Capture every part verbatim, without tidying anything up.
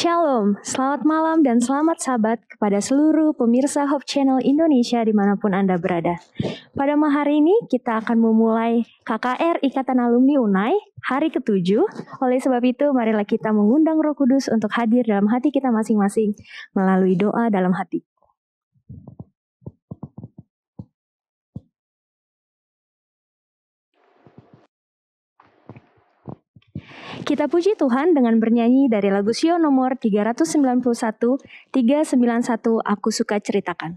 Shalom, selamat malam dan selamat sabat kepada seluruh pemirsa Hope Channel Indonesia dimanapun Anda berada. Pada malam hari ini kita akan memulai K K R Ikatan Alumni Unai hari ketujuh. Oleh sebab itu marilah kita mengundang Roh Kudus untuk hadir dalam hati kita masing-masing melalui doa dalam hati. Kita puji Tuhan dengan bernyanyi dari lagu Sio nomor tiga ratus sembilan puluh satu, tiga sembilan satu Aku Suka Ceritakan.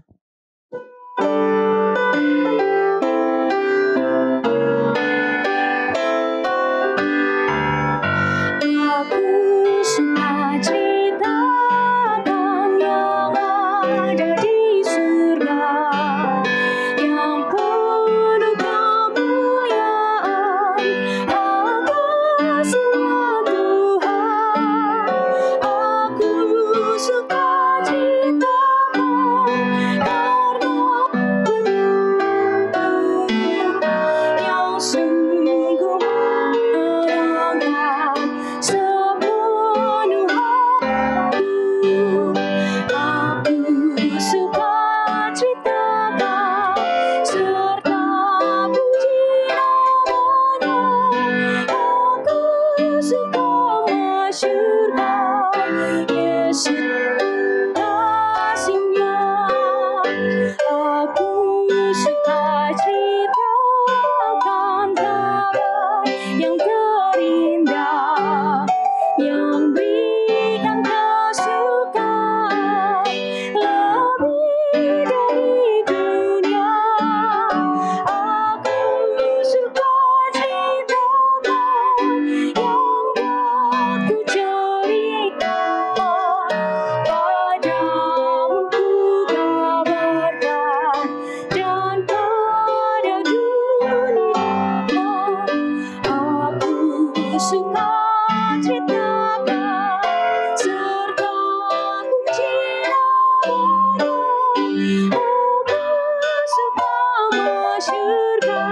Aku suka ceritakan yang ada di surga,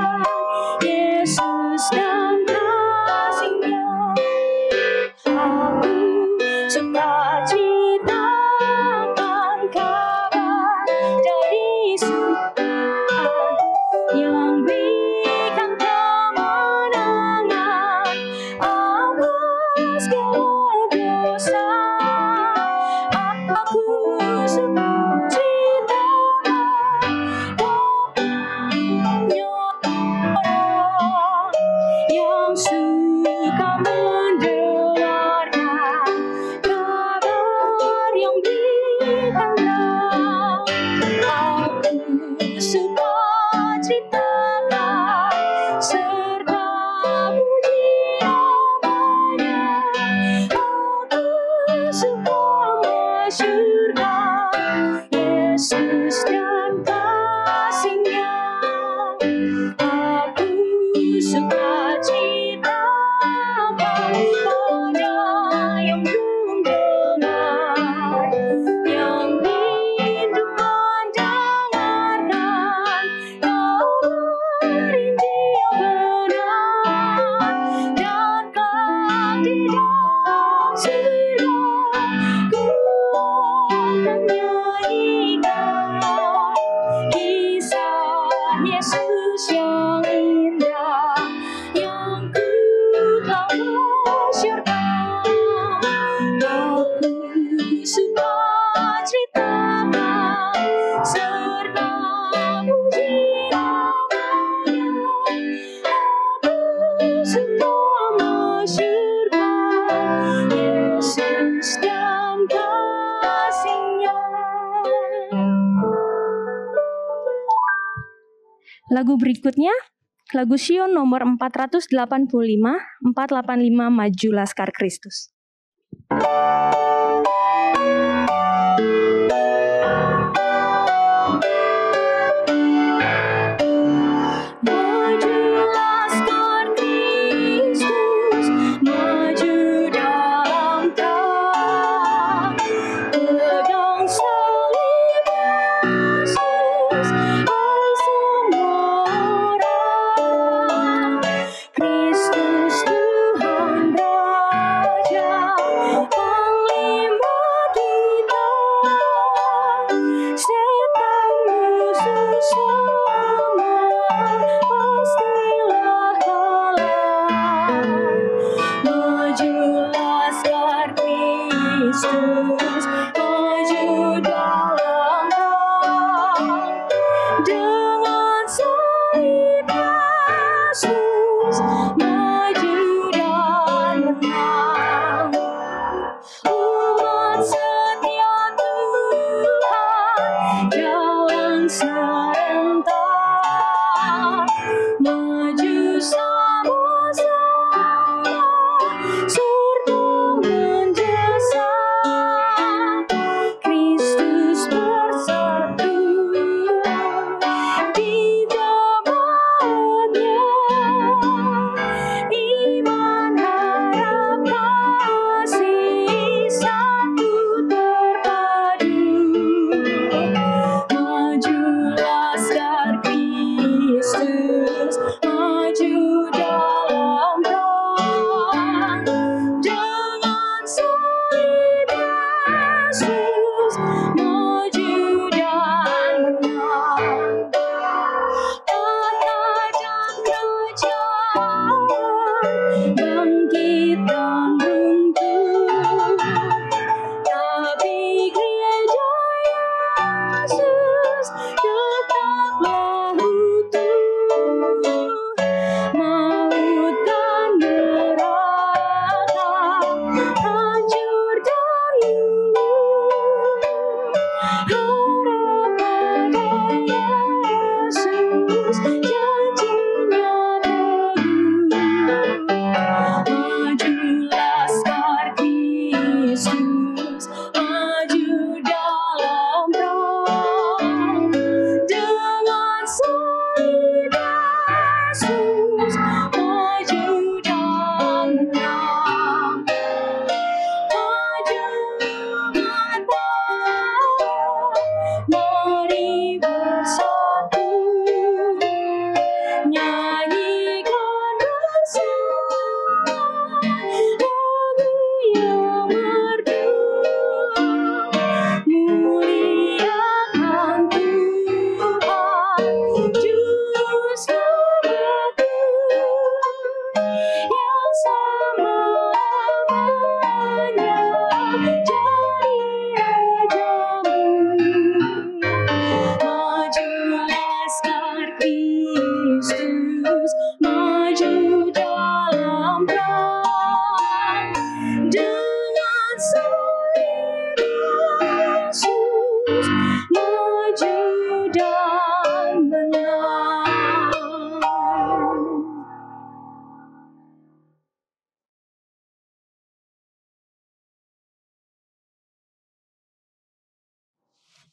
yang penuh kemuliaan. Aku suka lagu berikutnya, lagu Sio nomor empat ratus delapan puluh lima, empat delapan lima Maju Laskar Kristus. Kristus Tuhan Raja,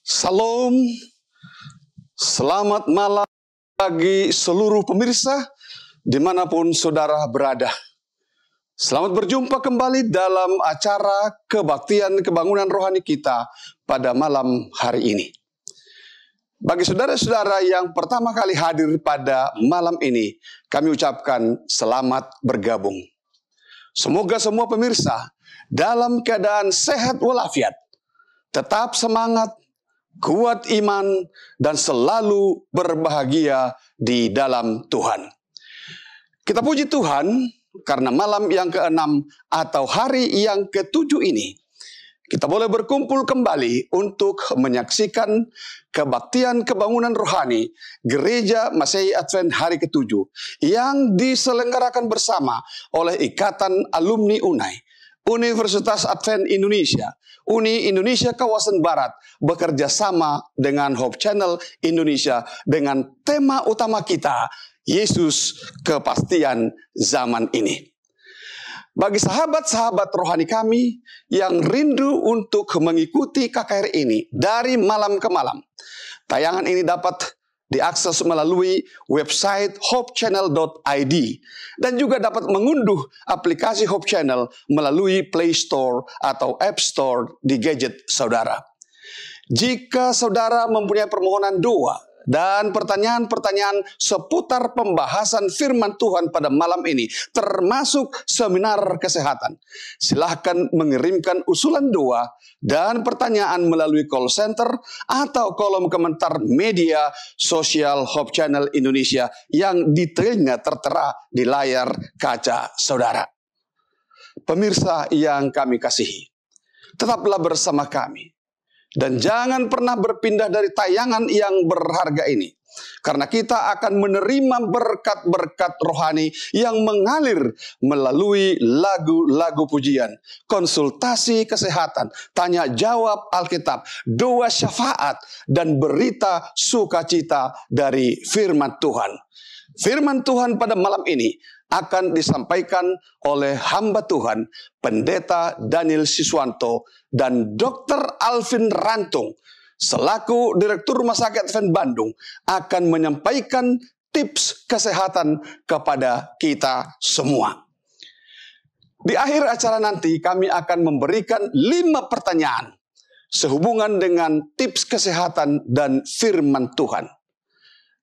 Salam, selamat malam bagi seluruh pemirsa dimanapun saudara berada. Selamat berjumpa kembali dalam acara kebaktian kebangunan rohani kita pada malam hari ini. Bagi saudara-saudara yang pertama kali hadir pada malam ini, kami ucapkan selamat bergabung. Semoga semua pemirsa dalam keadaan sehat walafiat, tetap semangat, kuat iman, dan selalu berbahagia di dalam Tuhan. Kita puji Tuhan karena malam yang keenam atau hari yang ketujuh ini, kita boleh berkumpul kembali untuk menyaksikan kebaktian kebangunan rohani Gereja Masehi Advent Hari Ke-tujuh yang diselenggarakan bersama oleh Ikatan Alumni Unai, Universitas Advent Indonesia, Uni Indonesia Kawasan Barat, bekerja sama dengan Hope Channel Indonesia dengan tema utama kita, Yesus Kepastian Zaman Ini. Bagi sahabat-sahabat rohani kami yang rindu untuk mengikuti K K R ini dari malam ke malam, tayangan ini dapat diakses melalui website hope channel dot i d dan juga dapat mengunduh aplikasi Hope Channel melalui Play Store atau App Store di gadget saudara. Jika saudara mempunyai permohonan doa dan pertanyaan-pertanyaan seputar pembahasan firman Tuhan pada malam ini, termasuk seminar kesehatan, silahkan mengirimkan usulan doa dan pertanyaan melalui call center atau kolom komentar media sosial Hope Channel Indonesia yang detailnya tertera di layar kaca saudara. Pemirsa yang kami kasihi, tetaplah bersama kami. Dan jangan pernah berpindah dari tayangan yang berharga ini. Karena kita akan menerima berkat-berkat rohani yang mengalir melalui lagu-lagu pujian, konsultasi kesehatan, tanya jawab Alkitab, doa syafaat, dan berita sukacita dari firman Tuhan. Firman Tuhan pada malam ini akan disampaikan oleh hamba Tuhan, Pendeta Daniel Siswanto dan Dokter Alvin Rantung, selaku Direktur Rumah Sakit Advent Bandung, akan menyampaikan tips kesehatan kepada kita semua. Di akhir acara nanti kami akan memberikan lima pertanyaan sehubungan dengan tips kesehatan dan firman Tuhan.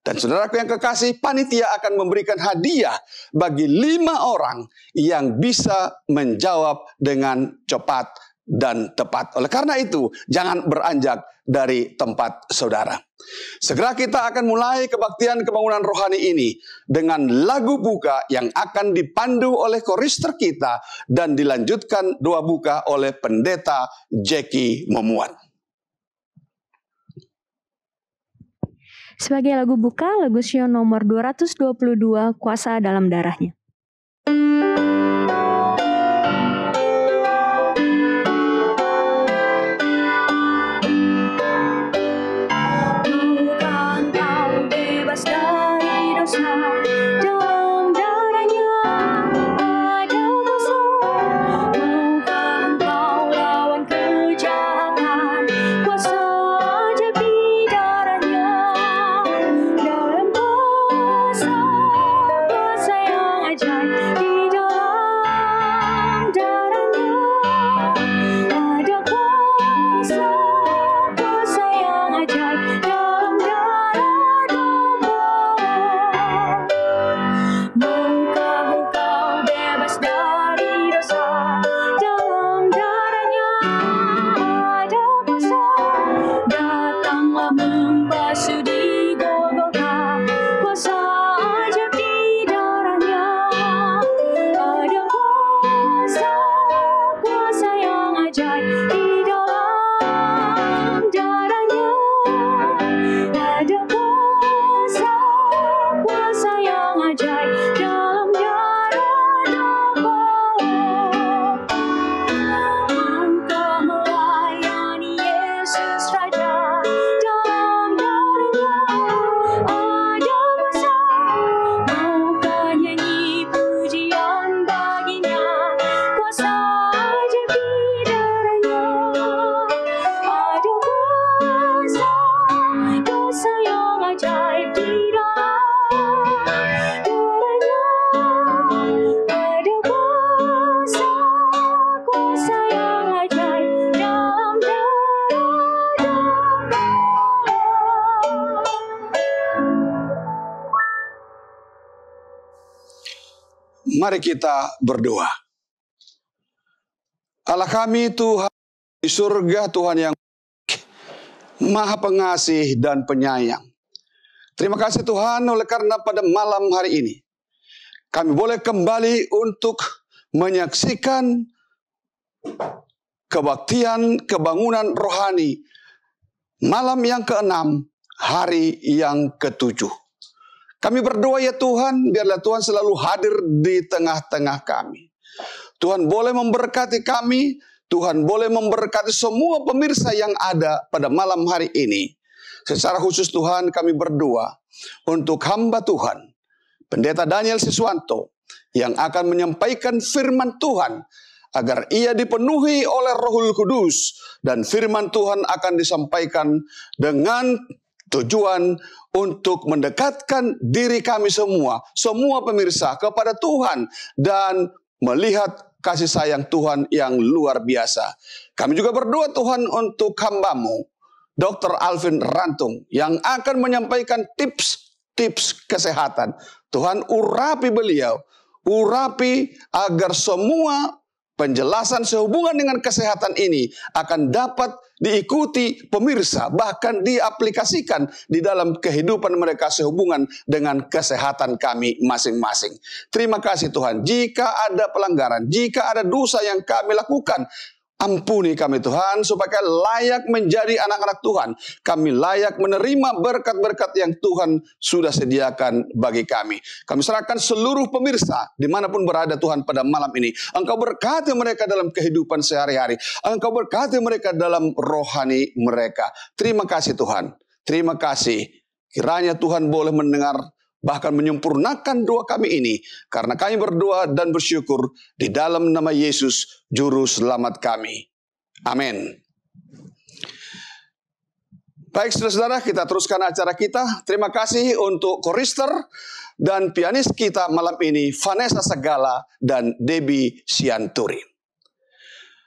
Dan saudaraku yang kekasih, panitia akan memberikan hadiah bagi lima orang yang bisa menjawab dengan cepat dan tepat. Oleh karena itu, jangan beranjak dari tempat saudara. Segera kita akan mulai kebaktian kebangunan rohani ini dengan lagu buka yang akan dipandu oleh korister kita dan dilanjutkan doa buka oleh Pendeta Jackie Momuan. Sebagai lagu buka, lagu Sion nomor dua ratus dua puluh dua, Kuasa Dalam Darahnya. Bukan kau bebas dari dosa. Mari kita berdoa. Allah kami Tuhan di surga, Tuhan yang Maha Pengasih dan Penyayang. Terima kasih Tuhan, oleh karena pada malam hari ini kami boleh kembali untuk menyaksikan kebaktian kebangunan rohani malam yang keenam, hari yang ketujuh. Kami berdoa ya Tuhan, biarlah Tuhan selalu hadir di tengah-tengah kami. Tuhan boleh memberkati kami, Tuhan boleh memberkati semua pemirsa yang ada pada malam hari ini. Secara khusus Tuhan kami berdoa untuk hamba Tuhan, Pendeta Daniel Siswanto, yang akan menyampaikan firman Tuhan, agar ia dipenuhi oleh Rohul Kudus, dan firman Tuhan akan disampaikan dengan tujuan untuk mendekatkan diri kami semua, semua pemirsa kepada Tuhan dan melihat kasih sayang Tuhan yang luar biasa. Kami juga berdoa Tuhan untuk hambamu, Dokter Alvin Rantung, yang akan menyampaikan tips-tips kesehatan. Tuhan urapi beliau, urapi agar semua penjelasan sehubungan dengan kesehatan ini akan dapat diikuti pemirsa, bahkan diaplikasikan di dalam kehidupan mereka sehubungan dengan kesehatan kami masing-masing. Terima kasih Tuhan, jika ada pelanggaran, jika ada dosa yang kami lakukan, Ampuni kami Tuhan, supaya layak menjadi anak-anak Tuhan. Kami layak menerima berkat-berkat yang Tuhan sudah sediakan bagi kami. Kami serahkan seluruh pemirsa, dimanapun berada Tuhan pada malam ini. Engkau berkati mereka dalam kehidupan sehari-hari. Engkau berkati mereka dalam rohani mereka. Terima kasih Tuhan. Terima kasih. Kiranya Tuhan boleh mendengar, bahkan menyempurnakan doa kami ini, karena kami berdoa dan bersyukur di dalam nama Yesus, Juru Selamat kami. Amin. Baik saudara-saudara, kita teruskan acara kita. Terima kasih untuk korister dan pianis kita malam ini, Vanessa Segala dan Debbie Sianturi.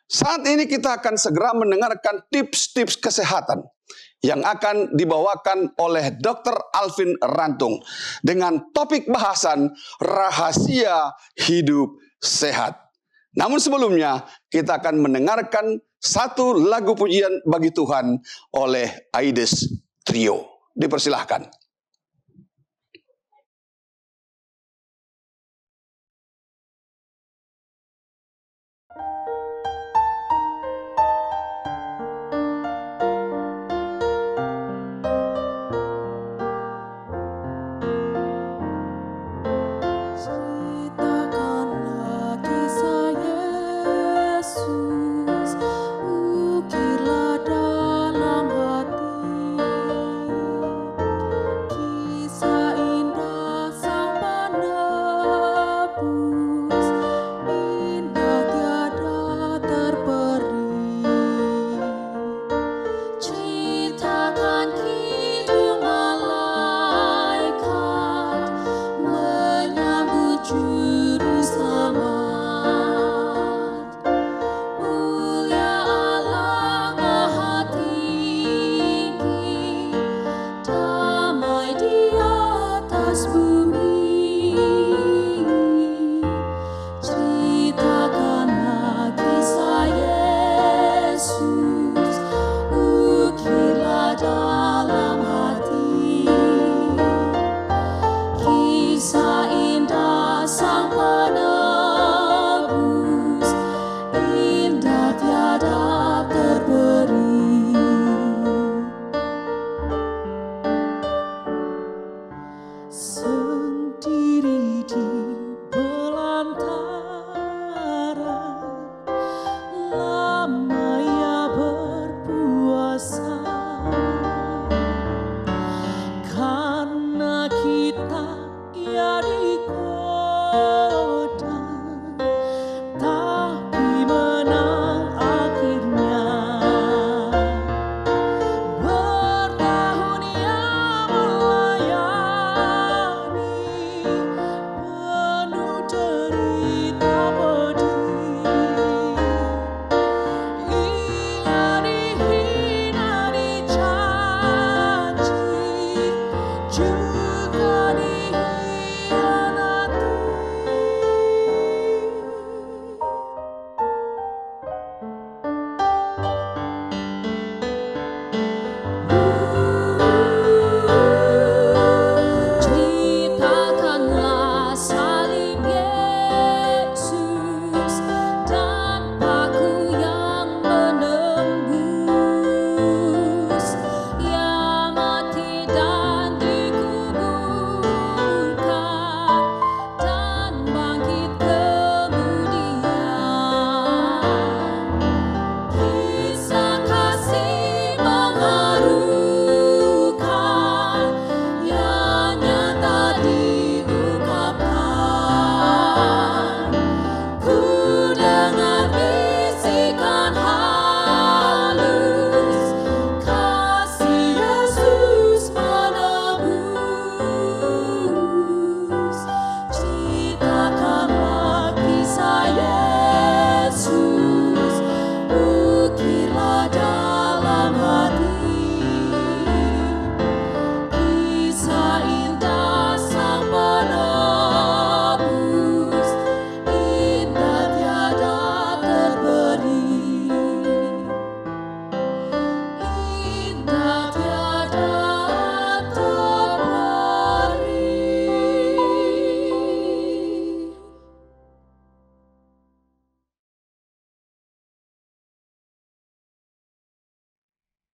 Saat ini kita akan segera mendengarkan tips-tips kesehatan yang akan dibawakan oleh dokter Alvin Rantung dengan topik bahasan rahasia hidup sehat. Namun sebelumnya kita akan mendengarkan satu lagu pujian bagi Tuhan oleh Aidis Trio. Dipersilahkan.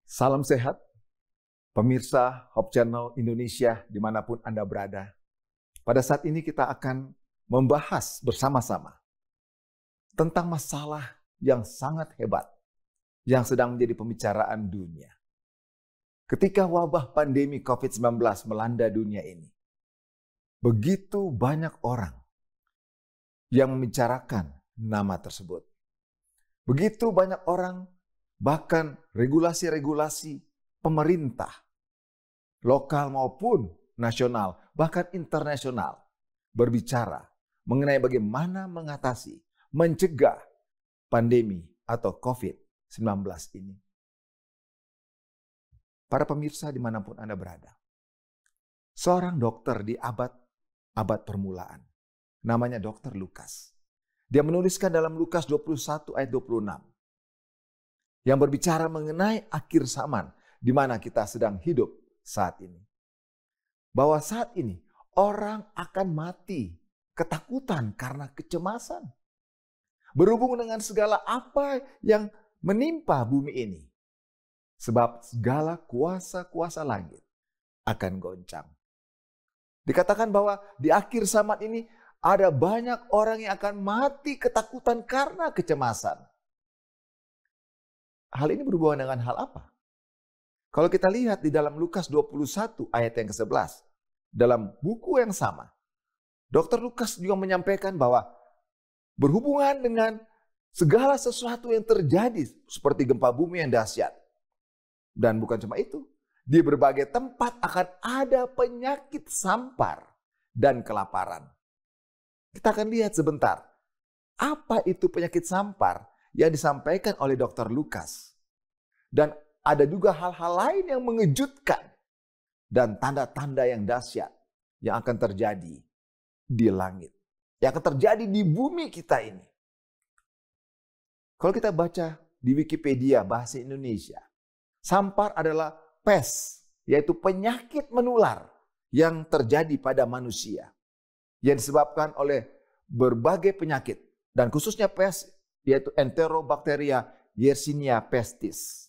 Salam sehat, pemirsa Hope Channel Indonesia dimanapun Anda berada. Pada saat ini kita akan membahas bersama-sama tentang masalah yang sangat hebat yang sedang menjadi pembicaraan dunia. Ketika wabah pandemi covid sembilan belas melanda dunia ini, begitu banyak orang yang membicarakan nama tersebut. Begitu banyak orang, bahkan regulasi-regulasi pemerintah, lokal maupun nasional, bahkan internasional, berbicara mengenai bagaimana mengatasi, mencegah pandemi atau covid sembilan belas ini. Para pemirsa dimanapun Anda berada, seorang dokter di abad, abad permulaan, namanya dokter Lukas. Dia menuliskan dalam Lukas dua puluh satu ayat dua puluh enam. Yang berbicara mengenai akhir zaman di mana kita sedang hidup saat ini. Bahwa saat ini orang akan mati ketakutan karena kecemasan. Berhubung dengan segala apa yang menimpa bumi ini. Sebab segala kuasa-kuasa langit akan goncang. Dikatakan bahwa di akhir zaman ini ada banyak orang yang akan mati ketakutan karena kecemasan. Hal ini berhubungan dengan hal apa? Kalau kita lihat di dalam Lukas dua puluh satu ayat yang kesebelas, dalam buku yang sama, dokter Lukas juga menyampaikan bahwa berhubungan dengan segala sesuatu yang terjadi seperti gempa bumi yang dahsyat. Dan bukan cuma itu, di berbagai tempat akan ada penyakit sampar dan kelaparan. Kita akan lihat sebentar, apa itu penyakit sampar yang disampaikan oleh dokter Lukas. Dan ada juga hal-hal lain yang mengejutkan dan tanda-tanda yang dahsyat yang akan terjadi di langit, yang akan terjadi di bumi kita ini. Kalau kita baca di Wikipedia bahasa Indonesia, sampar adalah pes, yaitu penyakit menular yang terjadi pada manusia, yang disebabkan oleh berbagai penyakit, dan khususnya pes yaitu Enterobacteria Yersinia pestis.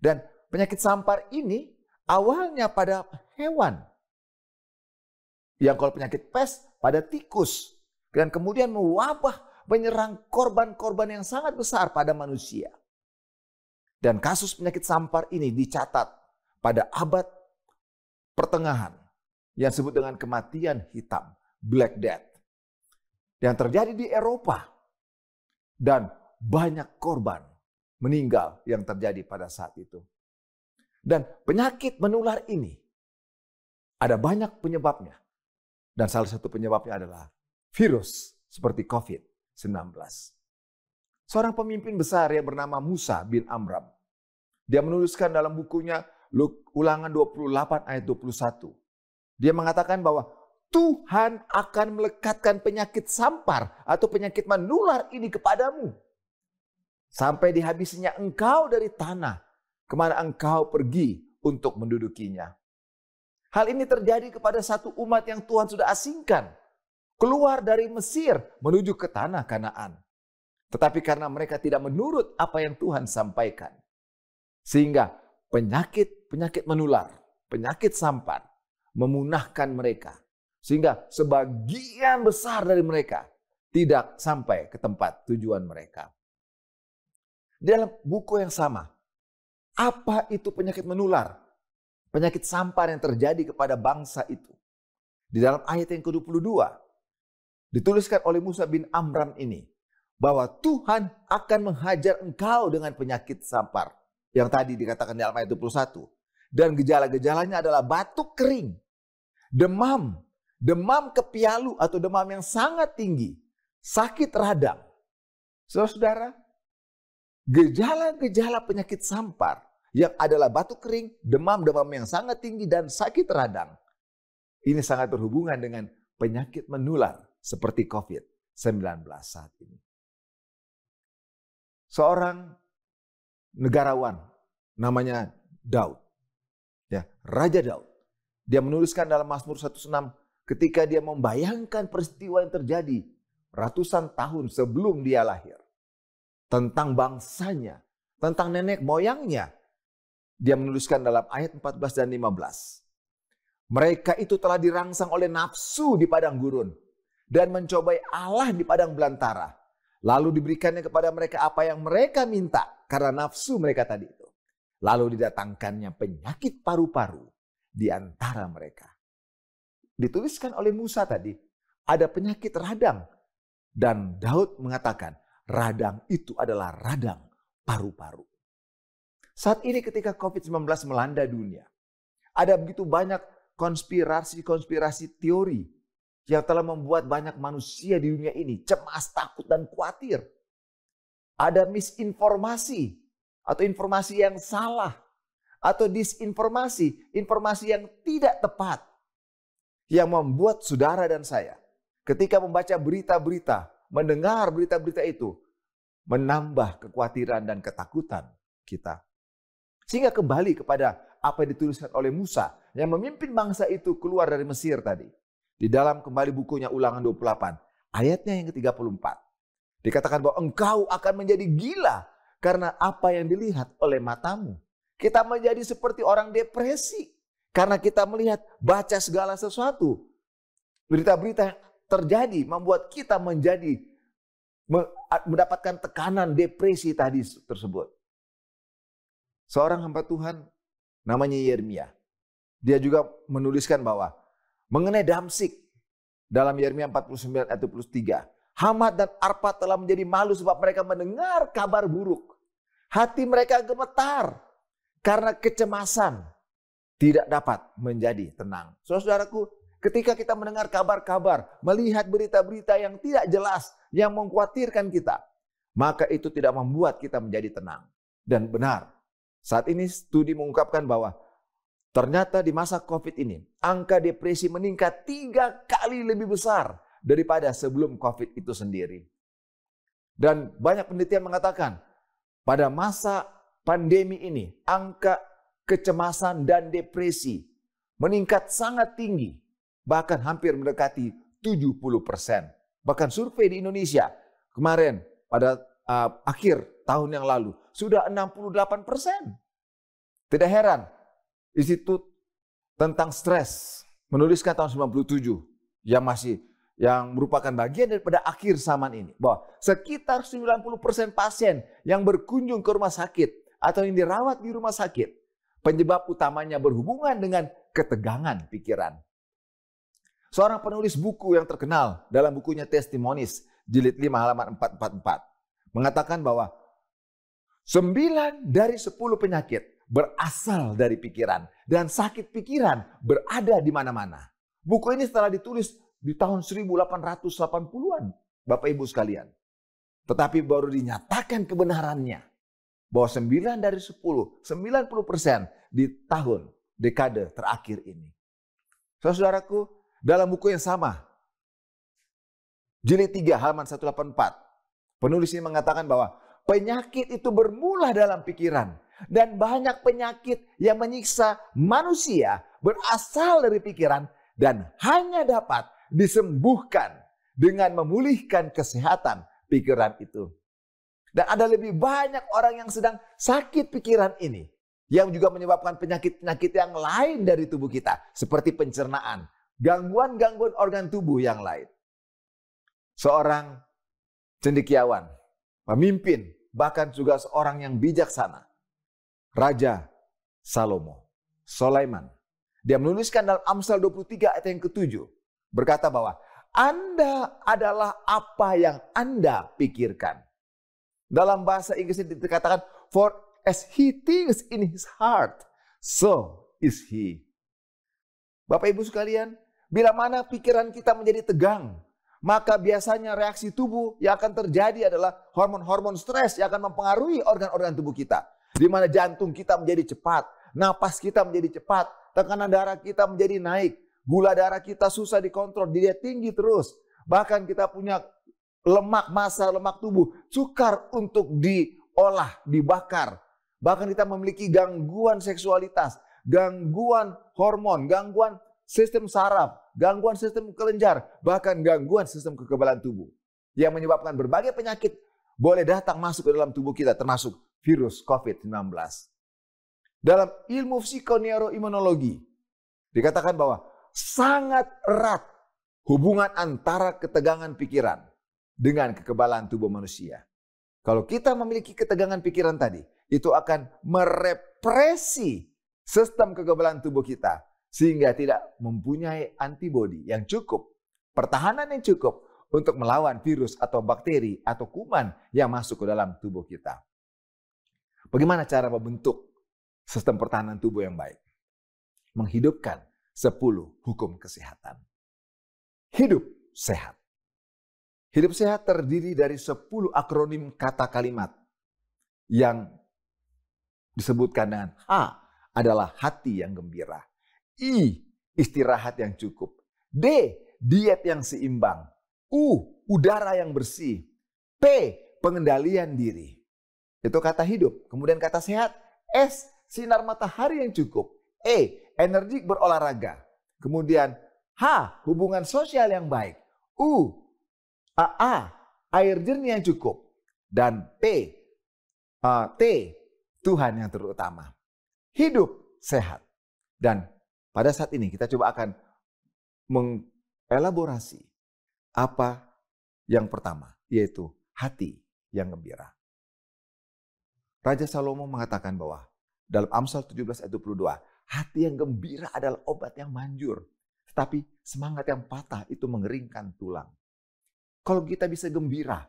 Dan penyakit sampar ini awalnya pada hewan. Yang kalau penyakit pes pada tikus. Dan kemudian mewabah menyerang korban-korban yang sangat besar pada manusia. Dan kasus penyakit sampar ini dicatat pada abad pertengahan. Yang disebut dengan kematian hitam, Black Death. Yang terjadi di Eropa. Dan banyak korban meninggal yang terjadi pada saat itu. Dan penyakit menular ini ada banyak penyebabnya. Dan salah satu penyebabnya adalah virus seperti covid sembilan belas. Seorang pemimpin besar yang bernama Musa bin Amram. Dia menuliskan dalam bukunya Ulangan dua puluh delapan ayat dua puluh satu. Dia mengatakan bahwa Tuhan akan melekatkan penyakit sampar atau penyakit menular ini kepadamu. Sampai dihabisinya engkau dari tanah, kemana engkau pergi untuk mendudukinya. Hal ini terjadi kepada satu umat yang Tuhan sudah asingkan. Keluar dari Mesir menuju ke tanah Kanaan. Tetapi karena mereka tidak menurut apa yang Tuhan sampaikan. Sehingga penyakit-penyakit menular, penyakit sampar memunahkan mereka. Sehingga sebagian besar dari mereka tidak sampai ke tempat tujuan mereka. Dalam buku yang sama, apa itu penyakit menular? Penyakit sampar yang terjadi kepada bangsa itu. Di dalam ayat yang ke dua puluh dua, dituliskan oleh Musa bin Amram ini, bahwa Tuhan akan menghajar engkau dengan penyakit sampar. Yang tadi dikatakan dalam ayat dua puluh satu. Dan gejala-gejalanya adalah batuk kering, demam, demam kepialu atau demam yang sangat tinggi, sakit radang. Saudara-saudara, gejala-gejala penyakit sampar yang adalah batuk kering, demam-demam yang sangat tinggi dan sakit radang. Ini sangat berhubungan dengan penyakit menular seperti covid sembilan belas saat ini. Seorang negarawan namanya Daud, ya, Raja Daud. Dia menuliskan dalam Mazmur seratus enam, ketika dia membayangkan peristiwa yang terjadi ratusan tahun sebelum dia lahir. Tentang bangsanya, tentang nenek moyangnya Dia menuliskan dalam ayat empat belas dan lima belas. Mereka itu telah dirangsang oleh nafsu di padang gurun dan mencobai Allah di padang belantara. Lalu diberikannya kepada mereka apa yang mereka minta karena nafsu mereka tadi itu. Lalu didatangkannya penyakit paru-paru di antara mereka. Dituliskan oleh Musa tadi, ada penyakit radang. Dan Daud mengatakan, radang itu adalah radang paru-paru. Saat ini ketika covid sembilan belas melanda dunia, ada begitu banyak konspirasi-konspirasi teori yang telah membuat banyak manusia di dunia ini cemas, takut, dan khawatir. Ada misinformasi atau informasi yang salah atau disinformasi, informasi yang tidak tepat yang membuat saudara dan saya ketika membaca berita-berita, mendengar berita-berita itu, menambah kekhawatiran dan ketakutan kita. Sehingga kembali kepada apa yang dituliskan oleh Musa yang memimpin bangsa itu keluar dari Mesir tadi. Di dalam kembali bukunya Ulangan dua puluh delapan, ayatnya yang ke tiga puluh empat. Dikatakan bahwa engkau akan menjadi gila karena apa yang dilihat oleh matamu. Kita menjadi seperti orang depresi karena kita melihat, baca segala sesuatu. Berita-berita yang terjadi membuat kita menjadi mendapatkan tekanan depresi tadi tersebut. Seorang hamba Tuhan namanya Yeremia. Dia juga menuliskan bahwa mengenai Damsik dalam Yeremia empat puluh sembilan ayat dua puluh tiga, Hamat dan Arpad telah menjadi malu sebab mereka mendengar kabar buruk. Hati mereka gemetar karena kecemasan, tidak dapat menjadi tenang. Saudara-saudaraku, ketika kita mendengar kabar-kabar, melihat berita-berita yang tidak jelas, yang mengkhawatirkan kita, maka itu tidak membuat kita menjadi tenang. Dan benar, saat ini studi mengungkapkan bahwa ternyata di masa COVID ini, angka depresi meningkat tiga kali lebih besar daripada sebelum COVID itu sendiri. Dan banyak penelitian mengatakan, pada masa pandemi ini, angka kecemasan dan depresi meningkat sangat tinggi. Bahkan hampir mendekati tujuh puluh persen. Bahkan survei di Indonesia kemarin pada uh, akhir tahun yang lalu sudah enam puluh delapan persen. Tidak heran, Institut tentang Stres menuliskan tahun sembilan puluh tujuh yang masih yang merupakan bagian daripada akhir zaman ini bahwa sekitar sembilan puluh persen pasien yang berkunjung ke rumah sakit atau yang dirawat di rumah sakit penyebab utamanya berhubungan dengan ketegangan pikiran. Seorang penulis buku yang terkenal dalam bukunya Testimonis, jilid lima halaman empat ratus empat puluh empat, mengatakan bahwa sembilan dari sepuluh penyakit berasal dari pikiran dan sakit pikiran berada di mana-mana. Buku ini setelah ditulis di tahun seribu delapan ratus delapan puluhan, Bapak Ibu sekalian. Tetapi baru dinyatakan kebenarannya bahwa sembilan dari sepuluh, sembilan puluh persen di tahun dekade terakhir ini. Saudara-saudaraku, dalam buku yang sama, jilid tiga halaman seratus delapan puluh empat, penulis ini mengatakan bahwa penyakit itu bermula dalam pikiran dan banyak penyakit yang menyiksa manusia berasal dari pikiran dan hanya dapat disembuhkan dengan memulihkan kesehatan pikiran itu. Dan ada lebih banyak orang yang sedang sakit pikiran ini yang juga menyebabkan penyakit-penyakit yang lain dari tubuh kita seperti pencernaan, gangguan-gangguan organ tubuh yang lain. Seorang cendekiawan, pemimpin, bahkan juga seorang yang bijaksana, Raja Salomo, Sulaiman. Dia menuliskan dalam Amsal dua puluh tiga ayat yang ke tujuh, berkata bahwa Anda adalah apa yang Anda pikirkan. Dalam bahasa Inggris dikatakan, for as he thinks in his heart, so is he. Bapak Ibu sekalian, bila mana pikiran kita menjadi tegang, maka biasanya reaksi tubuh yang akan terjadi adalah hormon-hormon stres yang akan mempengaruhi organ-organ tubuh kita. Di mana jantung kita menjadi cepat, napas kita menjadi cepat, tekanan darah kita menjadi naik, gula darah kita susah dikontrol, dia tinggi terus. Bahkan kita punya lemak massa, lemak tubuh, sukar untuk diolah, dibakar. Bahkan kita memiliki gangguan seksualitas, gangguan hormon, gangguan sistem saraf, gangguan sistem kelenjar, bahkan gangguan sistem kekebalan tubuh yang menyebabkan berbagai penyakit boleh datang masuk ke dalam tubuh kita termasuk virus covid sembilan belas. Dalam ilmu psikoneuroimunologi dikatakan bahwa sangat erat hubungan antara ketegangan pikiran dengan kekebalan tubuh manusia. Kalau kita memiliki ketegangan pikiran tadi, itu akan merepresi sistem kekebalan tubuh kita sehingga tidak mempunyai antibodi yang cukup, pertahanan yang cukup untuk melawan virus atau bakteri atau kuman yang masuk ke dalam tubuh kita. Bagaimana cara membentuk sistem pertahanan tubuh yang baik? Menghidupkan sepuluh hukum kesehatan. Hidup sehat. Hidup sehat terdiri dari sepuluh akronim kata kalimat yang disebutkan dengan H adalah hati yang gembira, I istirahat yang cukup, D diet yang seimbang, U udara yang bersih, P pengendalian diri. Itu kata hidup. Kemudian kata sehat, S sinar matahari yang cukup, E energi berolahraga, kemudian H hubungan sosial yang baik, U A A, air jernih yang cukup, dan P, uh, T, Tuhan yang terutama. Hidup sehat. Dan pada saat ini kita coba akan mengelaborasi apa yang pertama, yaitu hati yang gembira. Raja Salomo mengatakan bahwa dalam Amsal tujuh belas ayat dua puluh dua, hati yang gembira adalah obat yang manjur, tetapi semangat yang patah itu mengeringkan tulang. Kalau kita bisa gembira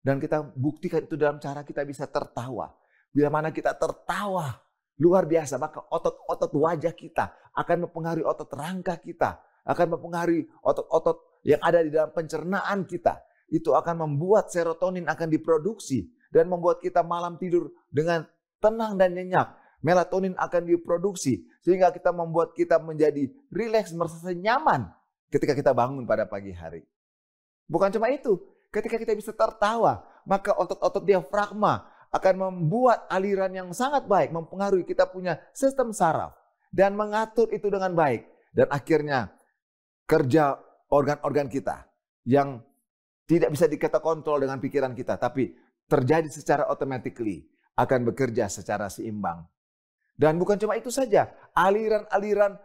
dan kita buktikan itu dalam cara kita bisa tertawa. Bila mana kita tertawa luar biasa, maka otot-otot wajah kita akan mempengaruhi otot rangka kita. Akan mempengaruhi otot-otot yang ada di dalam pencernaan kita. Itu akan membuat serotonin akan diproduksi dan membuat kita malam tidur dengan tenang dan nyenyak. Melatonin akan diproduksi sehingga kita membuat kita menjadi rileks, merasa nyaman ketika kita bangun pada pagi hari. Bukan cuma itu, ketika kita bisa tertawa, maka otot-otot diafragma akan membuat aliran yang sangat baik, mempengaruhi kita punya sistem saraf dan mengatur itu dengan baik. Dan akhirnya kerja organ-organ kita yang tidak bisa dikata kontrol dengan pikiran kita, tapi terjadi secara automatically, akan bekerja secara seimbang. Dan bukan cuma itu saja, aliran-aliran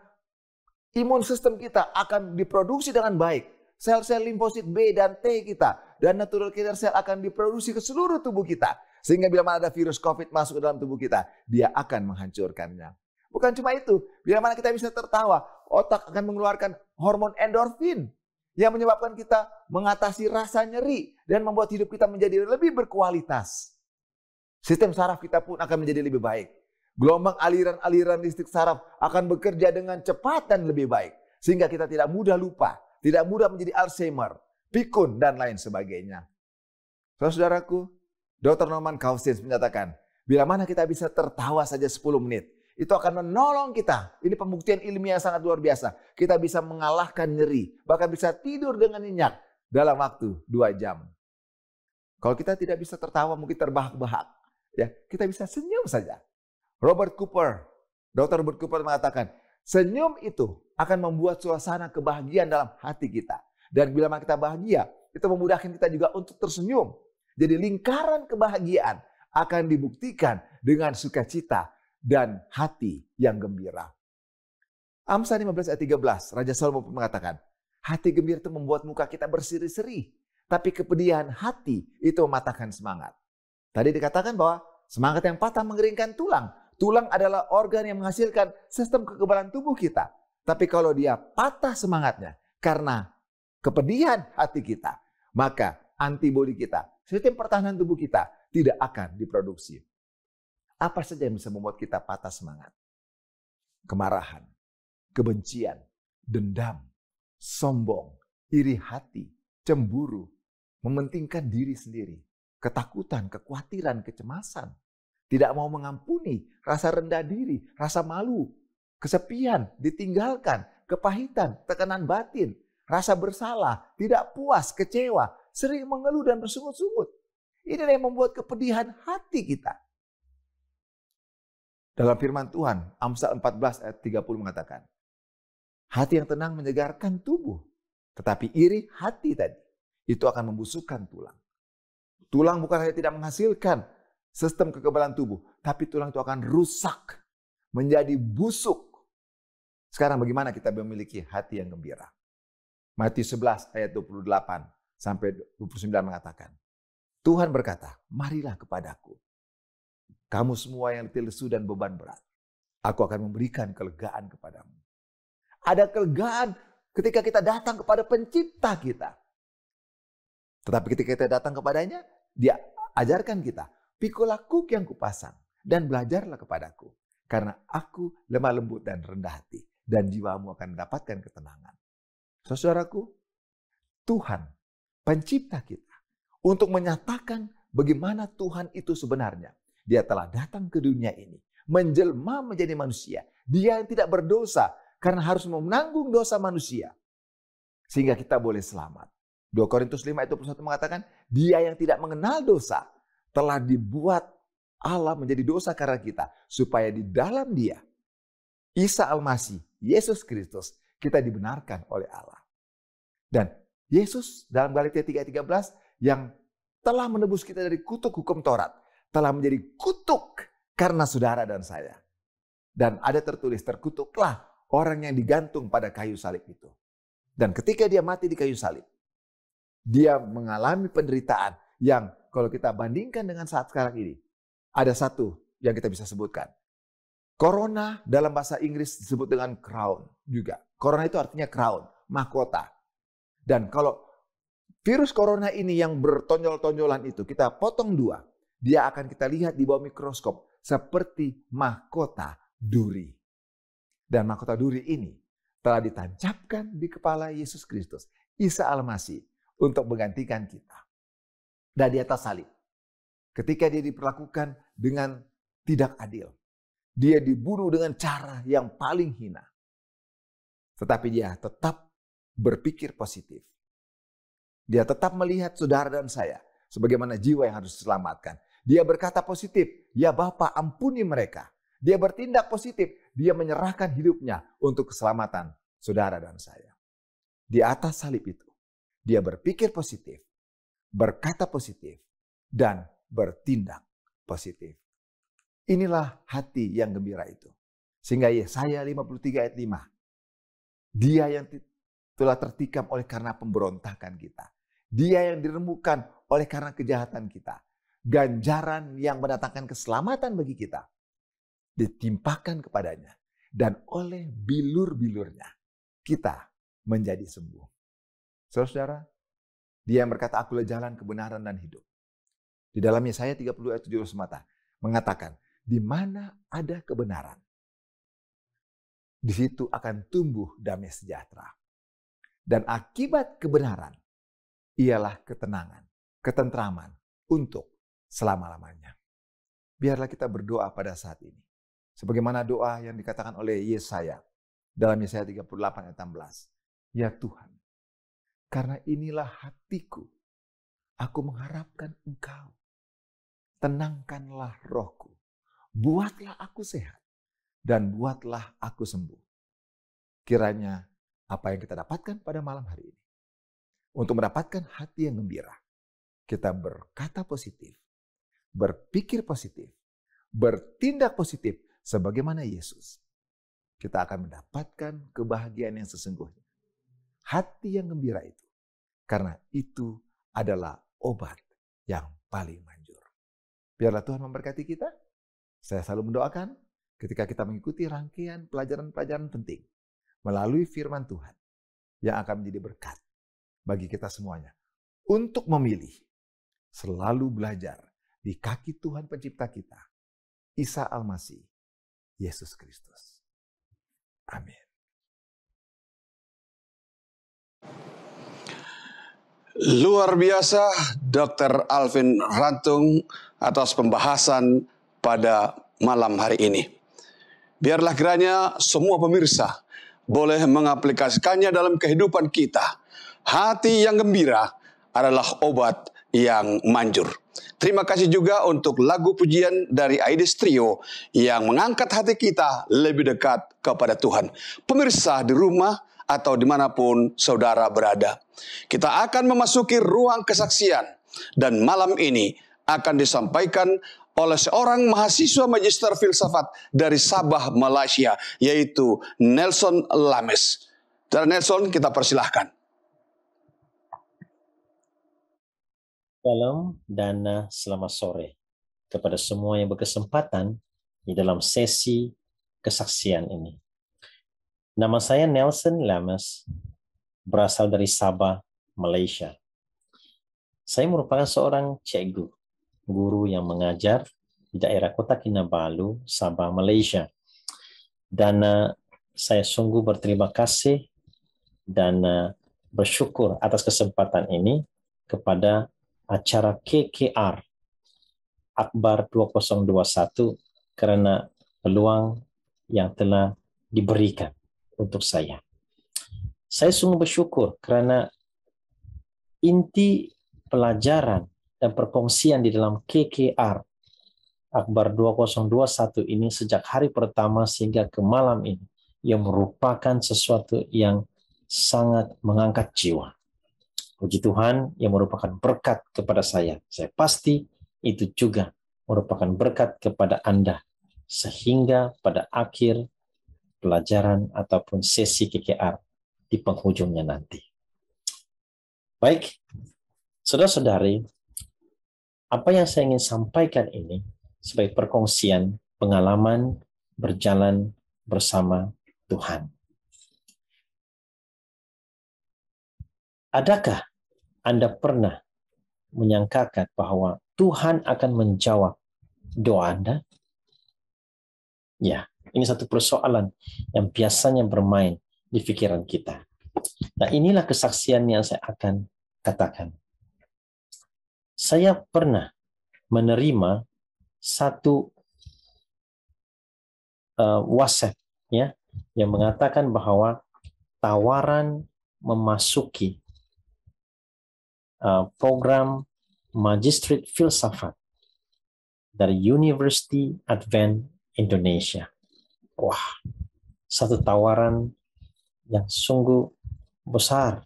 imun sistem kita akan diproduksi dengan baik. Sel-sel limfosit B dan T kita dan natural killer cell akan diproduksi ke seluruh tubuh kita. Sehingga bila mana ada virus COVID masuk ke dalam tubuh kita, dia akan menghancurkannya. Bukan cuma itu, bila mana kita bisa tertawa, otak akan mengeluarkan hormon endorfin yang menyebabkan kita mengatasi rasa nyeri dan membuat hidup kita menjadi lebih berkualitas. Sistem saraf kita pun akan menjadi lebih baik. Gelombang aliran-aliran listrik saraf akan bekerja dengan cepat dan lebih baik. Sehingga kita tidak mudah lupa. Tidak mudah menjadi Alzheimer, pikun, dan lain sebagainya. Saudara-saudaraku, Dokter Norman Cousins menyatakan, bila mana kita bisa tertawa saja sepuluh menit, itu akan menolong kita. Ini pembuktian ilmiah sangat luar biasa. Kita bisa mengalahkan nyeri, bahkan bisa tidur dengan nyenyak dalam waktu dua jam. Kalau kita tidak bisa tertawa, mungkin terbahak-bahak. Ya, kita bisa senyum saja. Robert Cooper, Dokter Robert Cooper mengatakan, senyum itu akan membuat suasana kebahagiaan dalam hati kita. Dan bila kita bahagia, itu memudahkan kita juga untuk tersenyum. Jadi lingkaran kebahagiaan akan dibuktikan dengan sukacita dan hati yang gembira. Amsal lima belas ayat tiga belas, Raja Salomo mengatakan, hati gembira itu membuat muka kita berseri-seri, tapi kepedihan hati itu mematahkan semangat. Tadi dikatakan bahwa semangat yang patah mengeringkan tulang. Tulang adalah organ yang menghasilkan sistem kekebalan tubuh kita. Tapi kalau dia patah semangatnya karena kepedihan hati kita, maka antibodi kita, sistem pertahanan tubuh kita tidak akan diproduksi. Apa saja yang bisa membuat kita patah semangat? Kemarahan, kebencian, dendam, sombong, iri hati, cemburu, mementingkan diri sendiri, ketakutan, kekhawatiran, kecemasan. Tidak mau mengampuni, rasa rendah diri, rasa malu, kesepian, ditinggalkan, kepahitan, tekanan batin, rasa bersalah, tidak puas, kecewa, sering mengeluh dan bersungut-sungut. Inilah yang membuat kepedihan hati kita. Dalam firman Tuhan, Amsal empat belas ayat tiga puluh mengatakan, hati yang tenang menyegarkan tubuh, tetapi iri hati tadi, itu akan membusukkan tulang. Tulang bukan hanya tidak menghasilkan sistem kekebalan tubuh, tapi tulang itu akan rusak. menjadi busuk. Sekarang bagaimana kita memiliki hati yang gembira? Matius sebelas ayat dua puluh delapan sampai dua puluh sembilan mengatakan, Tuhan berkata, marilah kepadaku, kamu semua yang letih lesu dan beban berat. Aku akan memberikan kelegaan kepadamu. Ada kelegaan ketika kita datang kepada pencipta kita. Tetapi ketika kita datang kepadanya, dia ajarkan kita, pikulah kuk yang kupasang dan belajarlah kepadaku. Karena aku lemah lembut dan rendah hati. Dan jiwamu akan mendapatkan ketenangan. Saudaraku, Tuhan, pencipta kita, untuk menyatakan bagaimana Tuhan itu sebenarnya. Dia telah datang ke dunia ini, menjelma menjadi manusia. Dia yang tidak berdosa, karena harus menanggung dosa manusia. Sehingga kita boleh selamat. dua Korintus lima ayat dua puluh satu mengatakan, dia yang tidak mengenal dosa, telah dibuat Allah menjadi dosa karena kita. Supaya di dalam dia, Isa Al-Masih, Yesus Kristus, kita dibenarkan oleh Allah. Dan Yesus dalam Galatia tiga ayat tiga belas yang telah menebus kita dari kutuk hukum Taurat, telah menjadi kutuk karena saudara dan saya. Dan ada tertulis, terkutuklah orang yang digantung pada kayu salib itu. Dan ketika dia mati di kayu salib, dia mengalami penderitaan yang kalau kita bandingkan dengan saat sekarang ini, ada satu yang kita bisa sebutkan. Corona dalam bahasa Inggris disebut dengan crown juga. Corona itu artinya crown, mahkota. Dan kalau virus corona ini yang bertonjol-tonjolan itu kita potong dua, dia akan kita lihat di bawah mikroskop seperti mahkota duri. Dan mahkota duri ini telah ditancapkan di kepala Yesus Kristus, Isa Al-Masih, untuk menggantikan kita. Dan di atas salib, ketika dia diperlakukan dengan tidak adil, dia dibunuh dengan cara yang paling hina. Tetapi dia tetap berpikir positif. Dia tetap melihat saudara dan saya sebagaimana jiwa yang harus diselamatkan. Dia berkata positif, ya Bapa ampuni mereka. Dia bertindak positif, dia menyerahkan hidupnya untuk keselamatan saudara dan saya. Di atas salib itu, dia berpikir positif, berkata positif, dan bertindak positif. Inilah hati yang gembira itu. Sehingga Yesaya lima puluh tiga ayat lima. Dia yang telah tertikam oleh karena pemberontakan kita. Dia yang diremukkan oleh karena kejahatan kita. Ganjaran yang mendatangkan keselamatan bagi kita ditimpakan kepadanya. Dan oleh bilur-bilurnya kita menjadi sembuh. Saudara-saudara, dia yang berkata akulah jalan kebenaran dan hidup. Di dalam Yesaya tiga puluh ayat tujuh belas mata mengatakan, di mana ada kebenaran, di situ akan tumbuh damai sejahtera. Dan akibat kebenaran ialah ketenangan, ketentraman untuk selama-lamanya. Biarlah kita berdoa pada saat ini. Sebagaimana doa yang dikatakan oleh Yesaya dalam Yesaya tiga puluh delapan ayat enam belas. Ya Tuhan, karena inilah hatiku, aku mengharapkan Engkau. Tenangkanlah rohku. Buatlah aku sehat dan buatlah aku sembuh. Kiranya apa yang kita dapatkan pada malam hari ini. Untuk mendapatkan hati yang gembira. Kita berkata positif. Berpikir positif. Bertindak positif sebagaimana Yesus. Kita akan mendapatkan kebahagiaan yang sesungguhnya. Hati yang gembira itu. Karena itu adalah obat yang paling manjur. Biarlah Tuhan memberkati kita. Saya selalu mendoakan ketika kita mengikuti rangkaian pelajaran-pelajaran penting melalui firman Tuhan yang akan menjadi berkat bagi kita semuanya untuk memilih selalu belajar di kaki Tuhan pencipta kita, Isa Al-Masih, Yesus Kristus. Amin. Luar biasa dokter Alvin Rantung atas pembahasan pada malam hari ini. Biarlah kiranya semua pemirsa boleh mengaplikasikannya dalam kehidupan kita. Hati yang gembira adalah obat yang manjur. Terima kasih juga untuk lagu pujian dari Aidis Trio yang mengangkat hati kita lebih dekat kepada Tuhan. Pemirsa di rumah atau dimanapun saudara berada. Kita akan memasuki ruang kesaksian. Dan malam ini akan disampaikan oleh seorang mahasiswa Magister Filsafat dari Sabah, Malaysia, yaitu Nelson Lames. Dan Nelson, kita persilahkan. Salam dan selamat sore kepada semua yang berkesempatan di dalam sesi kesaksian ini. Nama saya Nelson Lames, berasal dari Sabah, Malaysia. Saya merupakan seorang cikgu, guru yang mengajar di daerah Kota Kinabalu, Sabah, Malaysia. Dan uh, saya sungguh berterima kasih dan uh, bersyukur atas kesempatan ini kepada acara K K R Akbar dua ribu dua puluh satu karena peluang yang telah diberikan untuk saya. Saya sungguh bersyukur karena inti pelajaran dan perkongsian di dalam K K R Akbar dua ribu dua puluh satu ini sejak hari pertama sehingga ke malam ini yang merupakan sesuatu yang sangat mengangkat jiwa. Puji Tuhan yang merupakan berkat kepada saya. Saya pasti itu juga merupakan berkat kepada Anda. Sehingga pada akhir pelajaran ataupun sesi K K R di penghujungnya nanti. Baik, saudara-saudari, apa yang saya ingin sampaikan ini sebagai perkongsian pengalaman berjalan bersama Tuhan. Adakah Anda pernah menyangkakan bahwa Tuhan akan menjawab doa Anda? Ya, ini satu persoalan yang biasanya bermain di pikiran kita. Nah, inilah kesaksian yang saya akan katakan. Saya pernah menerima satu uh, WhatsApp ya yang mengatakan bahwa tawaran memasuki uh, program Magister Filsafat dari Universitas Advent Indonesia. Wah, satu tawaran yang sungguh besar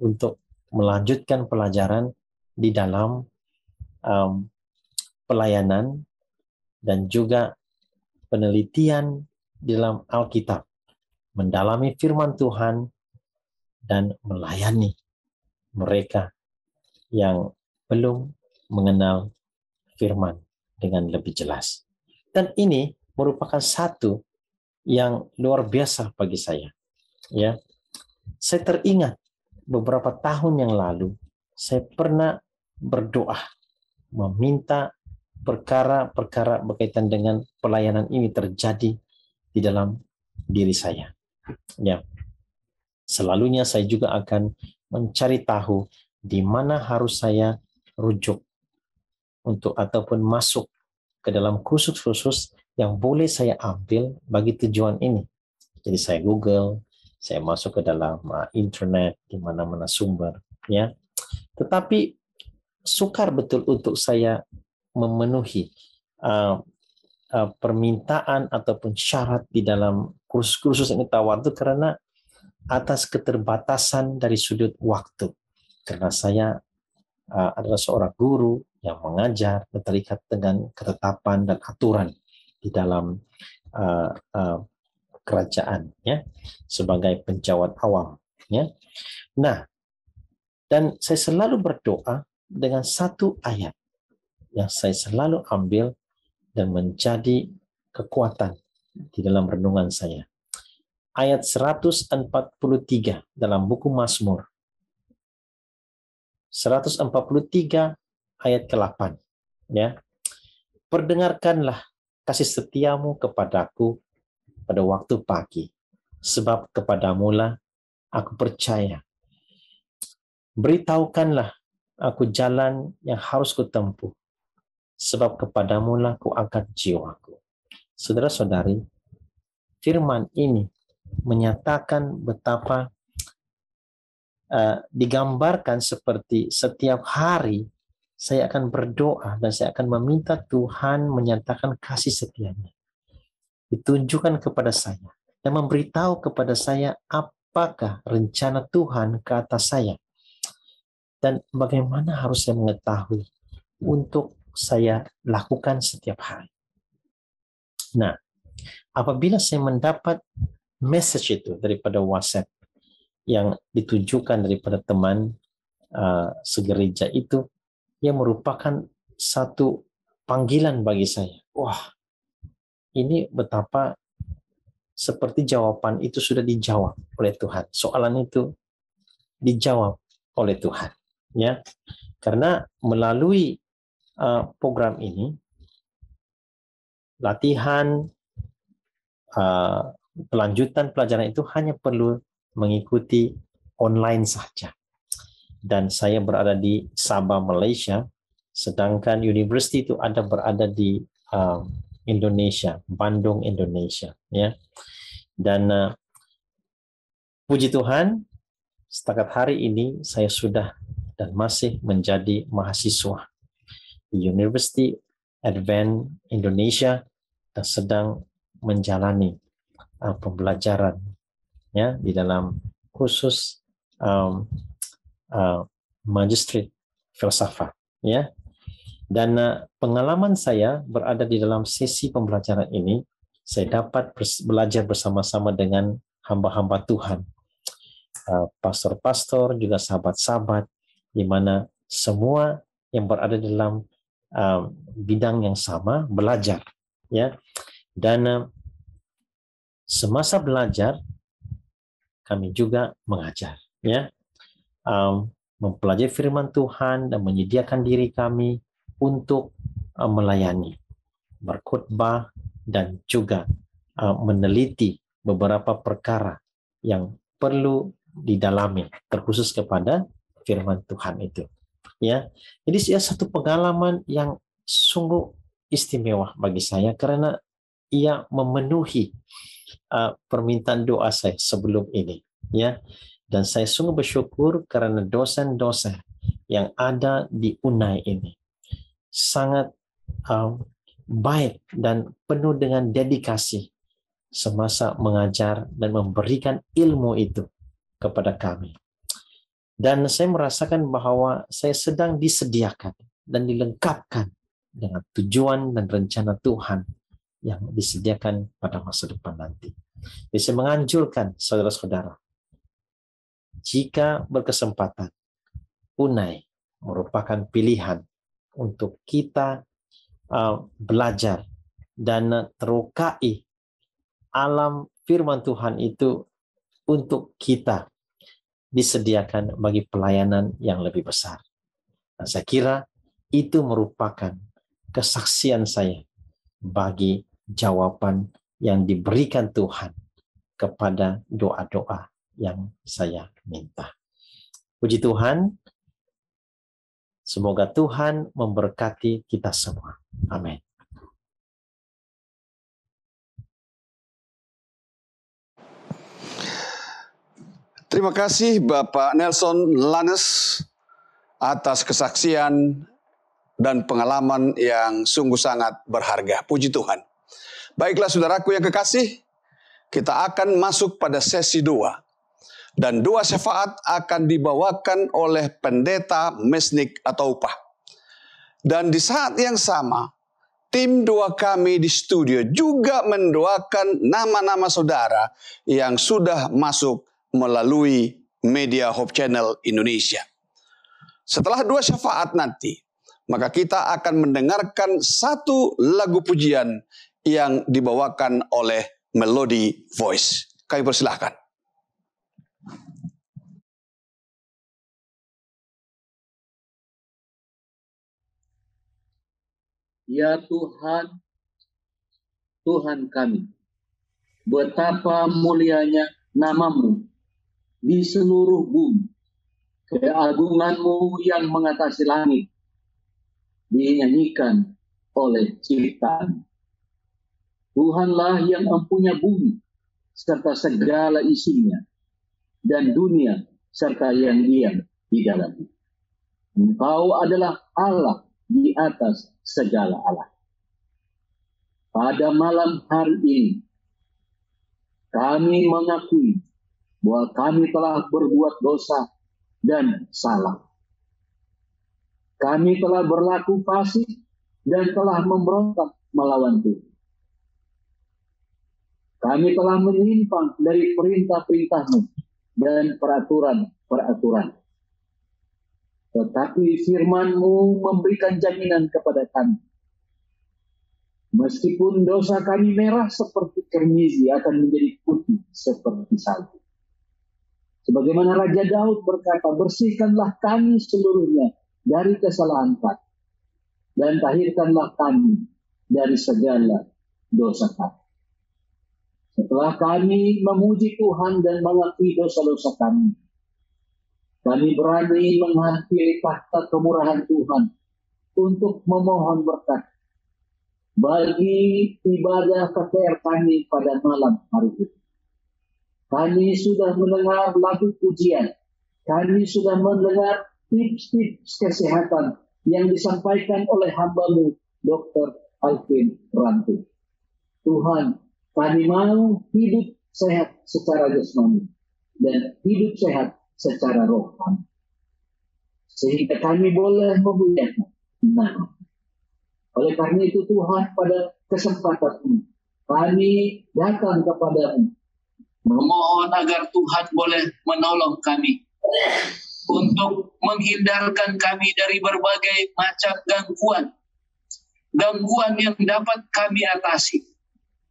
untuk melanjutkan pelajaran di dalam um, pelayanan dan juga penelitian di dalam Alkitab, mendalami firman Tuhan dan melayani mereka yang belum mengenal firman dengan lebih jelas. Dan ini merupakan satu yang luar biasa bagi saya. Ya, saya teringat beberapa tahun yang lalu saya pernah berdoa meminta perkara-perkara berkaitan dengan pelayanan ini terjadi di dalam diri saya. Ya. Selalunya saya juga akan mencari tahu di mana harus saya rujuk untuk ataupun masuk ke dalam kursus-kursus yang boleh saya ambil bagi tujuan ini. Jadi saya Google, saya masuk ke dalam internet di mana-mana sumber, ya. Tetapi sukar betul untuk saya memenuhi uh, uh, permintaan ataupun syarat di dalam kursus-kursus yang ditawar itu karena atas keterbatasan dari sudut waktu. Karena saya uh, adalah seorang guru yang mengajar dan terikat dengan ketetapan dan aturan di dalam uh, uh, kerajaan, ya, sebagai penjawat awam, ya. Nah, dan saya selalu berdoa dengan satu ayat yang saya selalu ambil dan menjadi kekuatan di dalam renungan saya. Ayat seratus empat puluh tiga dalam buku Mazmur. seratus empat puluh tiga ayat ke delapan. Ya. Perdengarkanlah kasih setiamu kepadaku pada waktu pagi, sebab kepadamulah aku percaya. Beritahukanlah aku jalan yang harus kutempuh, sebab kepadamulah ku angkat jiwaku. Saudara-saudari, firman ini menyatakan betapa uh, digambarkan seperti setiap hari saya akan berdoa dan saya akan meminta Tuhan menyatakan kasih setianya. Ditunjukkan kepada saya dan memberitahu kepada saya apakah rencana Tuhan ke atas saya. Dan bagaimana harus saya mengetahui untuk saya lakukan setiap hari. Nah, apabila saya mendapat message itu daripada WhatsApp yang ditujukan daripada teman uh, segereja itu, yang merupakan satu panggilan bagi saya. Wah, ini betapa seperti jawaban itu sudah dijawab oleh Tuhan. Soalan itu dijawab oleh Tuhan, ya. Karena melalui uh, program ini, latihan, uh, pelanjutan pelajaran itu hanya perlu mengikuti online saja. Dan saya berada di Sabah, Malaysia, sedangkan university itu ada berada di uh, Indonesia, Bandung, Indonesia, ya. Dan uh, puji Tuhan, setakat hari ini saya sudah dan masih menjadi mahasiswa di Universitas Advent Indonesia dan sedang menjalani uh, pembelajaran, ya, di dalam kursus um, uh, Magister Filsafat, ya. Dan uh, pengalaman saya berada di dalam sesi pembelajaran ini, saya dapat belajar bersama-sama dengan hamba-hamba Tuhan, uh, pastor-pastor, juga sahabat-sahabat, di mana semua yang berada dalam uh, bidang yang sama belajar, ya. Dan uh, semasa belajar kami juga mengajar, ya, um, mempelajari firman Tuhan dan menyediakan diri kami untuk uh, melayani, berkhotbah, dan juga uh, meneliti beberapa perkara yang perlu didalami terkhusus kepada firman Tuhan itu, ya. Jadi ya, satu pengalaman yang sungguh istimewa bagi saya karena ia memenuhi uh, permintaan doa saya sebelum ini, ya. Dan saya sungguh bersyukur karena dosen-dosen yang ada di Unai ini sangat uh, baik dan penuh dengan dedikasi semasa mengajar dan memberikan ilmu itu kepada kami. Dan saya merasakan bahwa saya sedang disediakan dan dilengkapkan dengan tujuan dan rencana Tuhan yang disediakan pada masa depan nanti. Jadi saya menganjurkan saudara-saudara, jika berkesempatan, Unai merupakan pilihan untuk kita uh, belajar dan terukai alam firman Tuhan itu untuk kita disediakan bagi pelayanan yang lebih besar. Dan saya kira itu merupakan kesaksian saya bagi jawaban yang diberikan Tuhan kepada doa-doa yang saya minta. Puji Tuhan, semoga Tuhan memberkati kita semua. Amin. Terima kasih Bapak Nelson Lames atas kesaksian dan pengalaman yang sungguh sangat berharga. Puji Tuhan. Baiklah saudaraku yang kekasih, kita akan masuk pada sesi dua. Dan doa syafaat akan dibawakan oleh Pendeta Mesnik atau Upah. Dan di saat yang sama, tim doa kami di studio juga mendoakan nama-nama saudara yang sudah masuk melalui media Hope Channel Indonesia. Setelah dua syafaat nanti, maka kita akan mendengarkan satu lagu pujian yang dibawakan oleh Melody Voice. Kami persilahkan. Ya Tuhan, Tuhan kami, betapa mulianya namamu di seluruh bumi, keagunganmu yang mengatasi langit, dinyanyikan oleh ciptaan. Tuhanlah yang empunya bumi, serta segala isinya, dan dunia, serta yang diam di dalamnya. Engkau adalah Allah di atas segala Allah. Pada malam hari ini, kami mengakui bahwa kami telah berbuat dosa dan salah. Kami telah berlaku fasik dan telah memberontak melawan Tuhan. Kami telah menyimpang dari perintah-perintah-Mu dan peraturan-peraturan. Tetapi firman-Mu memberikan jaminan kepada kami. Meskipun dosa kami merah seperti kernizi, akan menjadi putih seperti salju. Sebagaimana Raja Daud berkata, bersihkanlah kami seluruhnya dari kesalahan kami, dan tahirkanlah kami dari segala dosa kami. Setelah kami memuji Tuhan dan mengakui dosa-dosa kami, kami berani menghampiri tahta kemurahan Tuhan untuk memohon berkat bagi ibadah K K R kami pada malam hari ini. Kami sudah mendengar lagu pujian. Kami sudah mendengar tips-tips kesehatan yang disampaikan oleh hamba-Mu, Dokter Alvin Rantung. Tuhan, kami mau hidup sehat secara jasmani dan hidup sehat secara rohani, sehingga kami boleh memuliakan nama. Oleh karena itu Tuhan, pada kesempatan ini kami datang kepadamu memohon agar Tuhan boleh menolong kami untuk menghindarkan kami dari berbagai macam gangguan. Gangguan yang dapat kami atasi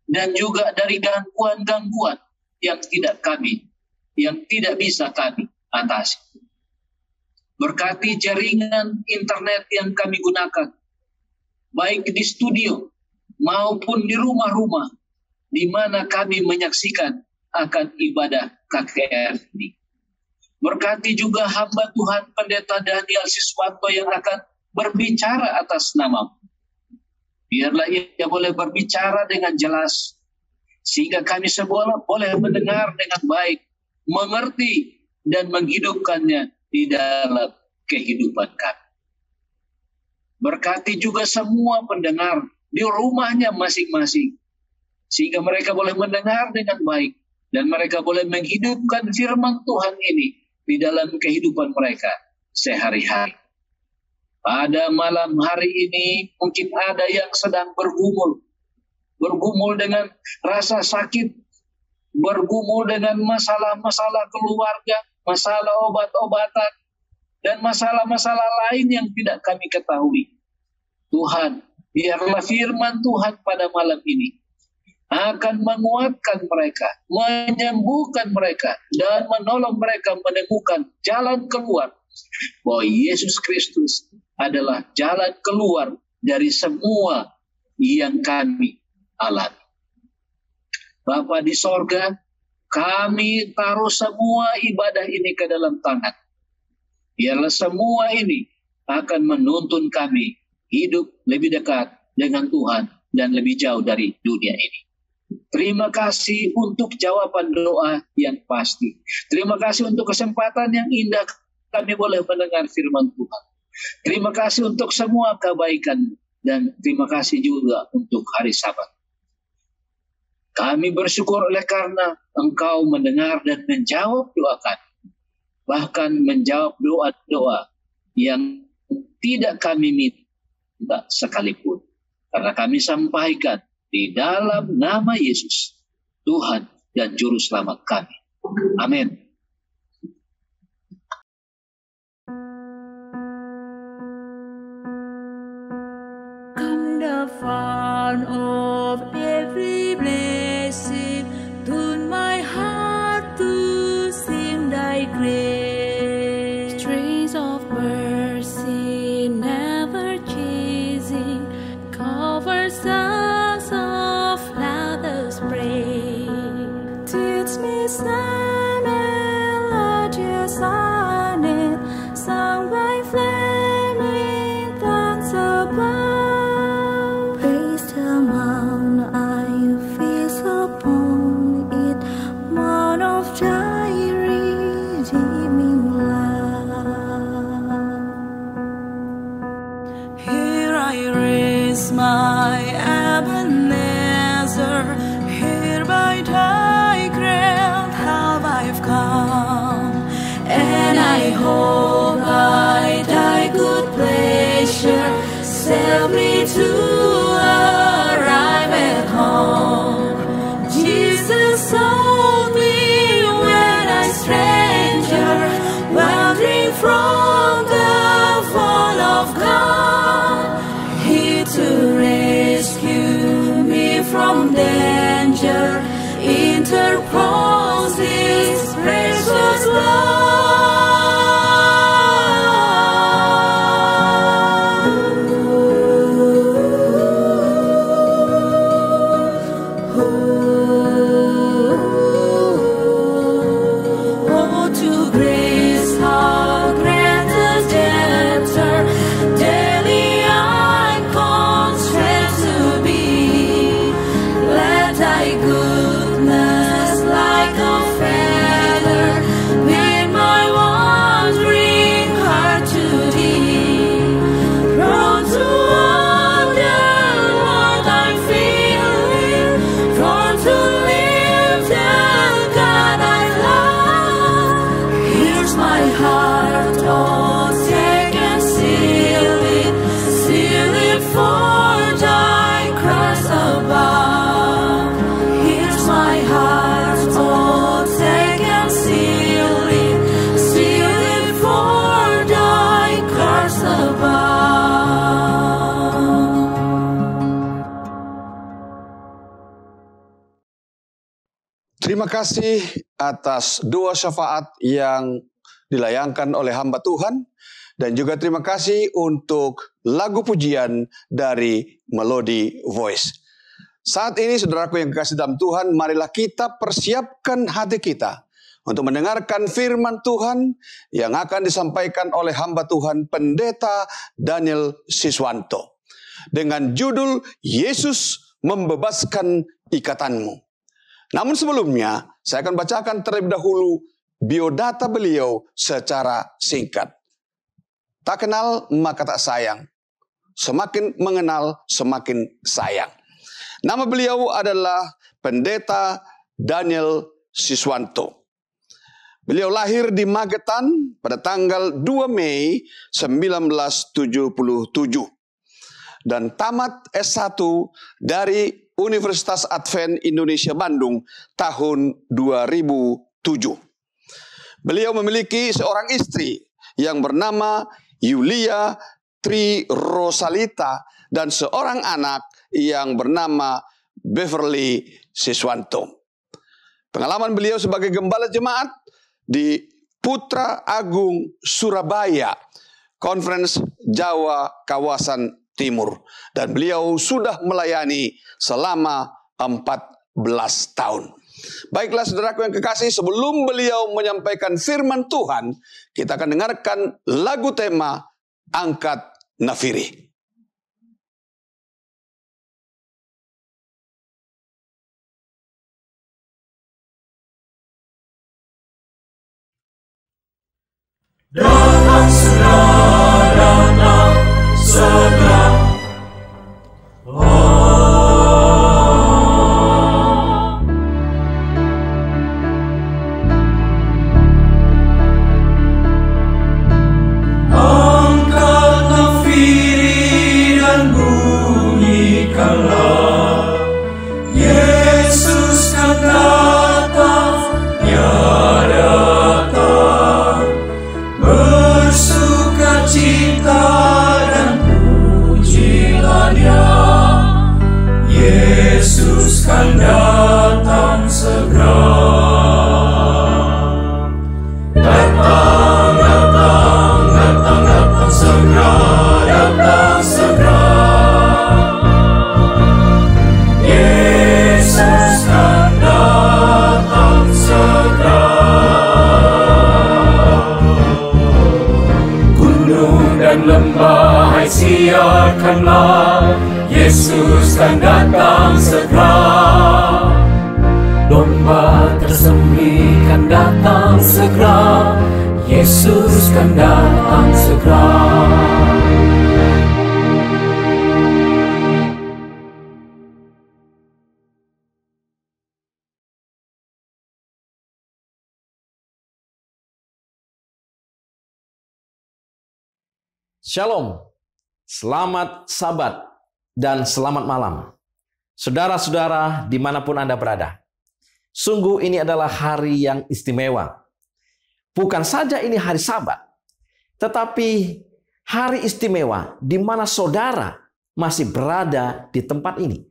dan juga dari gangguan-gangguan yang tidak kami, yang tidak bisa kami atasi. Berkati jaringan internet yang kami gunakan, baik di studio maupun di rumah-rumah di mana kami menyaksikan akan ibadah K K R ini. Berkati juga hamba Tuhan Pendeta Daniel Siswanto yang akan berbicara atas nama-Mu. Biarlah ia boleh berbicara dengan jelas, sehingga kami semua boleh mendengar dengan baik, mengerti, dan menghidupkannya di dalam kehidupan kami. Berkati juga semua pendengar di rumahnya masing-masing, sehingga mereka boleh mendengar dengan baik dan mereka boleh menghidupkan firman Tuhan ini di dalam kehidupan mereka sehari-hari. Pada malam hari ini mungkin ada yang sedang bergumul, bergumul dengan rasa sakit, bergumul dengan masalah-masalah keluarga, masalah obat-obatan, dan masalah-masalah lain yang tidak kami ketahui. Tuhan, biarlah firman Tuhan pada malam ini akan menguatkan mereka, menyembuhkan mereka, dan menolong mereka menemukan jalan keluar. Bahwa Yesus Kristus adalah jalan keluar dari semua yang kami alami. Bapa di sorga, kami taruh semua ibadah ini ke dalam tangan. Biarlah semua ini akan menuntun kami hidup lebih dekat dengan Tuhan dan lebih jauh dari dunia ini. Terima kasih untuk jawaban doa yang pasti. Terima kasih untuk kesempatan yang indah kami boleh mendengar firman Tuhan. Terima kasih untuk semua kebaikan dan terima kasih juga untuk hari Sabat. Kami bersyukur oleh karena Engkau mendengar dan menjawab doa kami. Bahkan menjawab doa-doa yang tidak kami minta sekalipun. Karena kami sampaikan di dalam nama Yesus, Tuhan dan Juru Selamat kami. Amin. Come the fun of every blessing, tune my heart to sing thy grace. Hope by thy good place. Terima kasih atas doa syafaat yang dilayangkan oleh hamba Tuhan. Dan juga terima kasih untuk lagu pujian dari Melody Voice. Saat ini saudaraku yang kekasih dalam Tuhan, marilah kita persiapkan hati kita untuk mendengarkan firman Tuhan yang akan disampaikan oleh hamba Tuhan Pendeta Daniel Siswanto. Dengan judul Yesus Membebaskan Ikatanmu. Namun sebelumnya, saya akan bacakan terlebih dahulu biodata beliau secara singkat. Tak kenal maka tak sayang. Semakin mengenal semakin sayang. Nama beliau adalah Pendeta Daniel Siswanto. Beliau lahir di Magetan pada tanggal dua Mei seribu sembilan ratus tujuh puluh tujuh. Dan tamat S satu dari Universitas Advent Indonesia Bandung tahun dua ribu tujuh. Beliau memiliki seorang istri yang bernama Yulia Tri Rosalita dan seorang anak yang bernama Beverly Siswanto. Pengalaman beliau sebagai gembala jemaat di Putra Agung Surabaya, Conference Jawa Kawasan Timur, dan beliau sudah melayani selama empat belas tahun. Baiklah saudaraku yang kekasih, sebelum beliau menyampaikan firman Tuhan, kita akan dengarkan lagu tema Angkat Nafiri. Datang segera, datang segera. Siarkanlah Yesus akan datang segera. Domba tersembelih akan datang segera. Yesus akan datang segera. Shalom. Selamat Sabat dan selamat malam. Saudara-saudara dimanapun Anda berada. Sungguh ini adalah hari yang istimewa. Bukan saja ini hari Sabat, tetapi hari istimewa di mana saudara masih berada di tempat ini.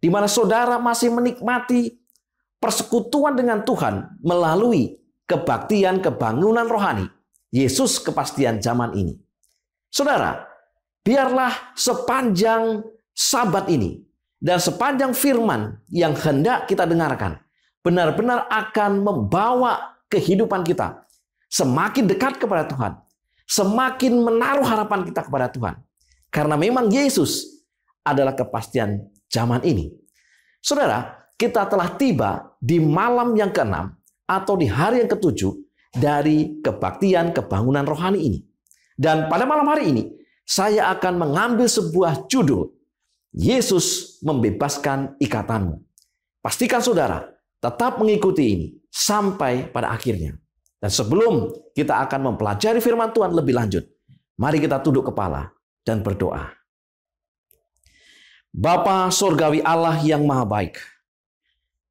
Di mana saudara masih menikmati persekutuan dengan Tuhan melalui kebaktian kebangunan rohani Yesus Kepastian Zaman Ini. Saudara, biarlah sepanjang Sabat ini dan sepanjang firman yang hendak kita dengarkan benar-benar akan membawa kehidupan kita semakin dekat kepada Tuhan, semakin menaruh harapan kita kepada Tuhan. Karena memang Yesus adalah kepastian zaman ini. Saudara, kita telah tiba di malam yang keenam atau di hari yang ketujuh dari kebaktian kebangunan rohani ini. Dan pada malam hari ini, saya akan mengambil sebuah judul, Yesus Membebaskan Ikatanmu. Pastikan saudara tetap mengikuti ini sampai pada akhirnya. Dan sebelum kita akan mempelajari firman Tuhan lebih lanjut, mari kita tunduk kepala dan berdoa. Bapa surgawi Allah yang maha baik,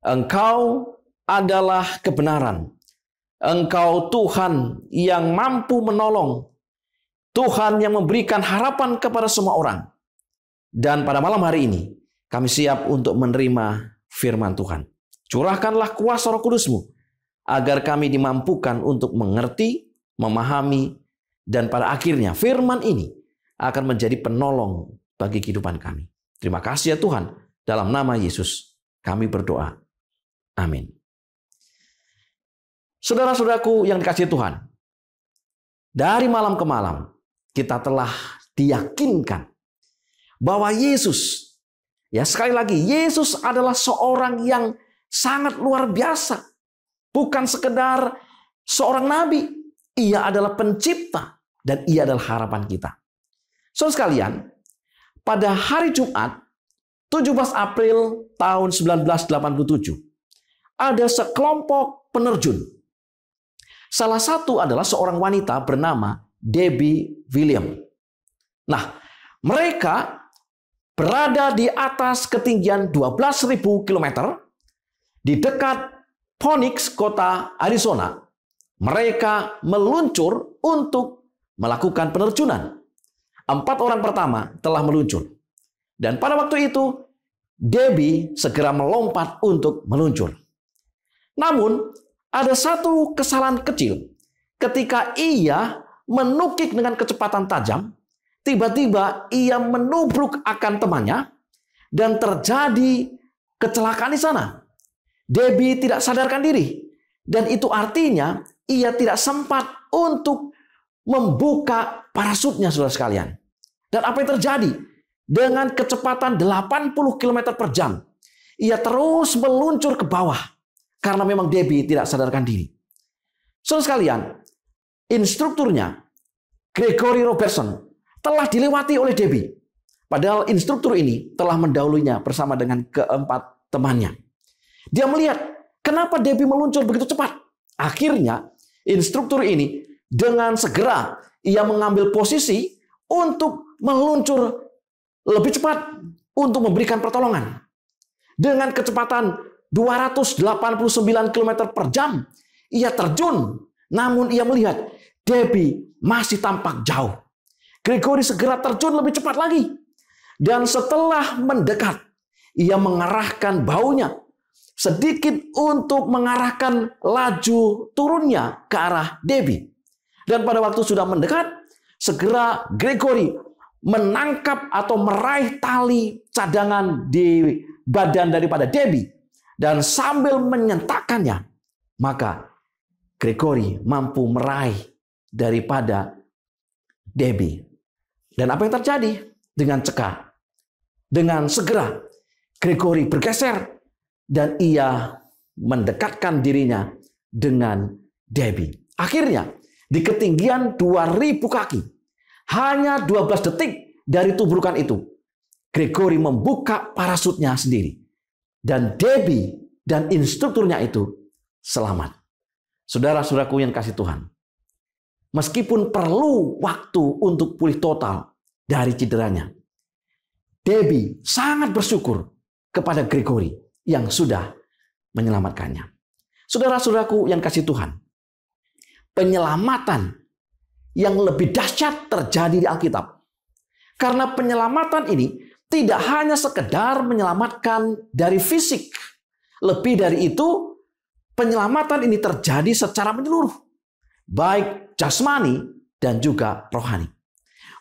Engkau adalah kebenaran. Engkau Tuhan yang mampu menolong, Tuhan yang memberikan harapan kepada semua orang. Dan pada malam hari ini, kami siap untuk menerima firman Tuhan. Curahkanlah kuasa Roh Kudus-Mu, agar kami dimampukan untuk mengerti, memahami, dan pada akhirnya firman ini akan menjadi penolong bagi kehidupan kami. Terima kasih ya Tuhan, dalam nama Yesus kami berdoa. Amin. Saudara-saudaraku yang dikasihi Tuhan, dari malam ke malam, kita telah diyakinkan bahwa Yesus, ya sekali lagi, Yesus adalah seorang yang sangat luar biasa. Bukan sekedar seorang nabi, ia adalah pencipta dan ia adalah harapan kita. Saudara sekalian, pada hari Jumat, tujuh belas April tahun seribu sembilan ratus delapan puluh tujuh, ada sekelompok penerjun. Salah satu adalah seorang wanita bernama Debbie William. Nah, mereka berada di atas ketinggian dua belas ribu kilometer di dekat Phoenix, kota Arizona. Mereka meluncur untuk melakukan penerjunan. Empat orang pertama telah meluncur. Dan pada waktu itu, Debbie segera melompat untuk meluncur. Namun, ada satu kesalahan kecil ketika ia menukik dengan kecepatan tajam, tiba-tiba ia menubruk akan temannya dan terjadi kecelakaan di sana. Debbie tidak sadarkan diri dan itu artinya ia tidak sempat untuk membuka parasutnya, saudara sekalian. Dan apa yang terjadi? Dengan kecepatan delapan puluh kilometer per jam, ia terus meluncur ke bawah karena memang Debbie tidak sadarkan diri. Saudara sekalian, instrukturnya Gregory Robertson telah dilewati oleh Debbie. Padahal instruktur ini telah mendahulunya bersama dengan keempat temannya. Dia melihat kenapa Debbie meluncur begitu cepat. Akhirnya instruktur ini dengan segera ia mengambil posisi untuk meluncur lebih cepat untuk memberikan pertolongan. Dengan kecepatan dua ratus delapan puluh sembilan kilometer per jam ia terjun. Namun ia melihat Debbie masih tampak jauh. Gregory segera terjun lebih cepat lagi. Dan setelah mendekat, ia mengarahkan baunya sedikit untuk mengarahkan laju turunnya ke arah Debbie. Dan pada waktu sudah mendekat, segera Gregory menangkap atau meraih tali cadangan di badan daripada Debbie. Dan sambil menyentakkannya, maka Gregory mampu meraih daripada Debbie. Dan apa yang terjadi? Dengan cekak, dengan segera, Gregory bergeser dan ia mendekatkan dirinya dengan Debbie. Akhirnya, di ketinggian dua ribu kaki, hanya dua belas detik dari tubrukan itu, Gregory membuka parasutnya sendiri. Dan Debbie dan instrukturnya itu selamat. Saudara-saudaraku yang kasih Tuhan, meskipun perlu waktu untuk pulih total dari cederanya, Debbie sangat bersyukur kepada Gregory yang sudah menyelamatkannya. Saudara-saudaraku yang kasih Tuhan, penyelamatan yang lebih dahsyat terjadi di Alkitab. Karena penyelamatan ini tidak hanya sekedar menyelamatkan dari fisik, Lebih dari itu, penyelamatan ini terjadi secara menyeluruh, baik jasmani dan juga rohani.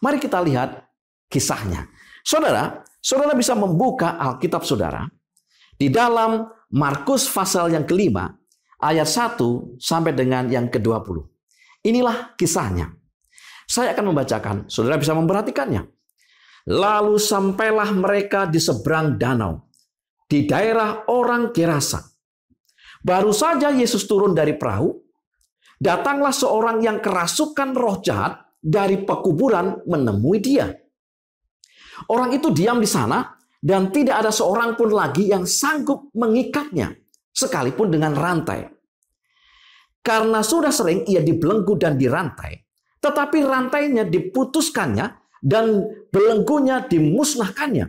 Mari kita lihat kisahnya. Saudara, saudara bisa membuka Alkitab saudara di dalam Markus pasal yang kelima, ayat satu sampai dengan yang kedua puluh. Inilah kisahnya. Saya akan membacakan, saudara bisa memperhatikannya. Lalu sampailah mereka di seberang danau, di daerah orang Gerasa. Baru saja Yesus turun dari perahu, datanglah seorang yang kerasukan roh jahat dari pekuburan menemui dia. Orang itu diam di sana dan tidak ada seorang pun lagi yang sanggup mengikatnya, sekalipun dengan rantai. Karena sudah sering ia dibelenggu dan dirantai, tetapi rantainya diputuskannya dan belenggunya dimusnahkannya,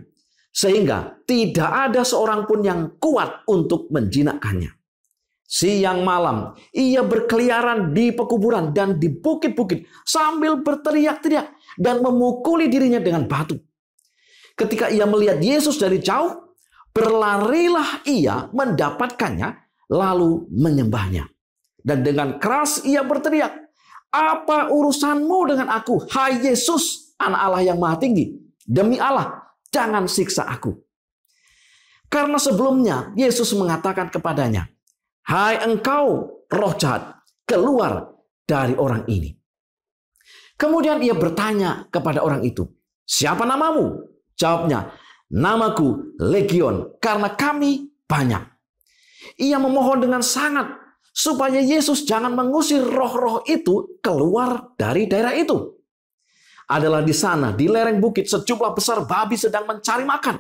sehingga tidak ada seorang pun yang kuat untuk menjinakkannya. Siang malam ia berkeliaran di pekuburan dan di bukit-bukit sambil berteriak-teriak dan memukuli dirinya dengan batu. Ketika ia melihat Yesus dari jauh, berlarilah ia mendapatkannya lalu menyembahnya. Dan dengan keras ia berteriak, "Apa urusanmu dengan aku, hai Yesus, Anak Allah yang Maha Tinggi? Demi Allah, jangan siksa aku." Karena sebelumnya Yesus mengatakan kepadanya, "Hai engkau roh jahat, keluar dari orang ini." Kemudian ia bertanya kepada orang itu, "Siapa namamu?" Jawabnya, "Namaku Legion, karena kami banyak." Ia memohon dengan sangat supaya Yesus jangan mengusir roh-roh itu keluar dari daerah itu. Adalah di sana, di lereng bukit, sejumlah besar babi sedang mencari makan.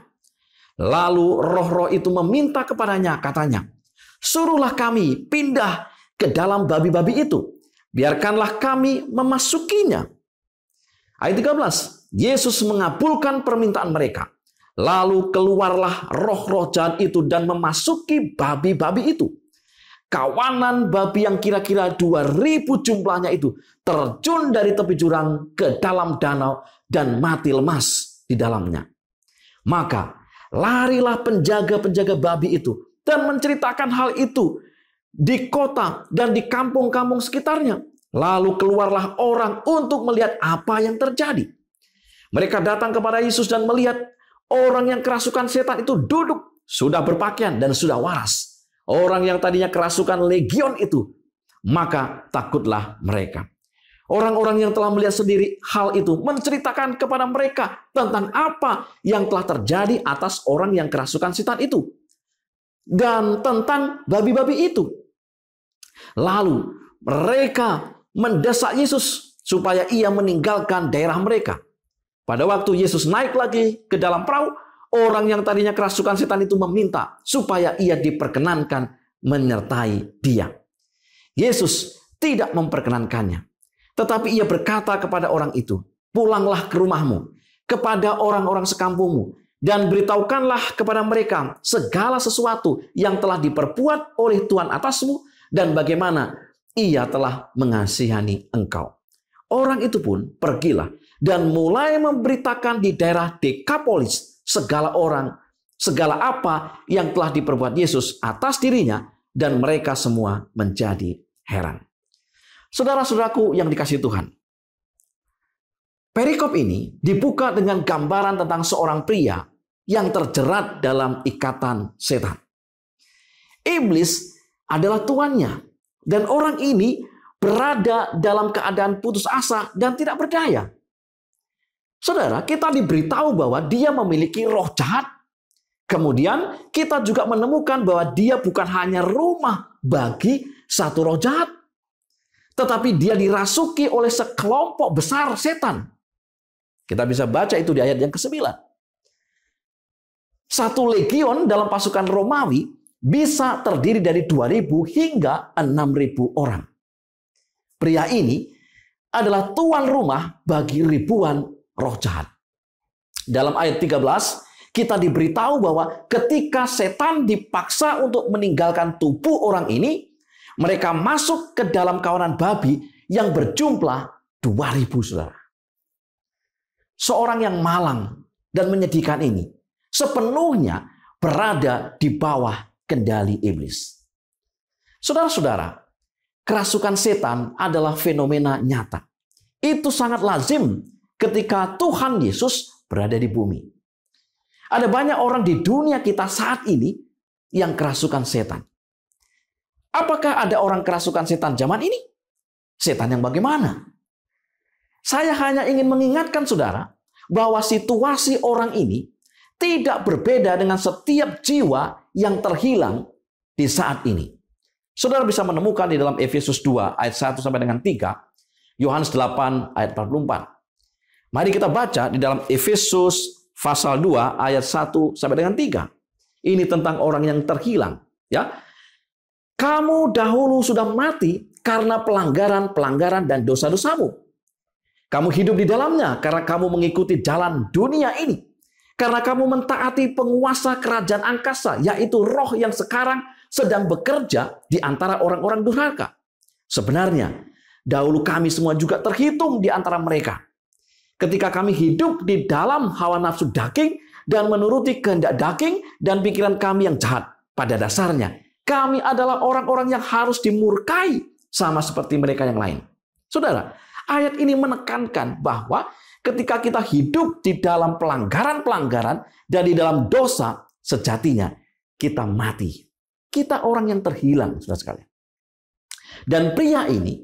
Lalu roh-roh itu meminta kepadanya, katanya, "Suruhlah kami pindah ke dalam babi-babi itu. Biarkanlah kami memasukinya." Ayat tiga belas, Yesus mengabulkan permintaan mereka. Lalu keluarlah roh-roh jahat itu dan memasuki babi-babi itu. Kawanan babi yang kira-kira dua ribu jumlahnya itu terjun dari tepi jurang ke dalam danau dan mati lemas di dalamnya. Maka larilah penjaga-penjaga babi itu dan menceritakan hal itu di kota dan di kampung-kampung sekitarnya. Lalu keluarlah orang untuk melihat apa yang terjadi. Mereka datang kepada Yesus dan melihat orang yang kerasukan setan itu duduk, sudah berpakaian dan sudah waras. Orang yang tadinya kerasukan legion itu, maka takutlah mereka. Orang-orang yang telah melihat sendiri hal itu menceritakan kepada mereka tentang apa yang telah terjadi atas orang yang kerasukan setan itu dan tentang babi-babi itu. Lalu mereka mendesak Yesus supaya ia meninggalkan daerah mereka. Pada waktu Yesus naik lagi ke dalam perahu, orang yang tadinya kerasukan setan itu meminta supaya ia diperkenankan menyertai dia. Yesus tidak memperkenankannya. Tetapi ia berkata kepada orang itu, "Pulanglah ke rumahmu, kepada orang-orang sekampungmu, dan beritahukanlah kepada mereka segala sesuatu yang telah diperbuat oleh Tuhan atasmu, dan bagaimana ia telah mengasihani engkau." Orang itu pun pergilah dan mulai memberitakan di daerah Dekapolis segala orang, segala apa yang telah diperbuat Yesus atas dirinya, dan mereka semua menjadi heran. Saudara-saudaraku yang dikasihi Tuhan, perikop ini dibuka dengan gambaran tentang seorang pria yang terjerat dalam ikatan setan. Iblis adalah tuannya, dan orang ini berada dalam keadaan putus asa dan tidak berdaya. Saudara, kita diberitahu bahwa dia memiliki roh jahat. Kemudian kita juga menemukan bahwa dia bukan hanya rumah bagi satu roh jahat, tetapi dia dirasuki oleh sekelompok besar setan. Kita bisa baca itu di ayat yang kesembilan. Satu legion dalam pasukan Romawi bisa terdiri dari dua ribu hingga enam ribu orang. Pria ini adalah tuan rumah bagi ribuan roh jahat. Dalam ayat tiga belas, kita diberitahu bahwa ketika setan dipaksa untuk meninggalkan tubuh orang ini, mereka masuk ke dalam kawanan babi yang berjumlah dua ribu, saudara. Seorang yang malang dan menyedihkan ini sepenuhnya berada di bawah kendali iblis. Saudara-saudara, kerasukan setan adalah fenomena nyata. Itu sangat lazim ketika Tuhan Yesus berada di bumi. Ada banyak orang di dunia kita saat ini yang kerasukan setan. Apakah ada orang kerasukan setan zaman ini? Setan yang bagaimana? Saya hanya ingin mengingatkan saudara bahwa situasi orang ini tidak berbeda dengan setiap jiwa yang terhilang di saat ini. Saudara bisa menemukan di dalam Efesus dua ayat satu sampai dengan tiga, Yohanes delapan ayat empat puluh empat. Mari kita baca di dalam Efesus pasal dua ayat satu sampai dengan tiga. Ini tentang orang yang terhilang, ya. Kamu dahulu sudah mati karena pelanggaran-pelanggaran dan dosa-dosamu. Kamu hidup di dalamnya karena kamu mengikuti jalan dunia ini. Karena kamu mentaati penguasa kerajaan angkasa, yaitu roh yang sekarang sedang bekerja di antara orang-orang durhaka. Sebenarnya, dahulu kami semua juga terhitung di antara mereka. Ketika kami hidup di dalam hawa nafsu daging dan menuruti kehendak daging dan pikiran kami yang jahat, pada dasarnya, kami adalah orang-orang yang harus dimurkai sama seperti mereka yang lain. Saudara, ayat ini menekankan bahwa ketika kita hidup di dalam pelanggaran-pelanggaran dan di dalam dosa, sejatinya kita mati. Kita orang yang terhilang, saudara sekalian. Dan pria ini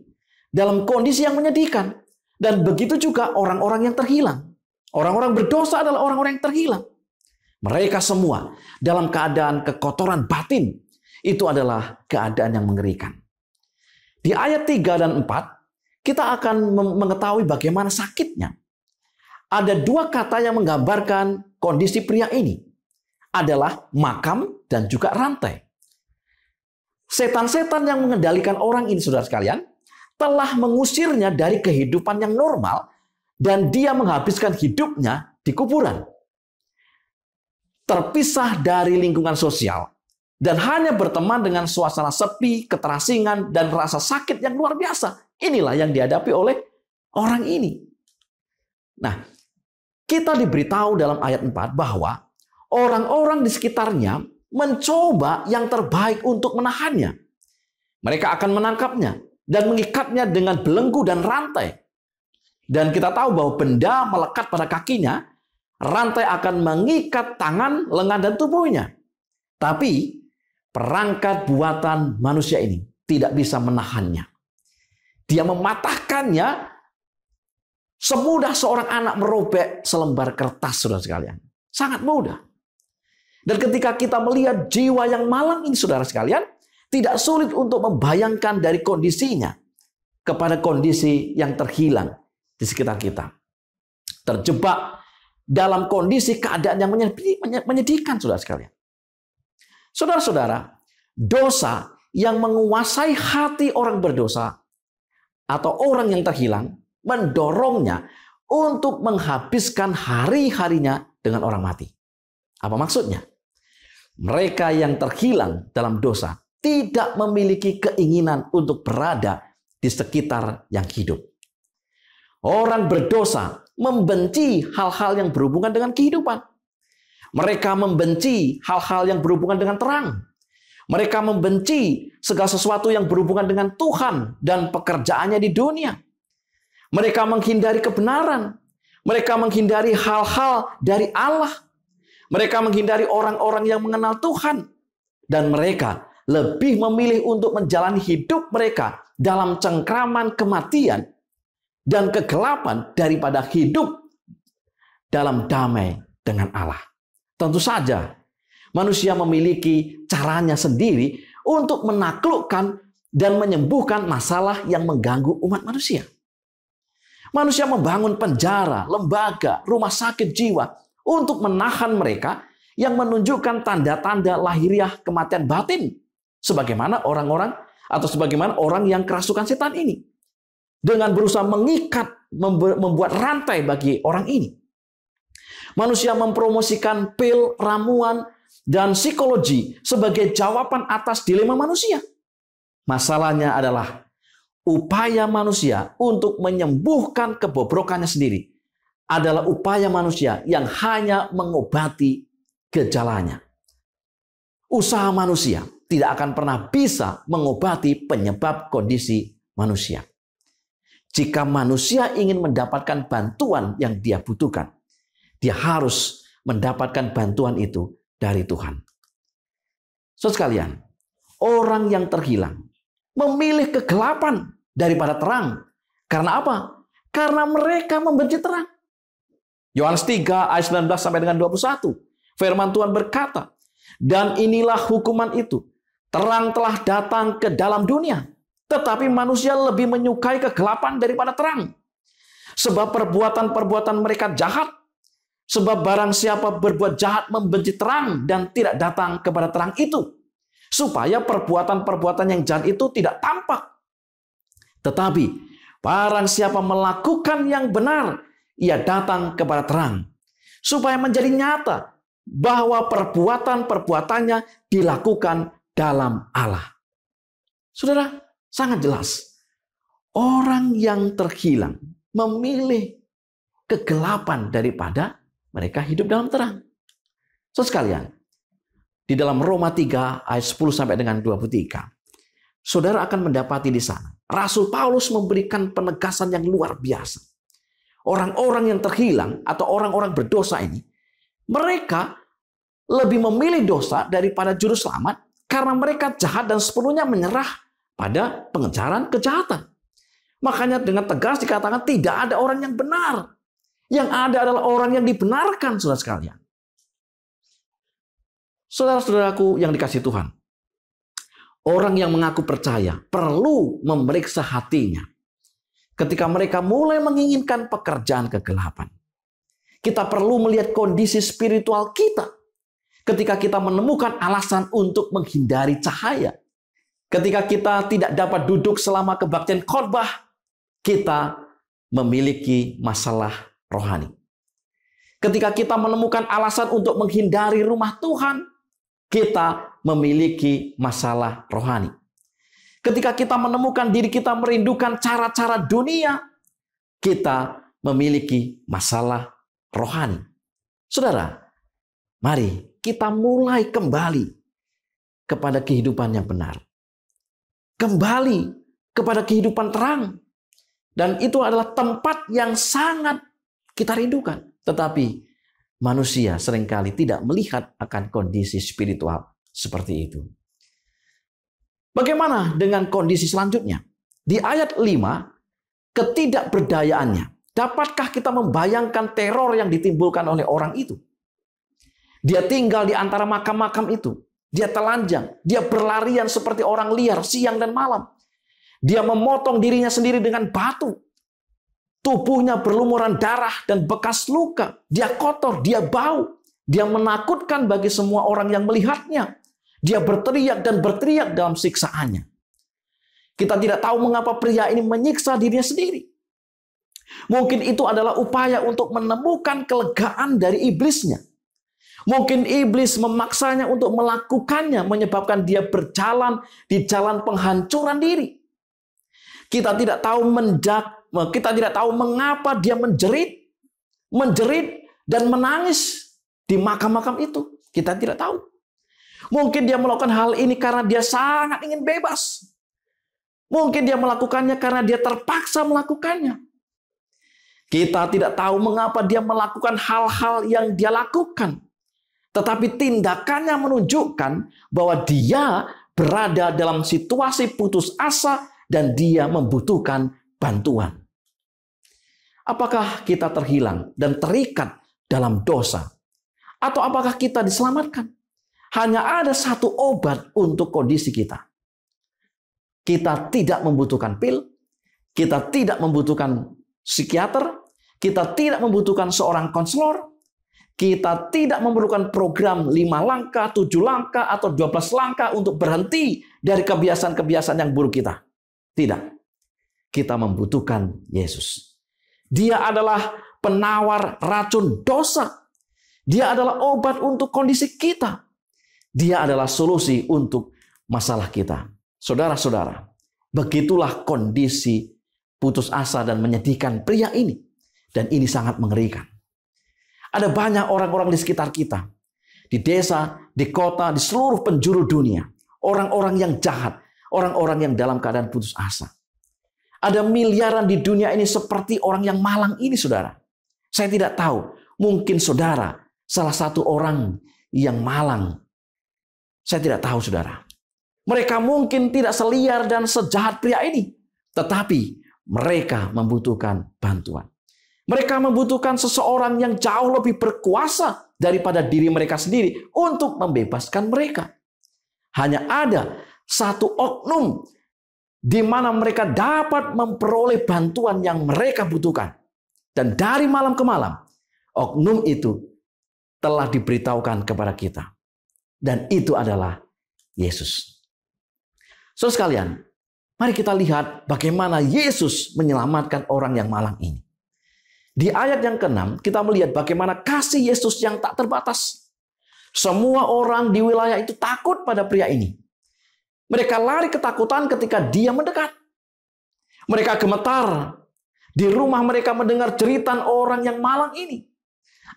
dalam kondisi yang menyedihkan. Dan begitu juga orang-orang yang terhilang. Orang-orang berdosa adalah orang-orang yang terhilang. Mereka semua dalam keadaan kekotoran batin. Itu adalah keadaan yang mengerikan. Di ayat tiga dan empat, kita akan mengetahui bagaimana sakitnya. Ada dua kata yang menggambarkan kondisi pria ini. Adalah makam dan juga rantai. Setan-setan yang mengendalikan orang ini, saudara sekalian, telah mengusirnya dari kehidupan yang normal, dan dia menghabiskan hidupnya di kuburan. Terpisah dari lingkungan sosial, dan hanya berteman dengan suasana sepi, keterasingan, dan rasa sakit yang luar biasa. Inilah yang dihadapi oleh orang ini. Nah, kita diberitahu dalam ayat empat bahwa orang-orang di sekitarnya mencoba yang terbaik untuk menahannya. Mereka akan menangkapnya dan mengikatnya dengan belenggu dan rantai. Dan kita tahu bahwa benda melekat pada kakinya, rantai akan mengikat tangan, lengan, dan tubuhnya. Tapi perangkat buatan manusia ini tidak bisa menahannya. Dia mematahkannya semudah seorang anak merobek selembar kertas, saudara sekalian. Sangat mudah. Dan ketika kita melihat jiwa yang malang ini, saudara sekalian, tidak sulit untuk membayangkan dari kondisinya kepada kondisi yang terhilang di sekitar kita. Terjebak dalam kondisi keadaan yang menyedihkan, saudara sekalian. Saudara-saudara, dosa yang menguasai hati orang berdosa atau orang yang terhilang mendorongnya untuk menghabiskan hari-harinya dengan orang mati. Apa maksudnya? Mereka yang terhilang dalam dosa tidak memiliki keinginan untuk berada di sekitar yang hidup. Orang berdosa membenci hal-hal yang berhubungan dengan kehidupan. Mereka membenci hal-hal yang berhubungan dengan terang. Mereka membenci segala sesuatu yang berhubungan dengan Tuhan dan pekerjaannya di dunia. Mereka menghindari kebenaran. Mereka menghindari hal-hal dari Allah. Mereka menghindari orang-orang yang mengenal Tuhan. Dan mereka lebih memilih untuk menjalani hidup mereka dalam cengkraman kematian dan kegelapan daripada hidup dalam damai dengan Allah. Tentu saja, manusia memiliki caranya sendiri untuk menaklukkan dan menyembuhkan masalah yang mengganggu umat manusia. Manusia membangun penjara, lembaga, rumah sakit jiwa untuk menahan mereka yang menunjukkan tanda-tanda lahiriah kematian batin, sebagaimana orang-orang atau sebagaimana orang yang kerasukan setan ini, dengan berusaha mengikat, membuat rantai bagi orang ini. Manusia mempromosikan pil, ramuan, dan psikologi sebagai jawaban atas dilema manusia. Masalahnya adalah upaya manusia untuk menyembuhkan kebobrokannya sendiri adalah upaya manusia yang hanya mengobati gejalanya. Usaha manusia tidak akan pernah bisa mengobati penyebab kondisi manusia. Jika manusia ingin mendapatkan bantuan yang dia butuhkan, dia harus mendapatkan bantuan itu dari Tuhan. Saudara sekalian, orang yang terhilang memilih kegelapan daripada terang. Karena apa? Karena mereka membenci terang. Yohanes tiga ayat sembilan belas sampai dengan dua puluh satu. Firman Tuhan berkata, "Dan inilah hukuman itu. Terang telah datang ke dalam dunia, tetapi manusia lebih menyukai kegelapan daripada terang. Sebab perbuatan-perbuatan mereka jahat. Sebab barang siapa berbuat jahat membenci terang dan tidak datang kepada terang itu, supaya perbuatan-perbuatan yang jahat itu tidak tampak. Tetapi barang siapa melakukan yang benar, ia datang kepada terang, supaya menjadi nyata bahwa perbuatan-perbuatannya dilakukan dalam Allah." Saudara, sangat jelas. Orang yang terhilang memilih kegelapan daripada mereka hidup dalam terang. Saudara sekalian, di dalam Roma tiga ayat sepuluh sampai dengan dua puluh tiga, saudara akan mendapati di sana Rasul Paulus memberikan penegasan yang luar biasa. Orang-orang yang terhilang atau orang-orang berdosa ini, mereka lebih memilih dosa daripada juru selamat karena mereka jahat dan sepenuhnya menyerah pada pengejaran kejahatan. Makanya dengan tegas dikatakan tidak ada orang yang benar. Yang ada adalah orang yang dibenarkan, saudara sekalian. Saudara-saudaraku yang dikasihi Tuhan, orang yang mengaku percaya perlu memeriksa hatinya ketika mereka mulai menginginkan pekerjaan kegelapan. Kita perlu melihat kondisi spiritual kita ketika kita menemukan alasan untuk menghindari cahaya. Ketika kita tidak dapat duduk selama kebaktian khotbah, kita memiliki masalah rohani. Ketika kita menemukan alasan untuk menghindari rumah Tuhan, kita memiliki masalah rohani. Ketika kita menemukan diri kita merindukan cara-cara dunia, kita memiliki masalah rohani. Saudara, mari kita mulai kembali kepada kehidupan yang benar. Kembali kepada kehidupan terang. Dan itu adalah tempat yang sangat kita rindukan. Tetapi manusia seringkali tidak melihat akan kondisi spiritual seperti itu. Bagaimana dengan kondisi selanjutnya? Di ayat lima, ketidakberdayaannya. Dapatkah kita membayangkan teror yang ditimbulkan oleh orang itu? Dia tinggal di antara makam-makam itu. Dia telanjang. Dia berlarian seperti orang liar siang dan malam. Dia memotong dirinya sendiri dengan batu. Tubuhnya berlumuran darah dan bekas luka. Dia kotor, dia bau. Dia menakutkan bagi semua orang yang melihatnya. Dia berteriak dan berteriak dalam siksaannya. Kita tidak tahu mengapa pria ini menyiksa dirinya sendiri. Mungkin itu adalah upaya untuk menemukan kelegaan dari iblisnya. Mungkin iblis memaksanya untuk melakukannya, menyebabkan dia berjalan di jalan penghancuran diri. Kita tidak tahu menjaga. Kita tidak tahu mengapa dia menjerit, menjerit dan menangis di makam-makam itu. Kita tidak tahu. Mungkin dia melakukan hal ini karena dia sangat ingin bebas. Mungkin dia melakukannya karena dia terpaksa melakukannya. Kita tidak tahu mengapa dia melakukan hal-hal yang dia lakukan. Tetapi tindakannya menunjukkan bahwa dia berada dalam situasi putus asa dan dia membutuhkan bantuan. Apakah kita terhilang dan terikat dalam dosa? Atau apakah kita diselamatkan? Hanya ada satu obat untuk kondisi kita. Kita tidak membutuhkan pil, kita tidak membutuhkan psikiater, kita tidak membutuhkan seorang konselor, kita tidak memerlukan program lima langkah, tujuh langkah, atau dua belas langkah untuk berhenti dari kebiasaan-kebiasaan yang buruk kita. Tidak. Kita membutuhkan Yesus. Dia adalah penawar racun dosa. Dia adalah obat untuk kondisi kita. Dia adalah solusi untuk masalah kita. Saudara-saudara, begitulah kondisi putus asa dan menyedihkan pria ini. Dan ini sangat mengerikan. Ada banyak orang-orang di sekitar kita. di desa, di kota, di seluruh penjuru dunia. Orang-orang yang jahat, orang-orang yang dalam keadaan putus asa. Ada miliaran di dunia ini seperti orang yang malang ini, saudara. Saya tidak tahu, mungkin saudara salah satu orang yang malang. Saya tidak tahu, saudara. Mereka mungkin tidak seliar dan sejahat pria ini, tetapi mereka membutuhkan bantuan. Mereka membutuhkan seseorang yang jauh lebih berkuasa daripada diri mereka sendiri untuk membebaskan mereka. Hanya ada satu oknum di mana mereka dapat memperoleh bantuan yang mereka butuhkan. Dan dari malam ke malam, oknum itu telah diberitahukan kepada kita. Dan itu adalah Yesus. Saudara sekalian, mari kita lihat bagaimana Yesus menyelamatkan orang yang malang ini. Di ayat yang keenam kita melihat bagaimana kasih Yesus yang tak terbatas. Semua orang di wilayah itu takut pada pria ini. Mereka lari ketakutan ketika dia mendekat. Mereka gemetar. Di rumah mereka mendengar jeritan orang yang malang ini.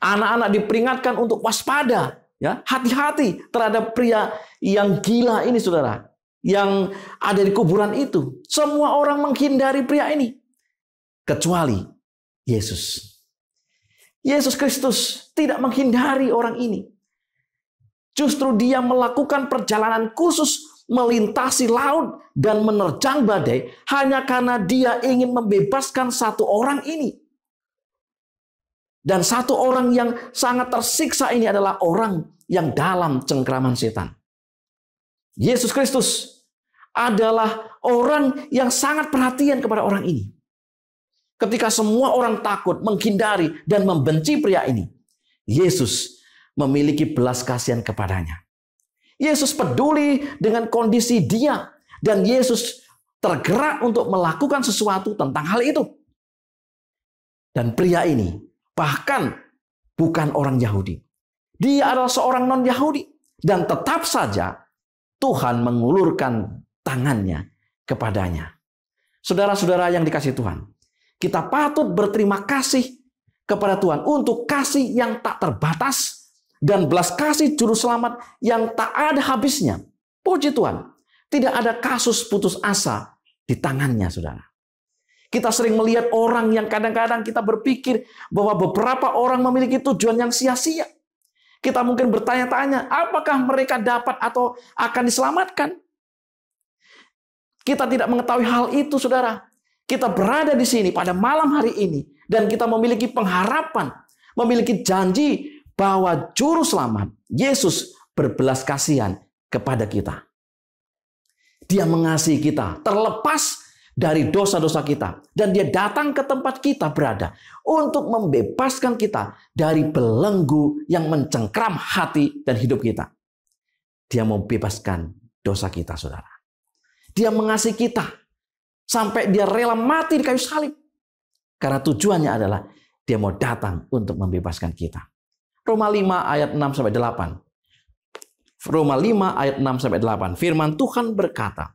Anak-anak diperingatkan untuk waspada, ya, hati-hati terhadap pria yang gila ini, saudara, yang ada di kuburan itu. Semua orang menghindari pria ini kecuali Yesus. Yesus Kristus tidak menghindari orang ini. Justru dia melakukan perjalanan khusus melintasi laut dan menerjang badai hanya karena dia ingin membebaskan satu orang ini. Dan satu orang yang sangat tersiksa ini adalah orang yang dalam cengkraman setan. Yesus Kristus adalah orang yang sangat perhatian kepada orang ini. Ketika semua orang takut, menghindari, dan membenci pria ini, Yesus memiliki belas kasihan kepadanya. Yesus peduli dengan kondisi dia, dan Yesus tergerak untuk melakukan sesuatu tentang hal itu. Dan pria ini bahkan bukan orang Yahudi. Dia adalah seorang non-Yahudi, dan tetap saja Tuhan mengulurkan tangannya kepadanya. Saudara-saudara yang dikasihi Tuhan, kita patut berterima kasih kepada Tuhan untuk kasih yang tak terbatas dan belas kasih juru selamat yang tak ada habisnya. Puji Tuhan, tidak ada kasus putus asa di tangannya, saudara. Kita sering melihat orang yang kadang-kadang kita berpikir bahwa beberapa orang memiliki tujuan yang sia-sia. Kita mungkin bertanya-tanya, apakah mereka dapat atau akan diselamatkan? Kita tidak mengetahui hal itu, saudara. Kita berada di sini pada malam hari ini dan kita memiliki pengharapan, memiliki janji bahwa juru selamat Yesus berbelas kasihan kepada kita. Dia mengasihi kita terlepas dari dosa-dosa kita dan dia datang ke tempat kita berada untuk membebaskan kita dari belenggu yang mencengkram hati dan hidup kita. Dia mau bebaskan dosa kita, saudara. Dia mengasihi kita sampai dia rela mati di kayu salib. Karena tujuannya adalah dia mau datang untuk membebaskan kita. Roma lima ayat enam sampai delapan. Roma lima ayat enam sampai delapan. Firman Tuhan berkata,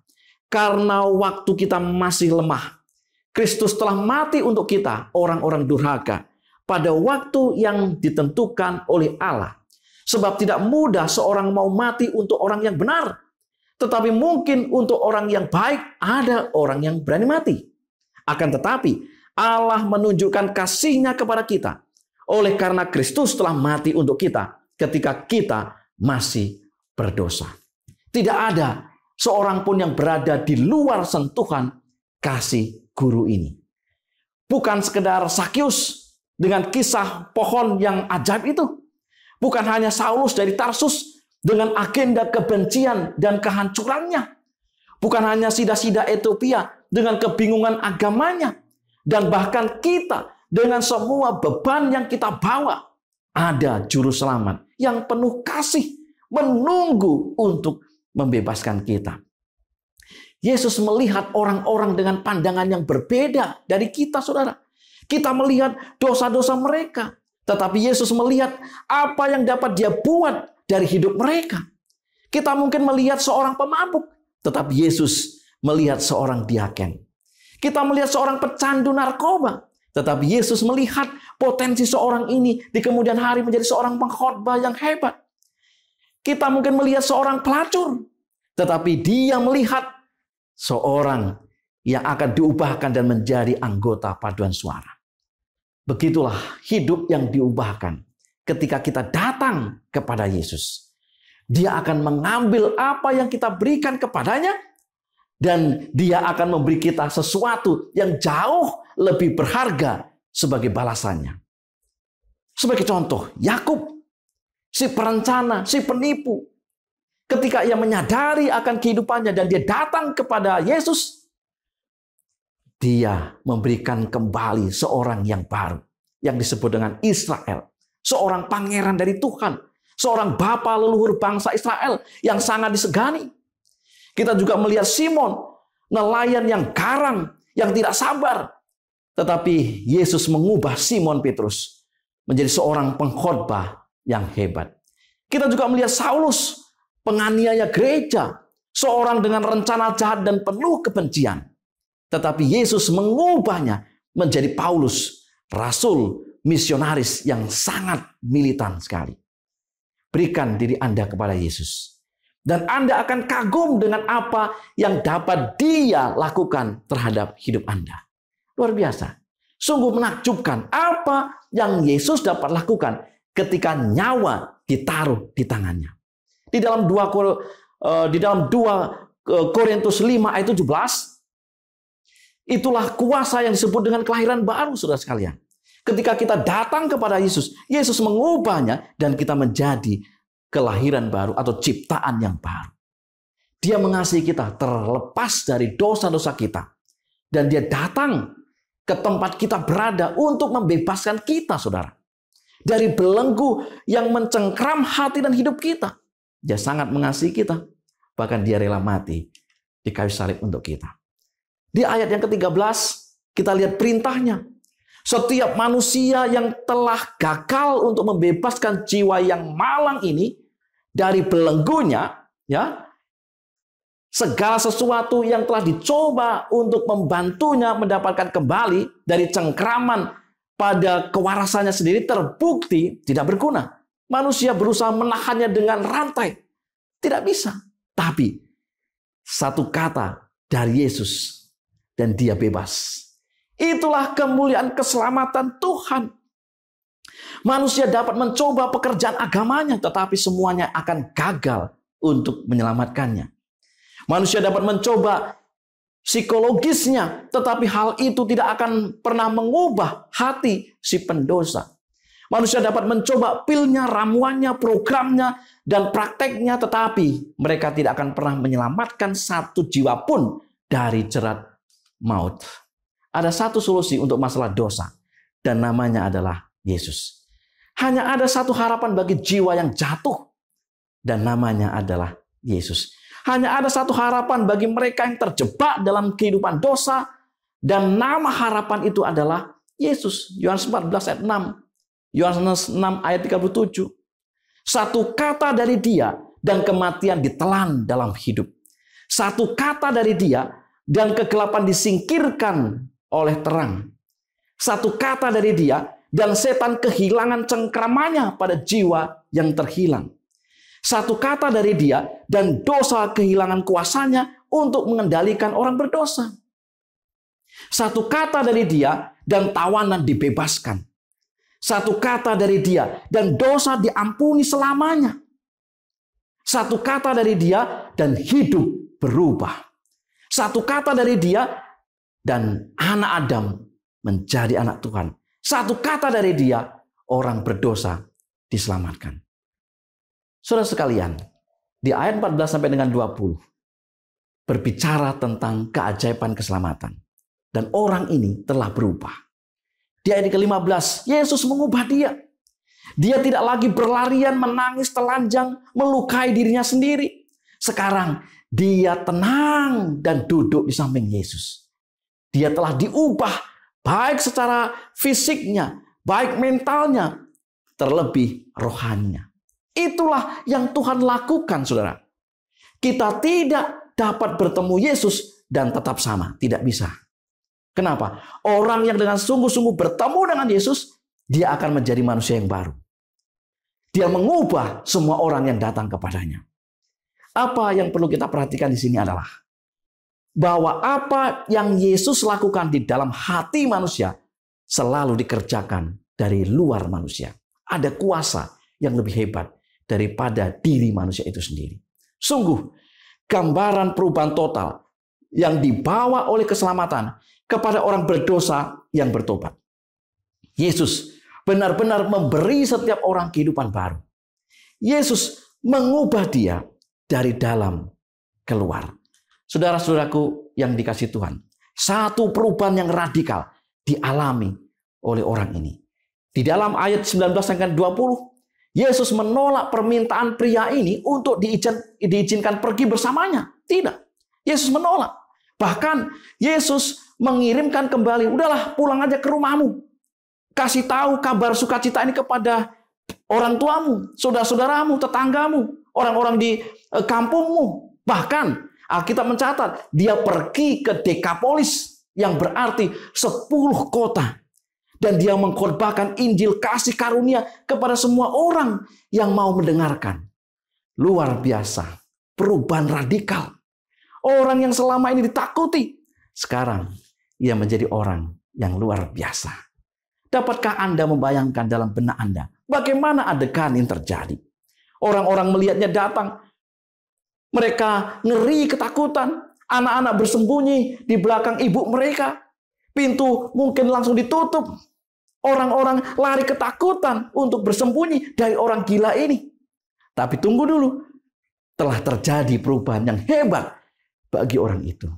"Karena waktu kita masih lemah, Kristus telah mati untuk kita, orang-orang durhaka, pada waktu yang ditentukan oleh Allah. Sebab tidak mudah seorang mau mati untuk orang yang benar. Tetapi mungkin untuk orang yang baik ada orang yang berani mati. Akan tetapi Allah menunjukkan kasih-Nya kepada kita. Oleh karena Kristus telah mati untuk kita ketika kita masih berdosa." Tidak ada seorang pun yang berada di luar sentuhan kasih guru ini. Bukan sekedar Sakyus dengan kisah pohon yang ajaib itu. Bukan hanya Saulus dari Tarsus dengan agenda kebencian dan kehancurannya. Bukan hanya sida-sida Ethiopia dengan kebingungan agamanya. Dan bahkan kita dengan semua beban yang kita bawa. Ada juru selamat yang penuh kasih menunggu untuk membebaskan kita. Yesus melihat orang-orang dengan pandangan yang berbeda dari kita, saudara. Kita melihat dosa-dosa mereka. Tetapi Yesus melihat apa yang dapat dia buat dari hidup mereka. Kita mungkin melihat seorang pemabuk, tetapi Yesus melihat seorang diaken. Kita melihat seorang pecandu narkoba, tetapi Yesus melihat potensi seorang ini di kemudian hari menjadi seorang pengkhotbah yang hebat. Kita mungkin melihat seorang pelacur, tetapi dia melihat seorang yang akan diubahkan dan menjadi anggota paduan suara. Begitulah hidup yang diubahkan ketika kita datang kepada Yesus. Dia akan mengambil apa yang kita berikan kepadanya, dan dia akan memberi kita sesuatu yang jauh lebih berharga sebagai balasannya. Sebagai contoh, Yakub, si perencana, si penipu, ketika ia menyadari akan kehidupannya dan dia datang kepada Yesus, dia memberikan kembali seorang yang baru, yang disebut dengan Israel. Seorang pangeran dari Tuhan, seorang bapa leluhur bangsa Israel yang sangat disegani. Kita juga melihat Simon, nelayan yang garang, yang tidak sabar. Tetapi Yesus mengubah Simon Petrus menjadi seorang pengkhotbah yang hebat. Kita juga melihat Saulus, penganiaya gereja, seorang dengan rencana jahat dan penuh kebencian. Tetapi Yesus mengubahnya menjadi Paulus, rasul misionaris yang sangat militan sekali. Berikan diri Anda kepada Yesus, dan Anda akan kagum dengan apa yang dapat Dia lakukan terhadap hidup Anda. Luar biasa. Sungguh menakjubkan apa yang Yesus dapat lakukan ketika nyawa ditaruh di tangannya. Di dalam dua Korintus lima ayat tujuh belas, itulah kuasa yang disebut dengan kelahiran baru, saudara sekalian. Ketika kita datang kepada Yesus, Yesus mengubahnya dan kita menjadi kelahiran baru atau ciptaan yang baru. Dia mengasihi kita terlepas dari dosa-dosa kita, dan Dia datang ke tempat kita berada untuk membebaskan kita, saudara, dari belenggu yang mencengkram hati dan hidup kita. Dia sangat mengasihi kita, bahkan Dia rela mati di kayu salib untuk kita. Di ayat yang ke tiga belas, kita lihat perintahnya. Setiap manusia yang telah gagal untuk membebaskan jiwa yang malang ini dari belenggunya, ya, segala sesuatu yang telah dicoba untuk membantunya mendapatkan kembali dari cengkraman pada kewarasannya sendiri terbukti tidak berguna. Manusia berusaha menahannya dengan rantai. Tidak bisa. Tapi satu kata dari Yesus dan Dia bebas. Itulah kemuliaan keselamatan Tuhan. Manusia dapat mencoba pekerjaan agamanya, tetapi semuanya akan gagal untuk menyelamatkannya. Manusia dapat mencoba psikologisnya, tetapi hal itu tidak akan pernah mengubah hati si pendosa. Manusia dapat mencoba pilnya, ramuannya, programnya, dan prakteknya, tetapi mereka tidak akan pernah menyelamatkan satu jiwa pun dari jerat maut. Ada satu solusi untuk masalah dosa, dan namanya adalah Yesus. Hanya ada satu harapan bagi jiwa yang jatuh, dan namanya adalah Yesus. Hanya ada satu harapan bagi mereka yang terjebak dalam kehidupan dosa, dan nama harapan itu adalah Yesus. Yohanes empat belas ayat enam, Yohanes enam ayat tiga puluh tujuh. Satu kata dari Dia dan kematian ditelan dalam hidup. Satu kata dari Dia dan kegelapan disingkirkan oleh terang. Satu kata dari Dia dan setan kehilangan cengkramannya pada jiwa yang terhilang. Satu kata dari Dia dan dosa kehilangan kuasanya untuk mengendalikan orang berdosa. Satu kata dari Dia dan tawanan dibebaskan. Satu kata dari Dia dan dosa diampuni selamanya. Satu kata dari Dia dan hidup berubah. Satu kata dari Dia dan anak Adam menjadi anak Tuhan. Satu kata dari Dia, orang berdosa diselamatkan. Saudara sekalian, di ayat empat belas sampai dengan dua puluh berbicara tentang keajaiban keselamatan, dan orang ini telah berubah. Di ayat ke lima belas, Yesus mengubah dia. Dia tidak lagi berlarian, menangis telanjang, melukai dirinya sendiri. Sekarang dia tenang dan duduk di samping Yesus. Dia telah diubah baik secara fisiknya, baik mentalnya, terlebih rohaninya. Itulah yang Tuhan lakukan, saudara. Kita tidak dapat bertemu Yesus dan tetap sama. Tidak bisa. Kenapa? Orang yang dengan sungguh-sungguh bertemu dengan Yesus, dia akan menjadi manusia yang baru. Dia mengubah semua orang yang datang kepadanya. Apa yang perlu kita perhatikan di sini adalah bahwa apa yang Yesus lakukan di dalam hati manusia selalu dikerjakan dari luar manusia. Ada kuasa yang lebih hebat daripada diri manusia itu sendiri. Sungguh, gambaran perubahan total yang dibawa oleh keselamatan kepada orang berdosa yang bertobat. Yesus benar-benar memberi setiap orang kehidupan baru. Yesus mengubah dia dari dalam keluar. Saudara-saudaraku yang dikasihi Tuhan, satu perubahan yang radikal dialami oleh orang ini. Di dalam ayat sembilan belas sampai dua puluh, Yesus menolak permintaan pria ini untuk diizinkan pergi bersamanya. Tidak. Yesus menolak. Bahkan Yesus mengirimkan kembali, udahlah pulang aja ke rumahmu. Kasih tahu kabar sukacita ini kepada orang tuamu, saudara-saudaramu, tetanggamu, orang-orang di kampungmu. Bahkan Alkitab mencatat, dia pergi ke Dekapolis yang berarti sepuluh kota. Dan dia mengkorbankan Injil kasih karunia kepada semua orang yang mau mendengarkan. Luar biasa, perubahan radikal. Orang yang selama ini ditakuti, sekarang ia menjadi orang yang luar biasa. Dapatkah Anda membayangkan dalam benak Anda bagaimana adegan yang terjadi? Orang-orang melihatnya datang. Mereka ngeri ketakutan. Anak-anak bersembunyi di belakang ibu mereka. Pintu mungkin langsung ditutup. Orang-orang lari ketakutan untuk bersembunyi dari orang gila ini. Tapi tunggu dulu. Telah terjadi perubahan yang hebat bagi orang itu.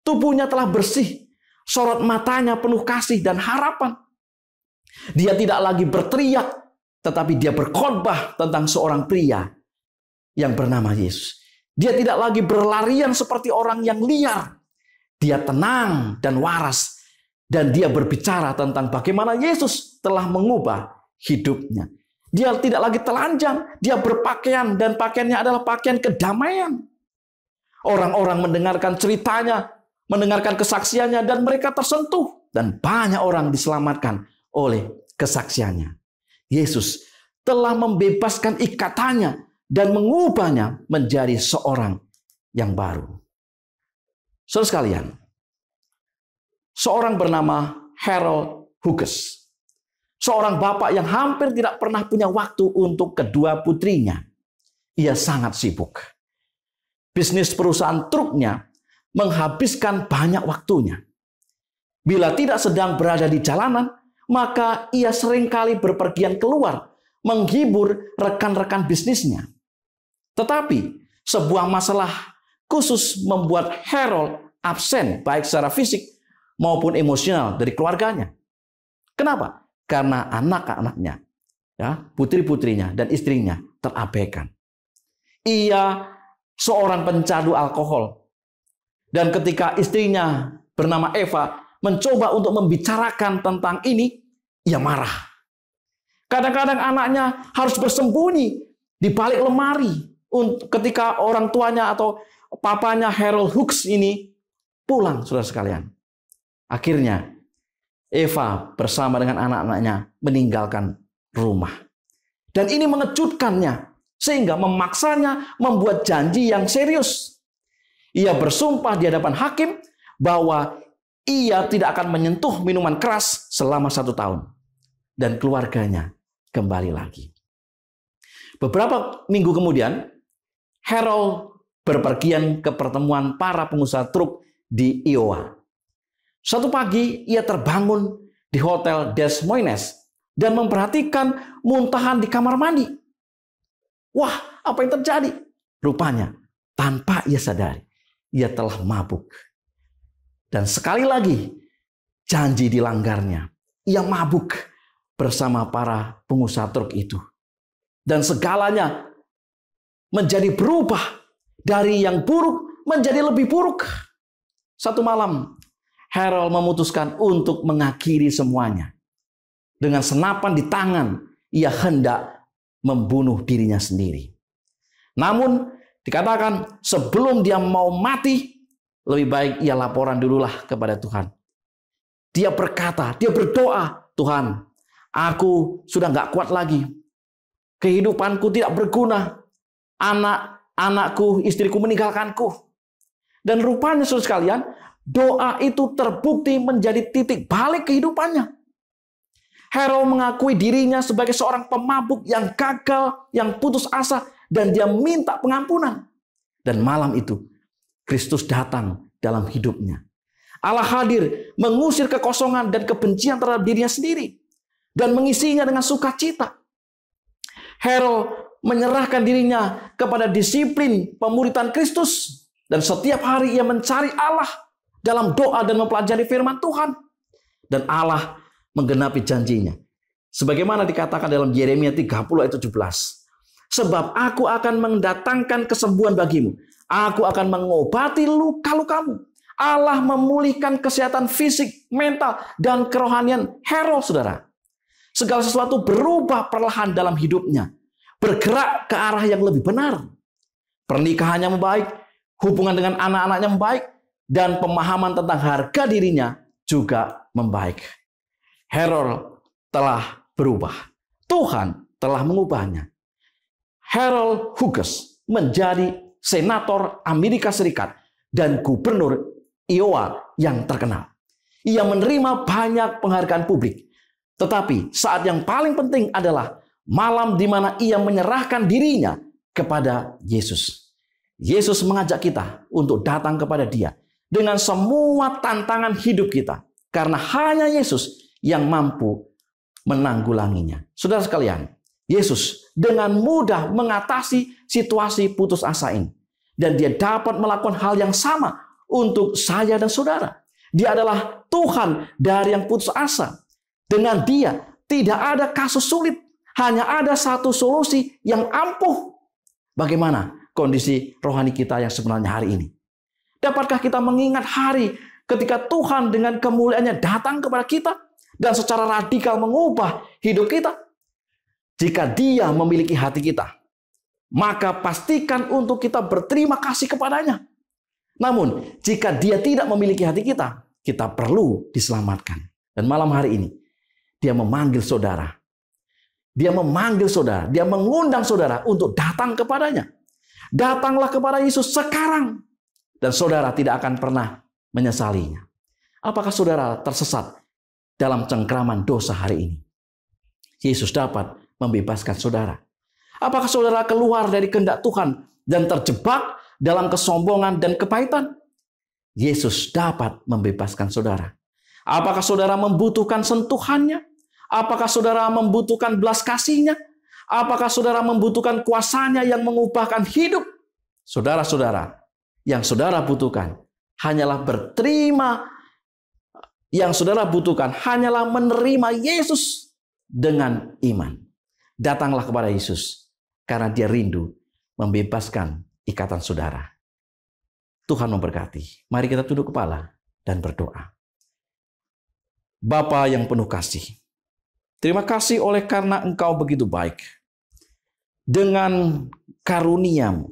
Tubuhnya telah bersih. Sorot matanya penuh kasih dan harapan. Dia tidak lagi berteriak, tetapi dia berkhotbah tentang seorang pria yang bernama Yesus. Dia tidak lagi berlarian seperti orang yang liar. Dia tenang dan waras. Dan dia berbicara tentang bagaimana Yesus telah mengubah hidupnya. Dia tidak lagi telanjang, dia berpakaian dan pakaiannya adalah pakaian kedamaian. Orang-orang mendengarkan ceritanya, mendengarkan kesaksiannya dan mereka tersentuh. Dan banyak orang diselamatkan oleh kesaksiannya. Yesus telah membebaskan ikatannya dan mengubahnya menjadi seorang yang baru. Saudara sekalian, seorang bernama Harold Hughes, seorang bapak yang hampir tidak pernah punya waktu untuk kedua putrinya. Ia sangat sibuk. Bisnis perusahaan truknya menghabiskan banyak waktunya. Bila tidak sedang berada di jalanan, maka ia seringkali berpergian keluar, menghibur rekan-rekan bisnisnya. Tetapi, sebuah masalah khusus membuat Harold absen, baik secara fisik maupun emosional dari keluarganya. Kenapa? Karena anak-anaknya, ya, putri-putrinya dan istrinya terabaikan. Ia seorang pecandu alkohol. Dan ketika istrinya bernama Eva mencoba untuk membicarakan tentang ini, ia marah. Kadang-kadang anaknya harus bersembunyi di balik lemari ketika orang tuanya atau papanya Harold Hughes ini pulang, saudara sekalian. Akhirnya, Eva bersama dengan anak-anaknya meninggalkan rumah. Dan ini mengejutkannya, sehingga memaksanya membuat janji yang serius. Ia bersumpah di hadapan hakim bahwa ia tidak akan menyentuh minuman keras selama satu tahun. Dan keluarganya kembali lagi. Beberapa minggu kemudian, Harold berpergian ke pertemuan para pengusaha truk di Iowa. Suatu pagi, ia terbangun di Hotel Des Moines dan memperhatikan muntahan di kamar mandi. Wah, apa yang terjadi? Rupanya, tanpa ia sadari, ia telah mabuk. Dan sekali lagi, janji dilanggarnya. Ia mabuk bersama para pengusaha truk itu. Dan segalanya menjadi berubah. Dari yang buruk menjadi lebih buruk. Satu malam, Harold memutuskan untuk mengakhiri semuanya. Dengan senapan di tangan, ia hendak membunuh dirinya sendiri. Namun, dikatakan sebelum dia mau mati, lebih baik ia laporan dululah kepada Tuhan. Dia berkata, dia berdoa, Tuhan, aku sudah nggak kuat lagi. Kehidupanku tidak berguna. Anak-anakku, istriku meninggalkanku. Dan rupanya saudara sekalian, doa itu terbukti menjadi titik balik kehidupannya. Harold mengakui dirinya sebagai seorang pemabuk yang gagal, yang putus asa, dan dia minta pengampunan. Dan malam itu, Kristus datang dalam hidupnya. Allah hadir mengusir kekosongan dan kebencian terhadap dirinya sendiri. Dan mengisinya dengan sukacita. Harold menyerahkan dirinya kepada disiplin pemuritan Kristus. Dan setiap hari ia mencari Allah dalam doa dan mempelajari firman Tuhan. Dan Allah menggenapi janjinya. Sebagaimana dikatakan dalam Yeremia tiga puluh ayat tujuh belas. Sebab aku akan mendatangkan kesembuhan bagimu. Aku akan mengobati luka-lukamu. Allah memulihkan kesehatan fisik, mental, dan kerohanian Harold, saudara. Segala sesuatu berubah perlahan dalam hidupnya. Bergerak ke arah yang lebih benar. Pernikahannya membaik. Hubungan dengan anak-anaknya membaik. Dan pemahaman tentang harga dirinya juga membaik. Harold telah berubah. Tuhan telah mengubahnya. Harold Hughes menjadi senator Amerika Serikat dan gubernur Iowa yang terkenal. Ia menerima banyak penghargaan publik. Tetapi saat yang paling penting adalah malam di mana ia menyerahkan dirinya kepada Yesus. Yesus mengajak kita untuk datang kepada Dia dengan semua tantangan hidup kita. Karena hanya Yesus yang mampu menanggulanginya. Saudara sekalian, Yesus dengan mudah mengatasi situasi putus asa ini. Dan Dia dapat melakukan hal yang sama untuk saya dan saudara. Dia adalah Tuhan dari yang putus asa. Dengan Dia tidak ada kasus sulit. Hanya ada satu solusi yang ampuh. Bagaimana kondisi rohani kita yang sebenarnya hari ini? Dapatkah kita mengingat hari ketika Tuhan dengan kemuliaannya datang kepada kita dan secara radikal mengubah hidup kita? Jika Dia memiliki hati kita, maka pastikan untuk kita berterima kasih kepadanya. Namun, jika Dia tidak memiliki hati kita, kita perlu diselamatkan. Dan malam hari ini, Dia memanggil saudara. Dia memanggil saudara, Dia mengundang saudara untuk datang kepadanya. Datanglah kepada Yesus sekarang. Dan saudara tidak akan pernah menyesalinya. Apakah saudara tersesat dalam cengkraman dosa hari ini? Yesus dapat membebaskan saudara. Apakah saudara keluar dari kehendak Tuhan dan terjebak dalam kesombongan dan kepahitan? Yesus dapat membebaskan saudara. Apakah saudara membutuhkan sentuhannya? Apakah saudara membutuhkan belas kasihnya? Apakah saudara membutuhkan kuasanya yang mengubahkan hidup? Saudara-saudara, yang saudara butuhkan hanyalah berterima, yang saudara butuhkan hanyalah menerima Yesus dengan iman. Datanglah kepada Yesus, karena Dia rindu membebaskan ikatan saudara. Tuhan memberkati. Mari kita tunduk kepala dan berdoa. Bapa yang penuh kasih, terima kasih oleh karena Engkau begitu baik. Dengan karuniamu,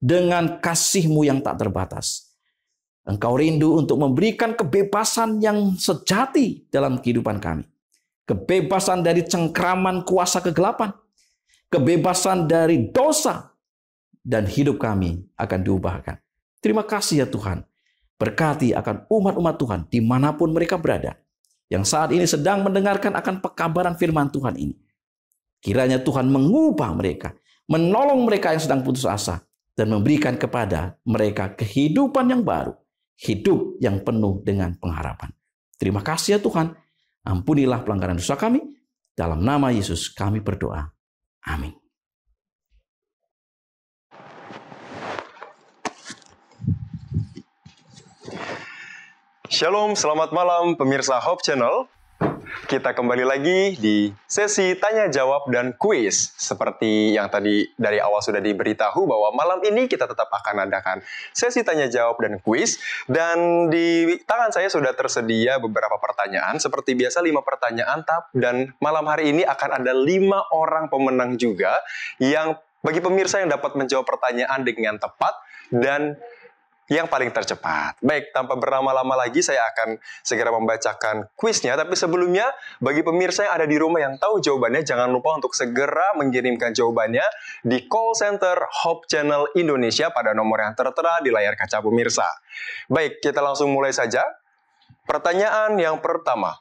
dengan kasih-Mu yang tak terbatas, Engkau rindu untuk memberikan kebebasan yang sejati dalam kehidupan kami. Kebebasan dari cengkraman kuasa kegelapan. Kebebasan dari dosa. Dan hidup kami akan diubahkan. Terima kasih ya Tuhan. Berkati akan umat-umat Tuhan dimanapun mereka berada. Yang saat ini sedang mendengarkan akan pekabaran firman Tuhan ini. Kiranya Tuhan mengubah mereka. Menolong mereka yang sedang putus asa. Dan memberikan kepada mereka kehidupan yang baru. Hidup yang penuh dengan pengharapan. Terima kasih ya Tuhan. Ampunilah pelanggaran dosa kami. Dalam nama Yesus kami berdoa. Amin. Shalom, selamat malam pemirsa Hope Channel. Kita kembali lagi di sesi tanya jawab dan kuis. Seperti yang tadi dari awal sudah diberitahu bahwa malam ini kita tetap akan adakan sesi tanya jawab dan kuis. Dan di tangan saya sudah tersedia beberapa pertanyaan. Seperti biasa lima pertanyaan tap. Dan malam hari ini akan ada lima orang pemenang juga. Yang bagi pemirsa yang dapat menjawab pertanyaan dengan tepat dan yang paling tercepat. Baik, tanpa berlama-lama lagi saya akan segera membacakan kuisnya. Tapi sebelumnya, bagi pemirsa yang ada di rumah yang tahu jawabannya, jangan lupa untuk segera mengirimkan jawabannya di call center Hope Channel Indonesia pada nomor yang tertera di layar kaca pemirsa. Baik, kita langsung mulai saja. Pertanyaan yang pertama.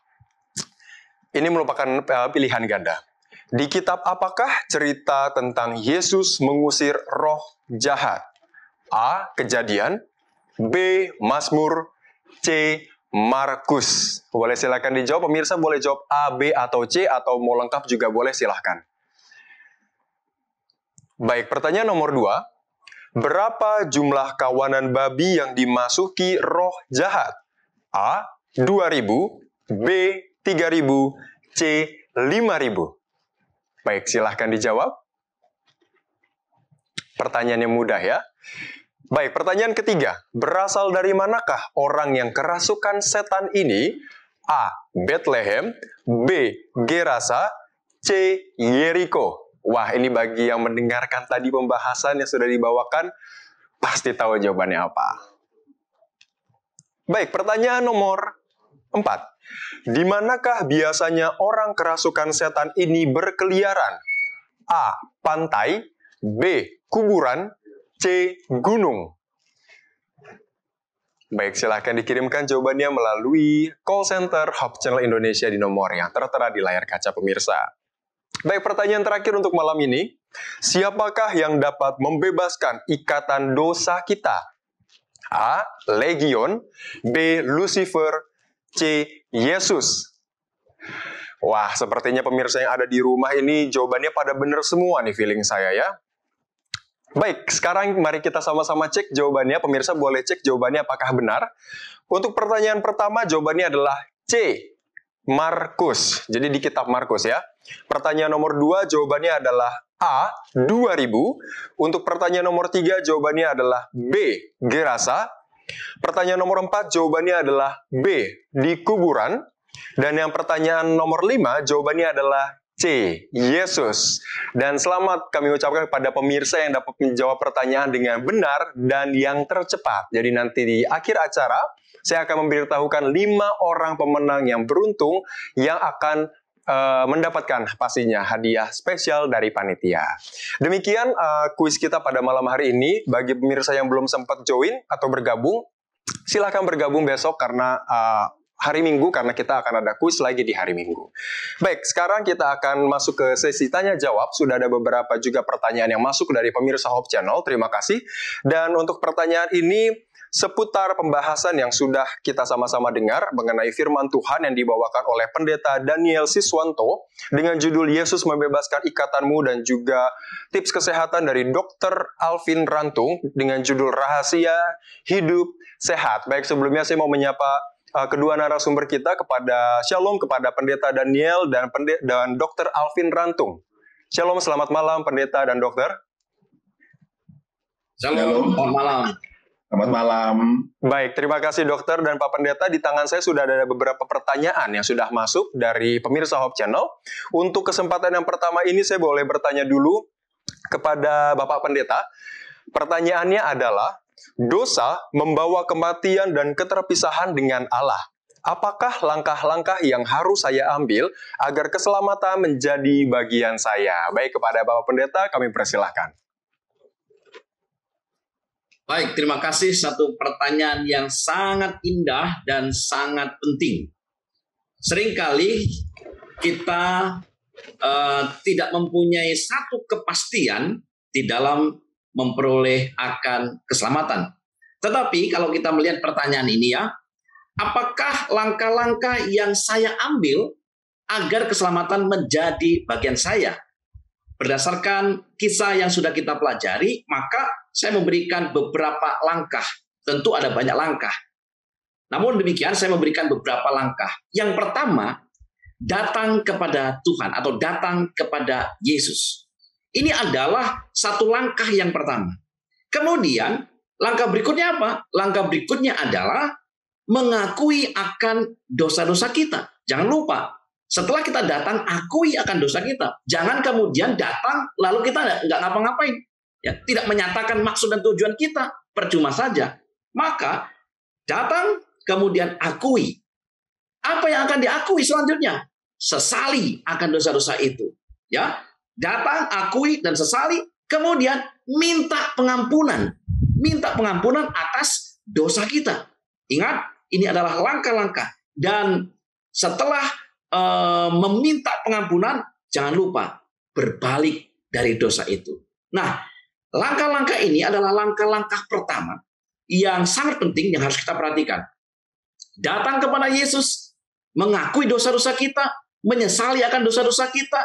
Ini merupakan pilihan ganda. Di kitab apakah cerita tentang Yesus mengusir roh jahat? A. Kejadian, B. Mazmur, C. Markus. Boleh silakan dijawab, pemirsa boleh jawab A, B, atau C, atau mau lengkap juga boleh silahkan. Baik, pertanyaan nomor dua. Berapa jumlah kawanan babi yang dimasuki roh jahat? A. dua ribu, B. tiga ribu, C. lima ribu. Baik, silahkan dijawab. Pertanyaannya mudah ya. Baik, pertanyaan ketiga. Berasal dari manakah orang yang kerasukan setan ini? A. Bethlehem, B. Gerasa, C. Yeriko. Wah, ini bagi yang mendengarkan tadi pembahasan yang sudah dibawakan, pasti tahu jawabannya apa. Baik, pertanyaan nomor empat. Di manakah biasanya orang kerasukan setan ini berkeliaran? A. Pantai, B. Kuburan, C. Gunung. Baik, silahkan dikirimkan jawabannya melalui call center Hope Channel Indonesia di nomor yang tertera di layar kaca pemirsa. Baik, pertanyaan terakhir untuk malam ini. Siapakah yang dapat membebaskan ikatan dosa kita? A. Legion, B. Lucifer, C. Yesus. Wah, sepertinya pemirsa yang ada di rumah ini jawabannya pada benar semua nih feeling saya ya. Baik, sekarang mari kita sama-sama cek jawabannya. Pemirsa boleh cek jawabannya apakah benar. Untuk pertanyaan pertama, jawabannya adalah C. Markus. Jadi di kitab Markus ya. Pertanyaan nomor dua, jawabannya adalah A. dua ribu. Untuk pertanyaan nomor tiga, jawabannya adalah B. Gerasa. Pertanyaan nomor empat, jawabannya adalah B. Di kuburan. Dan yang pertanyaan nomor lima, jawabannya adalah C. Yesus. Dan selamat kami ucapkan kepada pemirsa yang dapat menjawab pertanyaan dengan benar dan yang tercepat. Jadi nanti di akhir acara, saya akan memberitahukan lima orang pemenang yang beruntung yang akan uh, mendapatkan pastinya hadiah spesial dari panitia. Demikian uh, kuis kita pada malam hari ini. Bagi pemirsa yang belum sempat join atau bergabung, silahkan bergabung besok karena Uh, hari Minggu, karena kita akan ada kuis lagi di hari Minggu. Baik, sekarang kita akan masuk ke sesi tanya-jawab. Sudah ada beberapa juga pertanyaan yang masuk dari pemirsa Hope Channel. Terima kasih. Dan untuk pertanyaan ini seputar pembahasan yang sudah kita sama-sama dengar mengenai firman Tuhan yang dibawakan oleh pendeta Daniel Siswanto dengan judul Yesus Membebaskan Ikatanmu, dan juga tips kesehatan dari dokter Alvin Rantung dengan judul Rahasia Hidup Sehat. Baik, sebelumnya saya mau menyapa kedua narasumber kita. Kepada Shalom kepada pendeta Daniel dan pendeta, dan dokter Alvin Rantung. Shalom, selamat malam pendeta dan dokter. Shalom, selamat malam. Selamat malam. Baik, terima kasih dokter dan Pak Pendeta. Di tangan saya sudah ada beberapa pertanyaan yang sudah masuk dari pemirsa Hope Channel. Untuk kesempatan yang pertama ini saya boleh bertanya dulu kepada Bapak Pendeta. Pertanyaannya adalah, dosa membawa kematian dan keterpisahan dengan Allah. Apakah langkah-langkah yang harus saya ambil agar keselamatan menjadi bagian saya? Baik, kepada Bapak Pendeta kami persilahkan. Baik, terima kasih. Satu pertanyaan yang sangat indah dan sangat penting. Seringkali kita uh, tidak mempunyai satu kepastian di dalam memperoleh akan keselamatan. Tetapi kalau kita melihat pertanyaan ini ya, apakah langkah-langkah yang saya ambil agar keselamatan menjadi bagian saya? Berdasarkan kisah yang sudah kita pelajari, maka saya memberikan beberapa langkah. Tentu ada banyak langkah. Namun demikian saya memberikan beberapa langkah. Yang pertama, datang kepada Tuhan atau datang kepada Yesus. Ini adalah satu langkah yang pertama. Kemudian, langkah berikutnya apa? Langkah berikutnya adalah mengakui akan dosa-dosa kita. Jangan lupa, setelah kita datang, akui akan dosa kita. Jangan kemudian datang, lalu kita nggak ngapa-ngapain. Ya, tidak menyatakan maksud dan tujuan kita. Percuma saja. Maka datang kemudian akui. Apa yang akan diakui selanjutnya? Sesali akan dosa-dosa itu, ya. Datang, akui dan sesali, kemudian minta pengampunan. Minta pengampunan atas dosa kita. Ingat, ini adalah langkah-langkah. Dan setelah e, meminta pengampunan, jangan lupa berbalik dari dosa itu. Nah, langkah-langkah ini adalah langkah-langkah pertama yang sangat penting yang harus kita perhatikan. Datang kepada Yesus, mengakui dosa-dosa kita, menyesali akan dosa-dosa kita,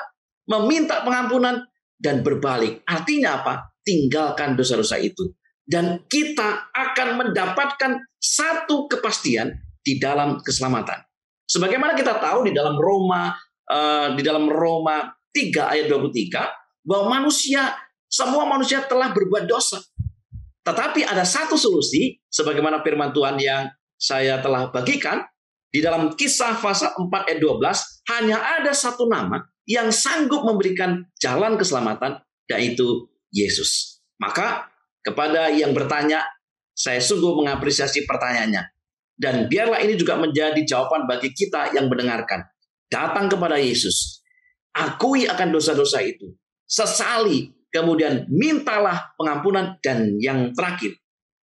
meminta pengampunan, dan berbalik. Artinya apa? Tinggalkan dosa-dosa itu. Dan kita akan mendapatkan satu kepastian di dalam keselamatan. Sebagaimana kita tahu di dalam Roma, eh, di dalam Roma tiga ayat dua puluh tiga, bahwa manusia, semua manusia telah berbuat dosa. Tetapi ada satu solusi, sebagaimana firman Tuhan yang saya telah bagikan, di dalam kisah pasal empat ayat dua belas, hanya ada satu nama yang sanggup memberikan jalan keselamatan, yaitu Yesus. Maka kepada yang bertanya, saya sungguh mengapresiasi pertanyaannya. Dan biarlah ini juga menjadi jawaban bagi kita yang mendengarkan. Datang kepada Yesus, akui akan dosa-dosa itu, sesali, kemudian mintalah pengampunan, dan yang terakhir,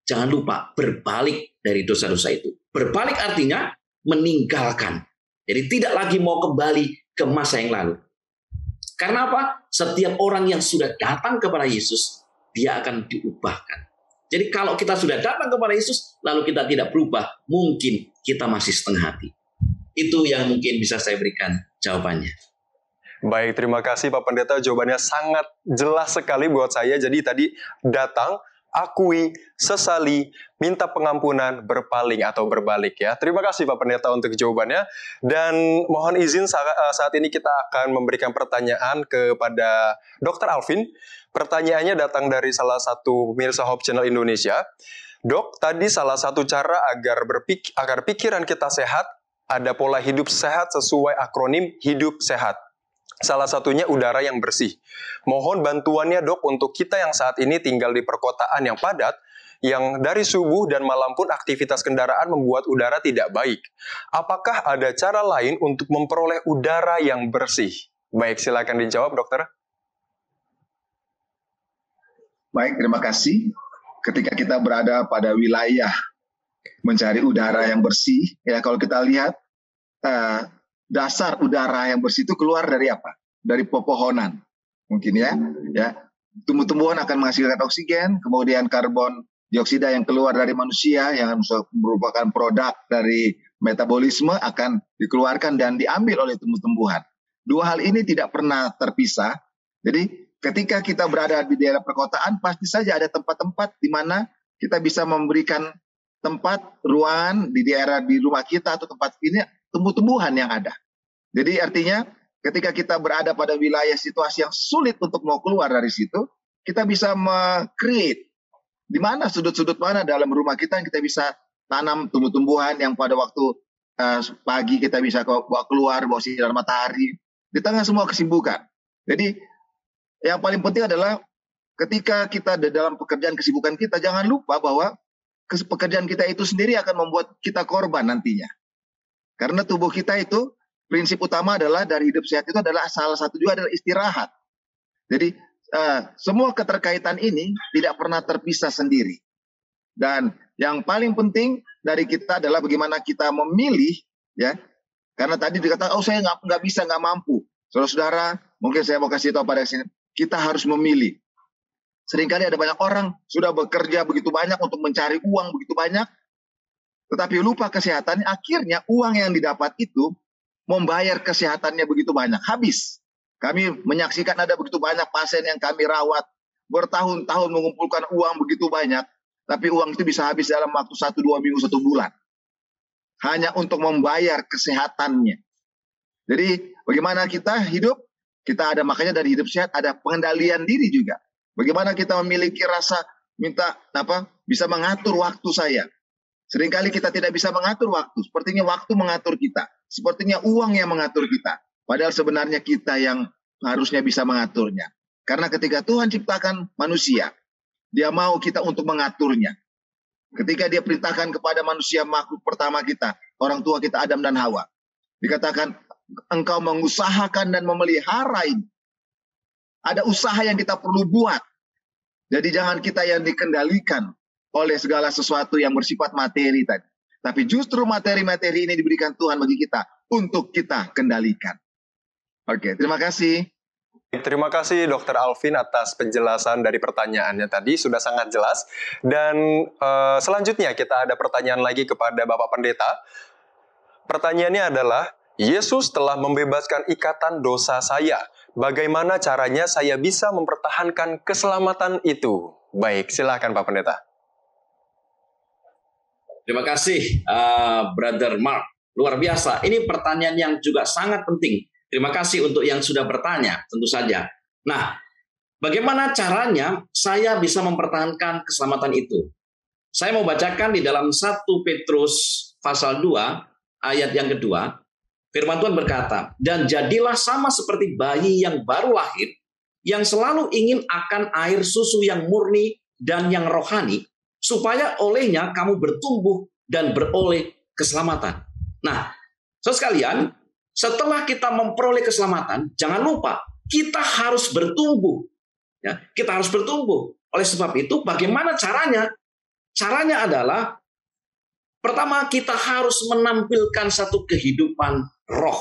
jangan lupa berbalik dari dosa-dosa itu. Berbalik artinya meninggalkan. Jadi tidak lagi mau kembali ke masa yang lalu. Karena apa? Setiap orang yang sudah datang kepada Yesus, dia akan diubahkan. Jadi kalau kita sudah datang kepada Yesus, lalu kita tidak berubah, mungkin kita masih setengah hati. Itu yang mungkin bisa saya berikan jawabannya. Baik, terima kasih Pak Pendeta. Jawabannya sangat jelas sekali buat saya. Jadi tadi datang, akui, sesali, minta pengampunan, berpaling atau berbalik ya. Terima kasih Pak Pendeta untuk jawabannya. Dan mohon izin saat ini kita akan memberikan pertanyaan kepada Dokter Alvin. Pertanyaannya datang dari salah satu pemirsa Hope Channel Indonesia. Dok, tadi salah satu cara agar berpik- agar pikiran kita sehat, ada pola hidup sehat sesuai akronim Hidup Sehat. Salah satunya udara yang bersih. Mohon bantuannya dok untuk kita yang saat ini tinggal di perkotaan yang padat, yang dari subuh dan malam pun aktivitas kendaraan membuat udara tidak baik. Apakah ada cara lain untuk memperoleh udara yang bersih? Baik, silakan dijawab dokter. Baik, terima kasih. Ketika kita berada pada wilayah mencari udara yang bersih, ya kalau kita lihat, uh, dasar udara yang bersih itu keluar dari apa? Dari pepohonan. Mungkin ya, ya. Tumbuh-tumbuhan akan menghasilkan oksigen, kemudian karbon dioksida yang keluar dari manusia yang merupakan produk dari metabolisme akan dikeluarkan dan diambil oleh tumbuh-tumbuhan. Dua hal ini tidak pernah terpisah. Jadi ketika kita berada di daerah perkotaan, pasti saja ada tempat-tempat di mana kita bisa memberikan tempat ruang di daerah di rumah kita atau tempat ini tumbuh-tumbuhan yang ada. Jadi artinya ketika kita berada pada wilayah situasi yang sulit untuk mau keluar dari situ, kita bisa me-create di mana sudut-sudut mana dalam rumah kita yang kita bisa tanam tumbuh-tumbuhan yang pada waktu uh, pagi kita bisa bawa keluar, bawa sinar matahari, di tengah semua kesibukan. Jadi yang paling penting adalah ketika kita di dalam pekerjaan kesibukan kita, jangan lupa bahwa pekerjaan kita itu sendiri akan membuat kita korban nantinya. Karena tubuh kita itu prinsip utama adalah dari hidup sehat itu adalah salah satu juga adalah istirahat. Jadi eh, semua keterkaitan ini tidak pernah terpisah sendiri. Dan yang paling penting dari kita adalah bagaimana kita memilih, ya. Karena tadi dikatakan, oh saya nggak nggak bisa nggak mampu. Saudara-saudara, mungkin saya mau kasih tahu pada sini, kita harus memilih. Seringkali ada banyak orang sudah bekerja begitu banyak untuk mencari uang begitu banyak. Tetapi lupa kesehatannya, akhirnya uang yang didapat itu membayar kesehatannya begitu banyak. Habis. Kami menyaksikan ada begitu banyak pasien yang kami rawat. Bertahun-tahun mengumpulkan uang begitu banyak. Tapi uang itu bisa habis dalam waktu satu, dua minggu, satu bulan. Hanya untuk membayar kesehatannya. Jadi bagaimana kita hidup? Kita ada makanya dari hidup sehat ada pengendalian diri juga. Bagaimana kita memiliki rasa minta apa? Bisa mengatur waktu saya. Seringkali kita tidak bisa mengatur waktu. Sepertinya waktu mengatur kita. Sepertinya uang yang mengatur kita. Padahal sebenarnya kita yang harusnya bisa mengaturnya. Karena ketika Tuhan ciptakan manusia, Dia mau kita untuk mengaturnya. Ketika dia perintahkan kepada manusia makhluk pertama kita, orang tua kita Adam dan Hawa. Dikatakan, engkau mengusahakan dan memelihara ini. Ada usaha yang kita perlu buat. Jadi jangan kita yang dikendalikan oleh segala sesuatu yang bersifat materi tadi. Tapi justru materi-materi ini diberikan Tuhan bagi kita untuk kita kendalikan. Oke, terima kasih. Terima kasih Dokter Alvin atas penjelasan dari pertanyaannya tadi, sudah sangat jelas. Dan uh, selanjutnya kita ada pertanyaan lagi kepada Bapak Pendeta. Pertanyaannya adalah, Yesus telah membebaskan ikatan dosa saya. Bagaimana caranya saya bisa mempertahankan keselamatan itu? Baik, silakan Pak Pendeta. Terima kasih uh, Brother Mark, luar biasa. Ini pertanyaan yang juga sangat penting. Terima kasih untuk yang sudah bertanya, tentu saja. Nah, bagaimana caranya saya bisa mempertahankan keselamatan itu? Saya mau bacakan di dalam satu Petrus pasal dua, ayat yang kedua. Firman Tuhan berkata, dan jadilah sama seperti bayi yang baru lahir, yang selalu ingin akan air susu yang murni dan yang rohani, supaya olehnya kamu bertumbuh dan beroleh keselamatan. Nah, saudara sekalian, setelah kita memperoleh keselamatan, jangan lupa kita harus bertumbuh. Ya, kita harus bertumbuh. Oleh sebab itu, bagaimana caranya? Caranya adalah pertama kita harus menampilkan satu kehidupan roh.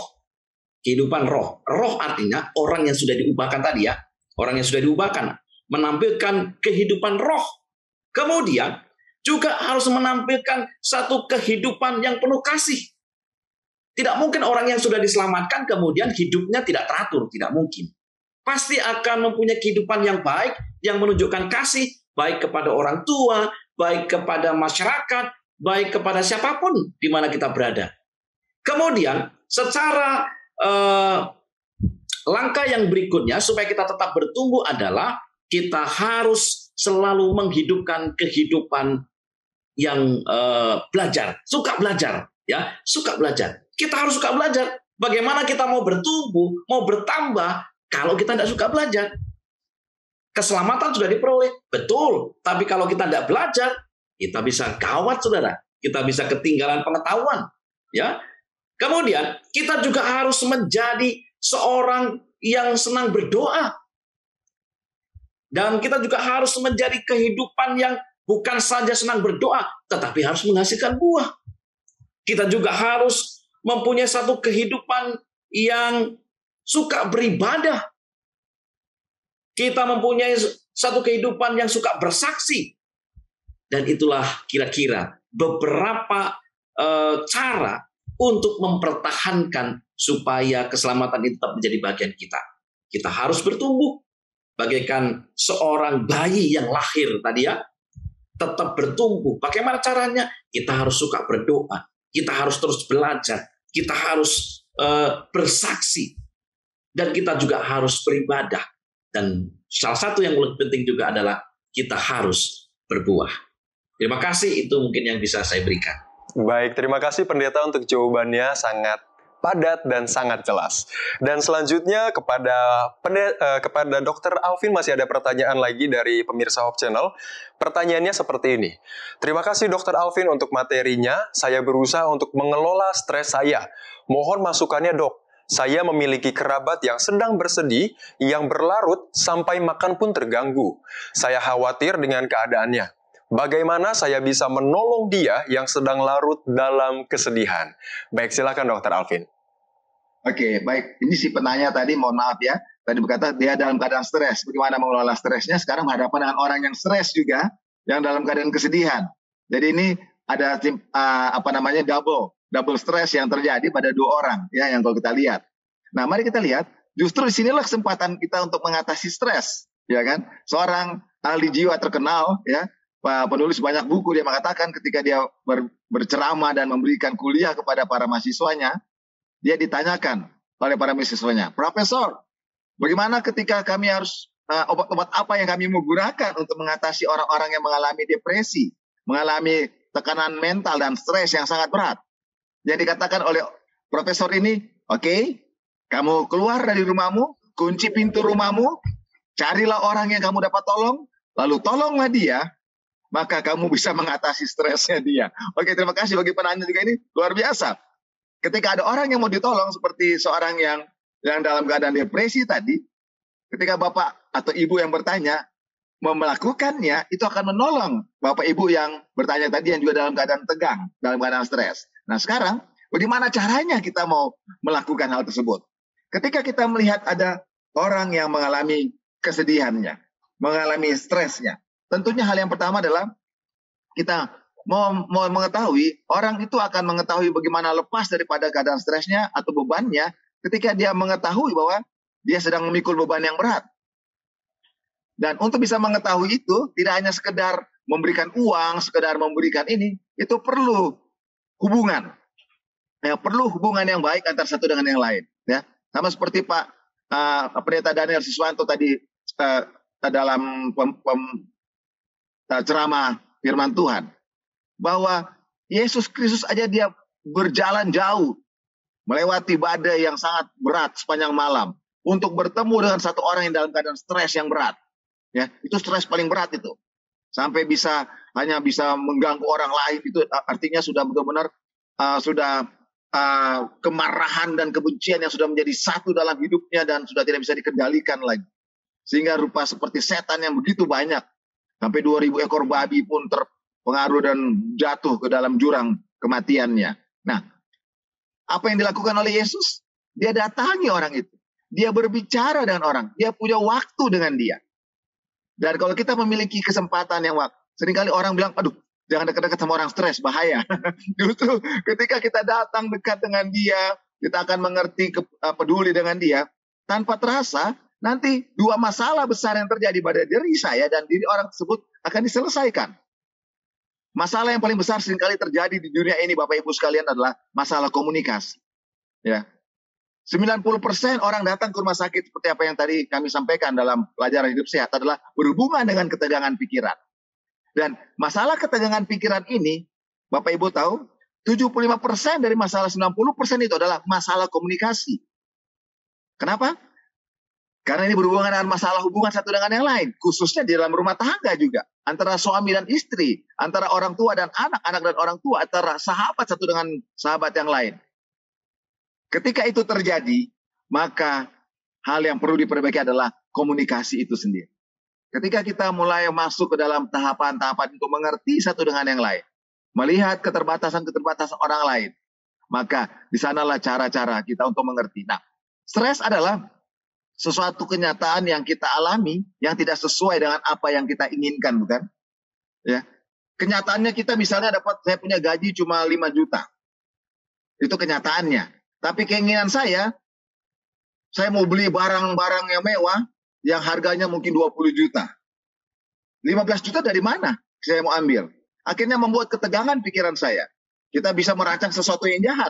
Kehidupan roh. Roh artinya orang yang sudah diubahkan tadi ya, orang yang sudah diubahkan, menampilkan kehidupan roh. Kemudian juga harus menampilkan satu kehidupan yang penuh kasih. Tidak mungkin orang yang sudah diselamatkan kemudian hidupnya tidak teratur, tidak mungkin. Pasti akan mempunyai kehidupan yang baik, yang menunjukkan kasih, baik kepada orang tua, baik kepada masyarakat, baik kepada siapapun di mana kita berada. Kemudian secara eh, langkah yang berikutnya supaya kita tetap bertumbuh adalah kita harus selalu menghidupkan kehidupan yang eh, belajar, suka belajar, ya, suka belajar. Kita harus suka belajar. Bagaimana kita mau bertumbuh, mau bertambah, kalau kita tidak suka belajar? Keselamatan sudah diperoleh, betul. Tapi kalau kita tidak belajar, kita bisa gawat, saudara. Kita bisa ketinggalan pengetahuan. Ya. Kemudian, kita juga harus menjadi seorang yang senang berdoa. Dan kita juga harus menjadi kehidupan yang bukan saja senang berdoa, tetapi harus menghasilkan buah. Kita juga harus mempunyai satu kehidupan yang suka beribadah. Kita mempunyai satu kehidupan yang suka bersaksi. Dan itulah kira-kira beberapa e, cara untuk mempertahankan supaya keselamatan itu tetap menjadi bagian kita. Kita harus bertumbuh bagaikan seorang bayi yang lahir tadi ya, tetap bertumbuh. Bagaimana caranya? Kita harus suka berdoa. Kita harus terus belajar, kita harus uh, bersaksi, dan kita juga harus beribadah. Dan salah satu yang lebih penting juga adalah kita harus berbuah. Terima kasih, itu mungkin yang bisa saya berikan. Baik, terima kasih Pendeta untuk jawabannya sangat padat dan sangat jelas. Dan selanjutnya kepada pende, eh, kepada Dokter Alvin masih ada pertanyaan lagi dari pemirsa Hope Channel. Pertanyaannya seperti ini. Terima kasih Dokter Alvin untuk materinya. Saya berusaha untuk mengelola stres saya. Mohon masukannya dok. Saya memiliki kerabat yang sedang bersedih, yang berlarut sampai makan pun terganggu. Saya khawatir dengan keadaannya. Bagaimana saya bisa menolong dia yang sedang larut dalam kesedihan? Baik, silakan Dokter Alvin. Oke, baik. Ini si penanya tadi, mohon maaf ya. Tadi berkata dia dalam keadaan stres. Bagaimana mengelola stresnya? Sekarang berhadapan dengan orang yang stres juga, yang dalam keadaan kesedihan. Jadi ini ada tim, uh, apa namanya double, double stres yang terjadi pada dua orang, ya, yang kalau kita lihat. Nah, mari kita lihat. Justru disinilah kesempatan kita untuk mengatasi stres, ya kan? Seorang ahli jiwa terkenal, ya. Pak penulis banyak buku, dia mengatakan ketika dia ber, berceramah dan memberikan kuliah kepada para mahasiswanya, dia ditanyakan oleh para mahasiswanya, Profesor, bagaimana ketika kami harus, uh, obat-obat apa yang kami mau gunakan untuk mengatasi orang-orang yang mengalami depresi, mengalami tekanan mental dan stres yang sangat berat? Jadi dikatakan oleh Profesor ini, oke, okay, kamu keluar dari rumahmu, kunci pintu rumahmu, carilah orang yang kamu dapat tolong, lalu tolonglah dia, maka kamu bisa mengatasi stresnya dia. Oke, terima kasih bagi penanya juga, ini luar biasa. Ketika ada orang yang mau ditolong seperti seorang yang yang dalam keadaan depresi tadi, ketika bapak atau ibu yang bertanya melakukannya, itu akan menolong bapak ibu yang bertanya tadi yang juga dalam keadaan tegang, dalam keadaan stres. Nah, sekarang bagaimana caranya kita mau melakukan hal tersebut? Ketika kita melihat ada orang yang mengalami kesedihannya, mengalami stresnya, tentunya hal yang pertama adalah kita mau, mau mengetahui, orang itu akan mengetahui bagaimana lepas daripada keadaan stresnya atau bebannya ketika dia mengetahui bahwa dia sedang memikul beban yang berat. Dan untuk bisa mengetahui itu, tidak hanya sekedar memberikan uang, sekedar memberikan ini, itu perlu hubungan. Ya, perlu hubungan yang baik antara satu dengan yang lain. Ya. Sama seperti Pak uh, Pendeta Daniel Siswanto tadi uh, dalam pem, pem, ceramah firman Tuhan, bahwa Yesus Kristus aja dia berjalan jauh melewati badai yang sangat berat sepanjang malam untuk bertemu dengan satu orang yang dalam keadaan stres yang berat, ya, itu stres paling berat itu, sampai bisa hanya bisa mengganggu orang lain. Itu artinya sudah benar-benar uh, sudah uh, kemarahan dan kebencian yang sudah menjadi satu dalam hidupnya dan sudah tidak bisa dikendalikan lagi, sehingga rupa seperti setan yang begitu banyak. Sampai dua ribu ekor babi pun terpengaruh dan jatuh ke dalam jurang kematiannya. Nah, apa yang dilakukan oleh Yesus? Dia datangi orang itu. Dia berbicara dengan orang. Dia punya waktu dengan dia. Dan kalau kita memiliki kesempatan yang waktu, seringkali orang bilang, aduh, jangan dekat-dekat sama orang stres, bahaya. Justru ketika kita datang dekat dengan dia, kita akan mengerti, peduli dengan dia. Tanpa terasa, nanti dua masalah besar yang terjadi pada diri saya dan diri orang tersebut akan diselesaikan. Masalah yang paling besar seringkali terjadi di dunia ini, Bapak Ibu sekalian, adalah masalah komunikasi. Ya. sembilan puluh persen orang datang ke rumah sakit, seperti apa yang tadi kami sampaikan dalam pelajaran hidup sehat, adalah berhubungan dengan ketegangan pikiran. Dan masalah ketegangan pikiran ini, Bapak Ibu tahu, tujuh puluh lima persen dari masalah sembilan puluh persen itu adalah masalah komunikasi. Kenapa? Karena ini berhubungan dengan masalah hubungan satu dengan yang lain. Khususnya di dalam rumah tangga juga. Antara suami dan istri. Antara orang tua dan anak. Anak dan orang tua. Antara sahabat satu dengan sahabat yang lain. Ketika itu terjadi, maka hal yang perlu diperbaiki adalah komunikasi itu sendiri. Ketika kita mulai masuk ke dalam tahapan-tahapan untuk mengerti satu dengan yang lain. Melihat keterbatasan-keterbatasan orang lain. Maka disanalah cara-cara kita untuk mengerti. Nah, stres adalah sesuatu kenyataan yang kita alami yang tidak sesuai dengan apa yang kita inginkan, bukan? Ya. Kenyataannya kita misalnya dapat, saya punya gaji cuma lima juta. Itu kenyataannya. Tapi keinginan saya, saya mau beli barang-barang yang mewah yang harganya mungkin dua puluh juta. lima belas juta dari mana saya mau ambil? Akhirnya membuat ketegangan pikiran saya. Kita bisa merancang sesuatu yang jahat.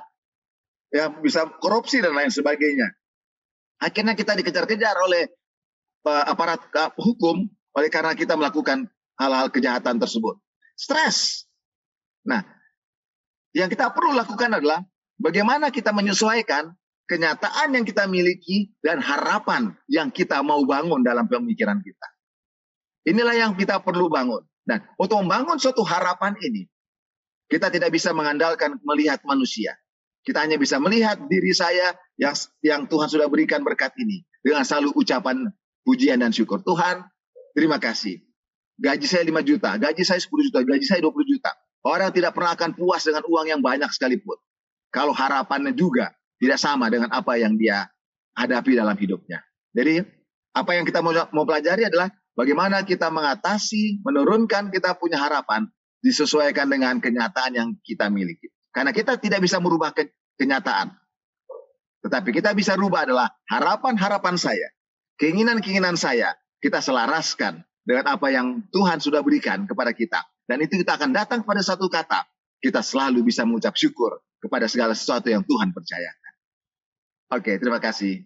Ya, bisa korupsi dan lain sebagainya. Akhirnya kita dikejar-kejar oleh aparat hukum oleh karena kita melakukan hal-hal kejahatan tersebut. Stres. Nah, yang kita perlu lakukan adalah bagaimana kita menyesuaikan kenyataan yang kita miliki dan harapan yang kita mau bangun dalam pemikiran kita. Inilah yang kita perlu bangun. Dan untuk membangun suatu harapan ini, kita tidak bisa mengandalkan melihat manusia. Kita hanya bisa melihat diri saya yang yang Tuhan sudah berikan berkat ini. Dengan selalu ucapan pujian dan syukur. Tuhan, terima kasih. Gaji saya lima juta, gaji saya sepuluh juta, gaji saya dua puluh juta. Orang tidak pernah akan puas dengan uang yang banyak sekalipun. Kalau harapannya juga tidak sama dengan apa yang dia hadapi dalam hidupnya. Jadi apa yang kita mau, mau pelajari adalah bagaimana kita mengatasi, menurunkan kita punya harapan. Disesuaikan dengan kenyataan yang kita miliki. Karena kita tidak bisa merubah ke, kenyataan. Tetapi kita bisa rubah adalah harapan-harapan saya. Keinginan-keinginan saya. Kita selaraskan dengan apa yang Tuhan sudah berikan kepada kita. Dan itu kita akan datang pada satu kata. Kita selalu bisa mengucap syukur kepada segala sesuatu yang Tuhan percayakan. Oke, terima kasih.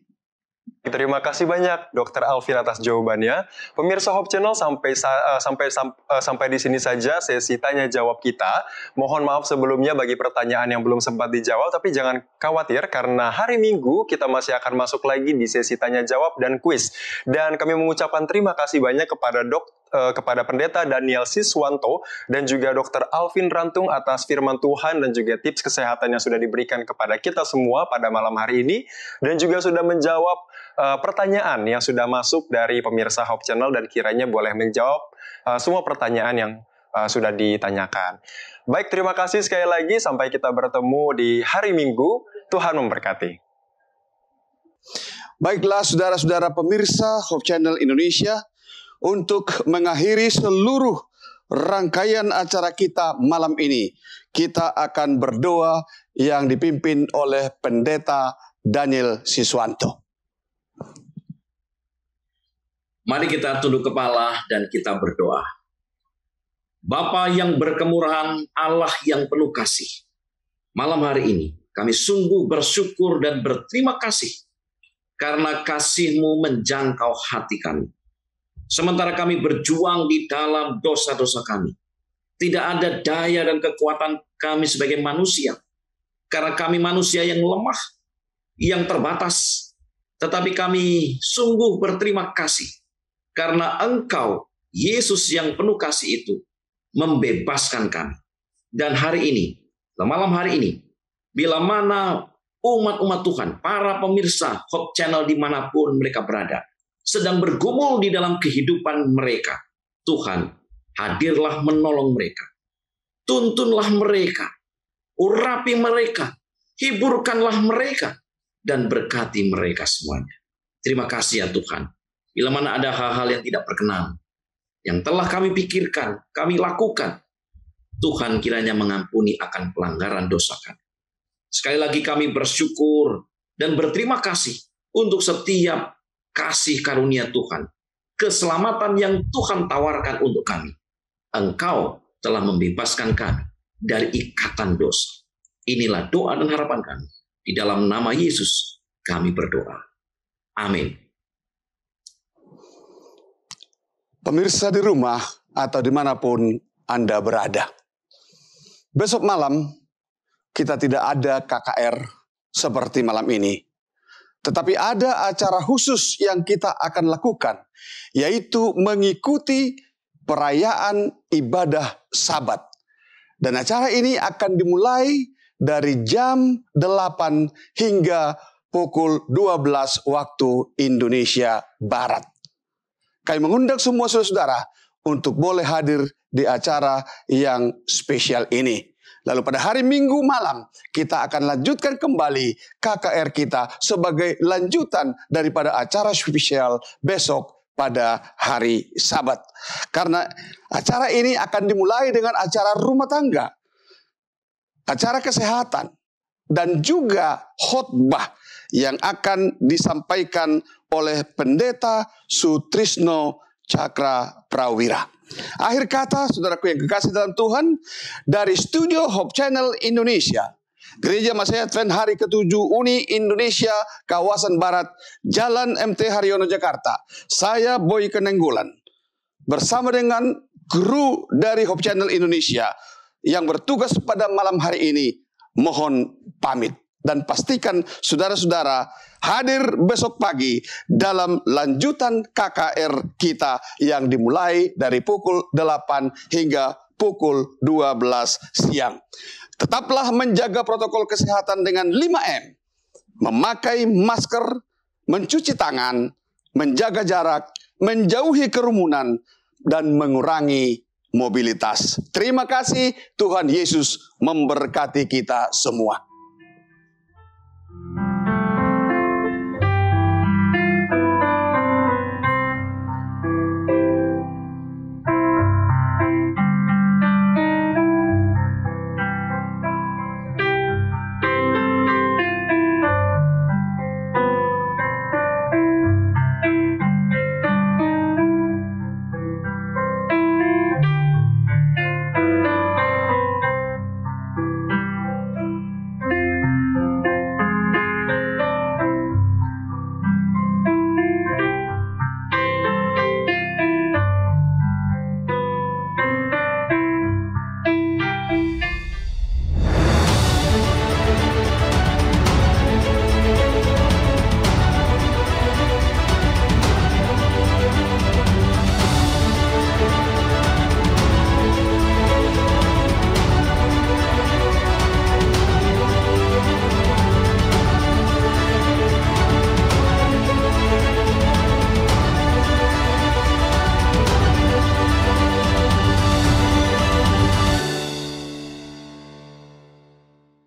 Terima kasih banyak Dokter Alvin atas jawabannya. Pemirsa Hope Channel, sampai sampai sampai di sini saja sesi tanya jawab kita. Mohon maaf sebelumnya bagi pertanyaan yang belum sempat dijawab, tapi jangan khawatir karena hari Minggu kita masih akan masuk lagi di sesi tanya jawab dan kuis. Dan kami mengucapkan terima kasih banyak kepada Dokter uh, kepada Pendeta Daniel Siswanto dan juga Dokter Alvin Rantung atas firman Tuhan dan juga tips kesehatan yang sudah diberikan kepada kita semua pada malam hari ini, dan juga sudah menjawab uh, pertanyaan yang sudah masuk dari pemirsa Hope Channel dan kiranya boleh menjawab uh, semua pertanyaan yang uh, sudah ditanyakan. Baik, terima kasih sekali lagi. Sampai kita bertemu di hari Minggu. Tuhan memberkati. Baiklah saudara-saudara pemirsa Hope Channel Indonesia, untuk mengakhiri seluruh rangkaian acara kita malam ini, kita akan berdoa yang dipimpin oleh Pendeta Daniel Siswanto. Mari kita tunduk kepala dan kita berdoa. Bapa yang berkemurahan, Allah yang penuh kasih, malam hari ini kami sungguh bersyukur dan berterima kasih karena kasih-Mu menjangkau hati kami. Sementara kami berjuang di dalam dosa-dosa kami, tidak ada daya dan kekuatan kami sebagai manusia, karena kami manusia yang lemah, yang terbatas. Tetapi kami sungguh berterima kasih, karena Engkau, Yesus yang penuh kasih itu, membebaskan kami. Dan hari ini, malam hari ini, bila mana umat-umat Tuhan, para pemirsa Hope Channel dimanapun mereka berada, sedang bergumul di dalam kehidupan mereka, Tuhan, hadirlah menolong mereka. Tuntunlah mereka, urapi mereka, hiburkanlah mereka, dan berkati mereka semuanya. Terima kasih ya Tuhan, bila mana ada hal-hal yang tidak berkenan, yang telah kami pikirkan, kami lakukan, Tuhan kiranya mengampuni akan pelanggaran dosa kami. Sekali lagi kami bersyukur dan berterima kasih untuk setiap kasih karunia Tuhan, keselamatan yang Tuhan tawarkan untuk kami. Engkau telah membebaskan kami dari ikatan dosa. Inilah doa dan harapan kami. Di dalam nama Yesus kami berdoa. Amin. Pemirsa di rumah atau dimanapun Anda berada, besok malam kita tidak ada K K R seperti malam ini. Tetapi ada acara khusus yang kita akan lakukan, yaitu mengikuti perayaan ibadah Sabat. Dan acara ini akan dimulai dari jam delapan hingga pukul dua belas waktu Indonesia Barat. Kami mengundang semua saudara untuk boleh hadir di acara yang spesial ini. Lalu pada hari Minggu malam, kita akan lanjutkan kembali K K R kita sebagai lanjutan daripada acara spesial besok pada hari Sabat. Karena acara ini akan dimulai dengan acara rumah tangga, acara kesehatan, dan juga khotbah yang akan disampaikan oleh Pendeta Sutrisno Cakra Prawira. Akhir kata, saudaraku yang kekasih dalam Tuhan, dari Studio Hope Channel Indonesia, Gereja Masehi Advent Hari ke tujuh Uni Indonesia, Kawasan Barat, Jalan M T Haryono, Jakarta. Saya Boy Kenenggulan, bersama dengan kru dari Hope Channel Indonesia yang bertugas pada malam hari ini, mohon pamit. Dan pastikan saudara-saudara hadir besok pagi dalam lanjutan K K R kita yang dimulai dari pukul delapan hingga pukul dua belas siang. Tetaplah menjaga protokol kesehatan dengan lima M. Memakai masker, mencuci tangan, menjaga jarak, menjauhi kerumunan, dan mengurangi mobilitas. Terima kasih, Tuhan Yesus memberkati kita semua.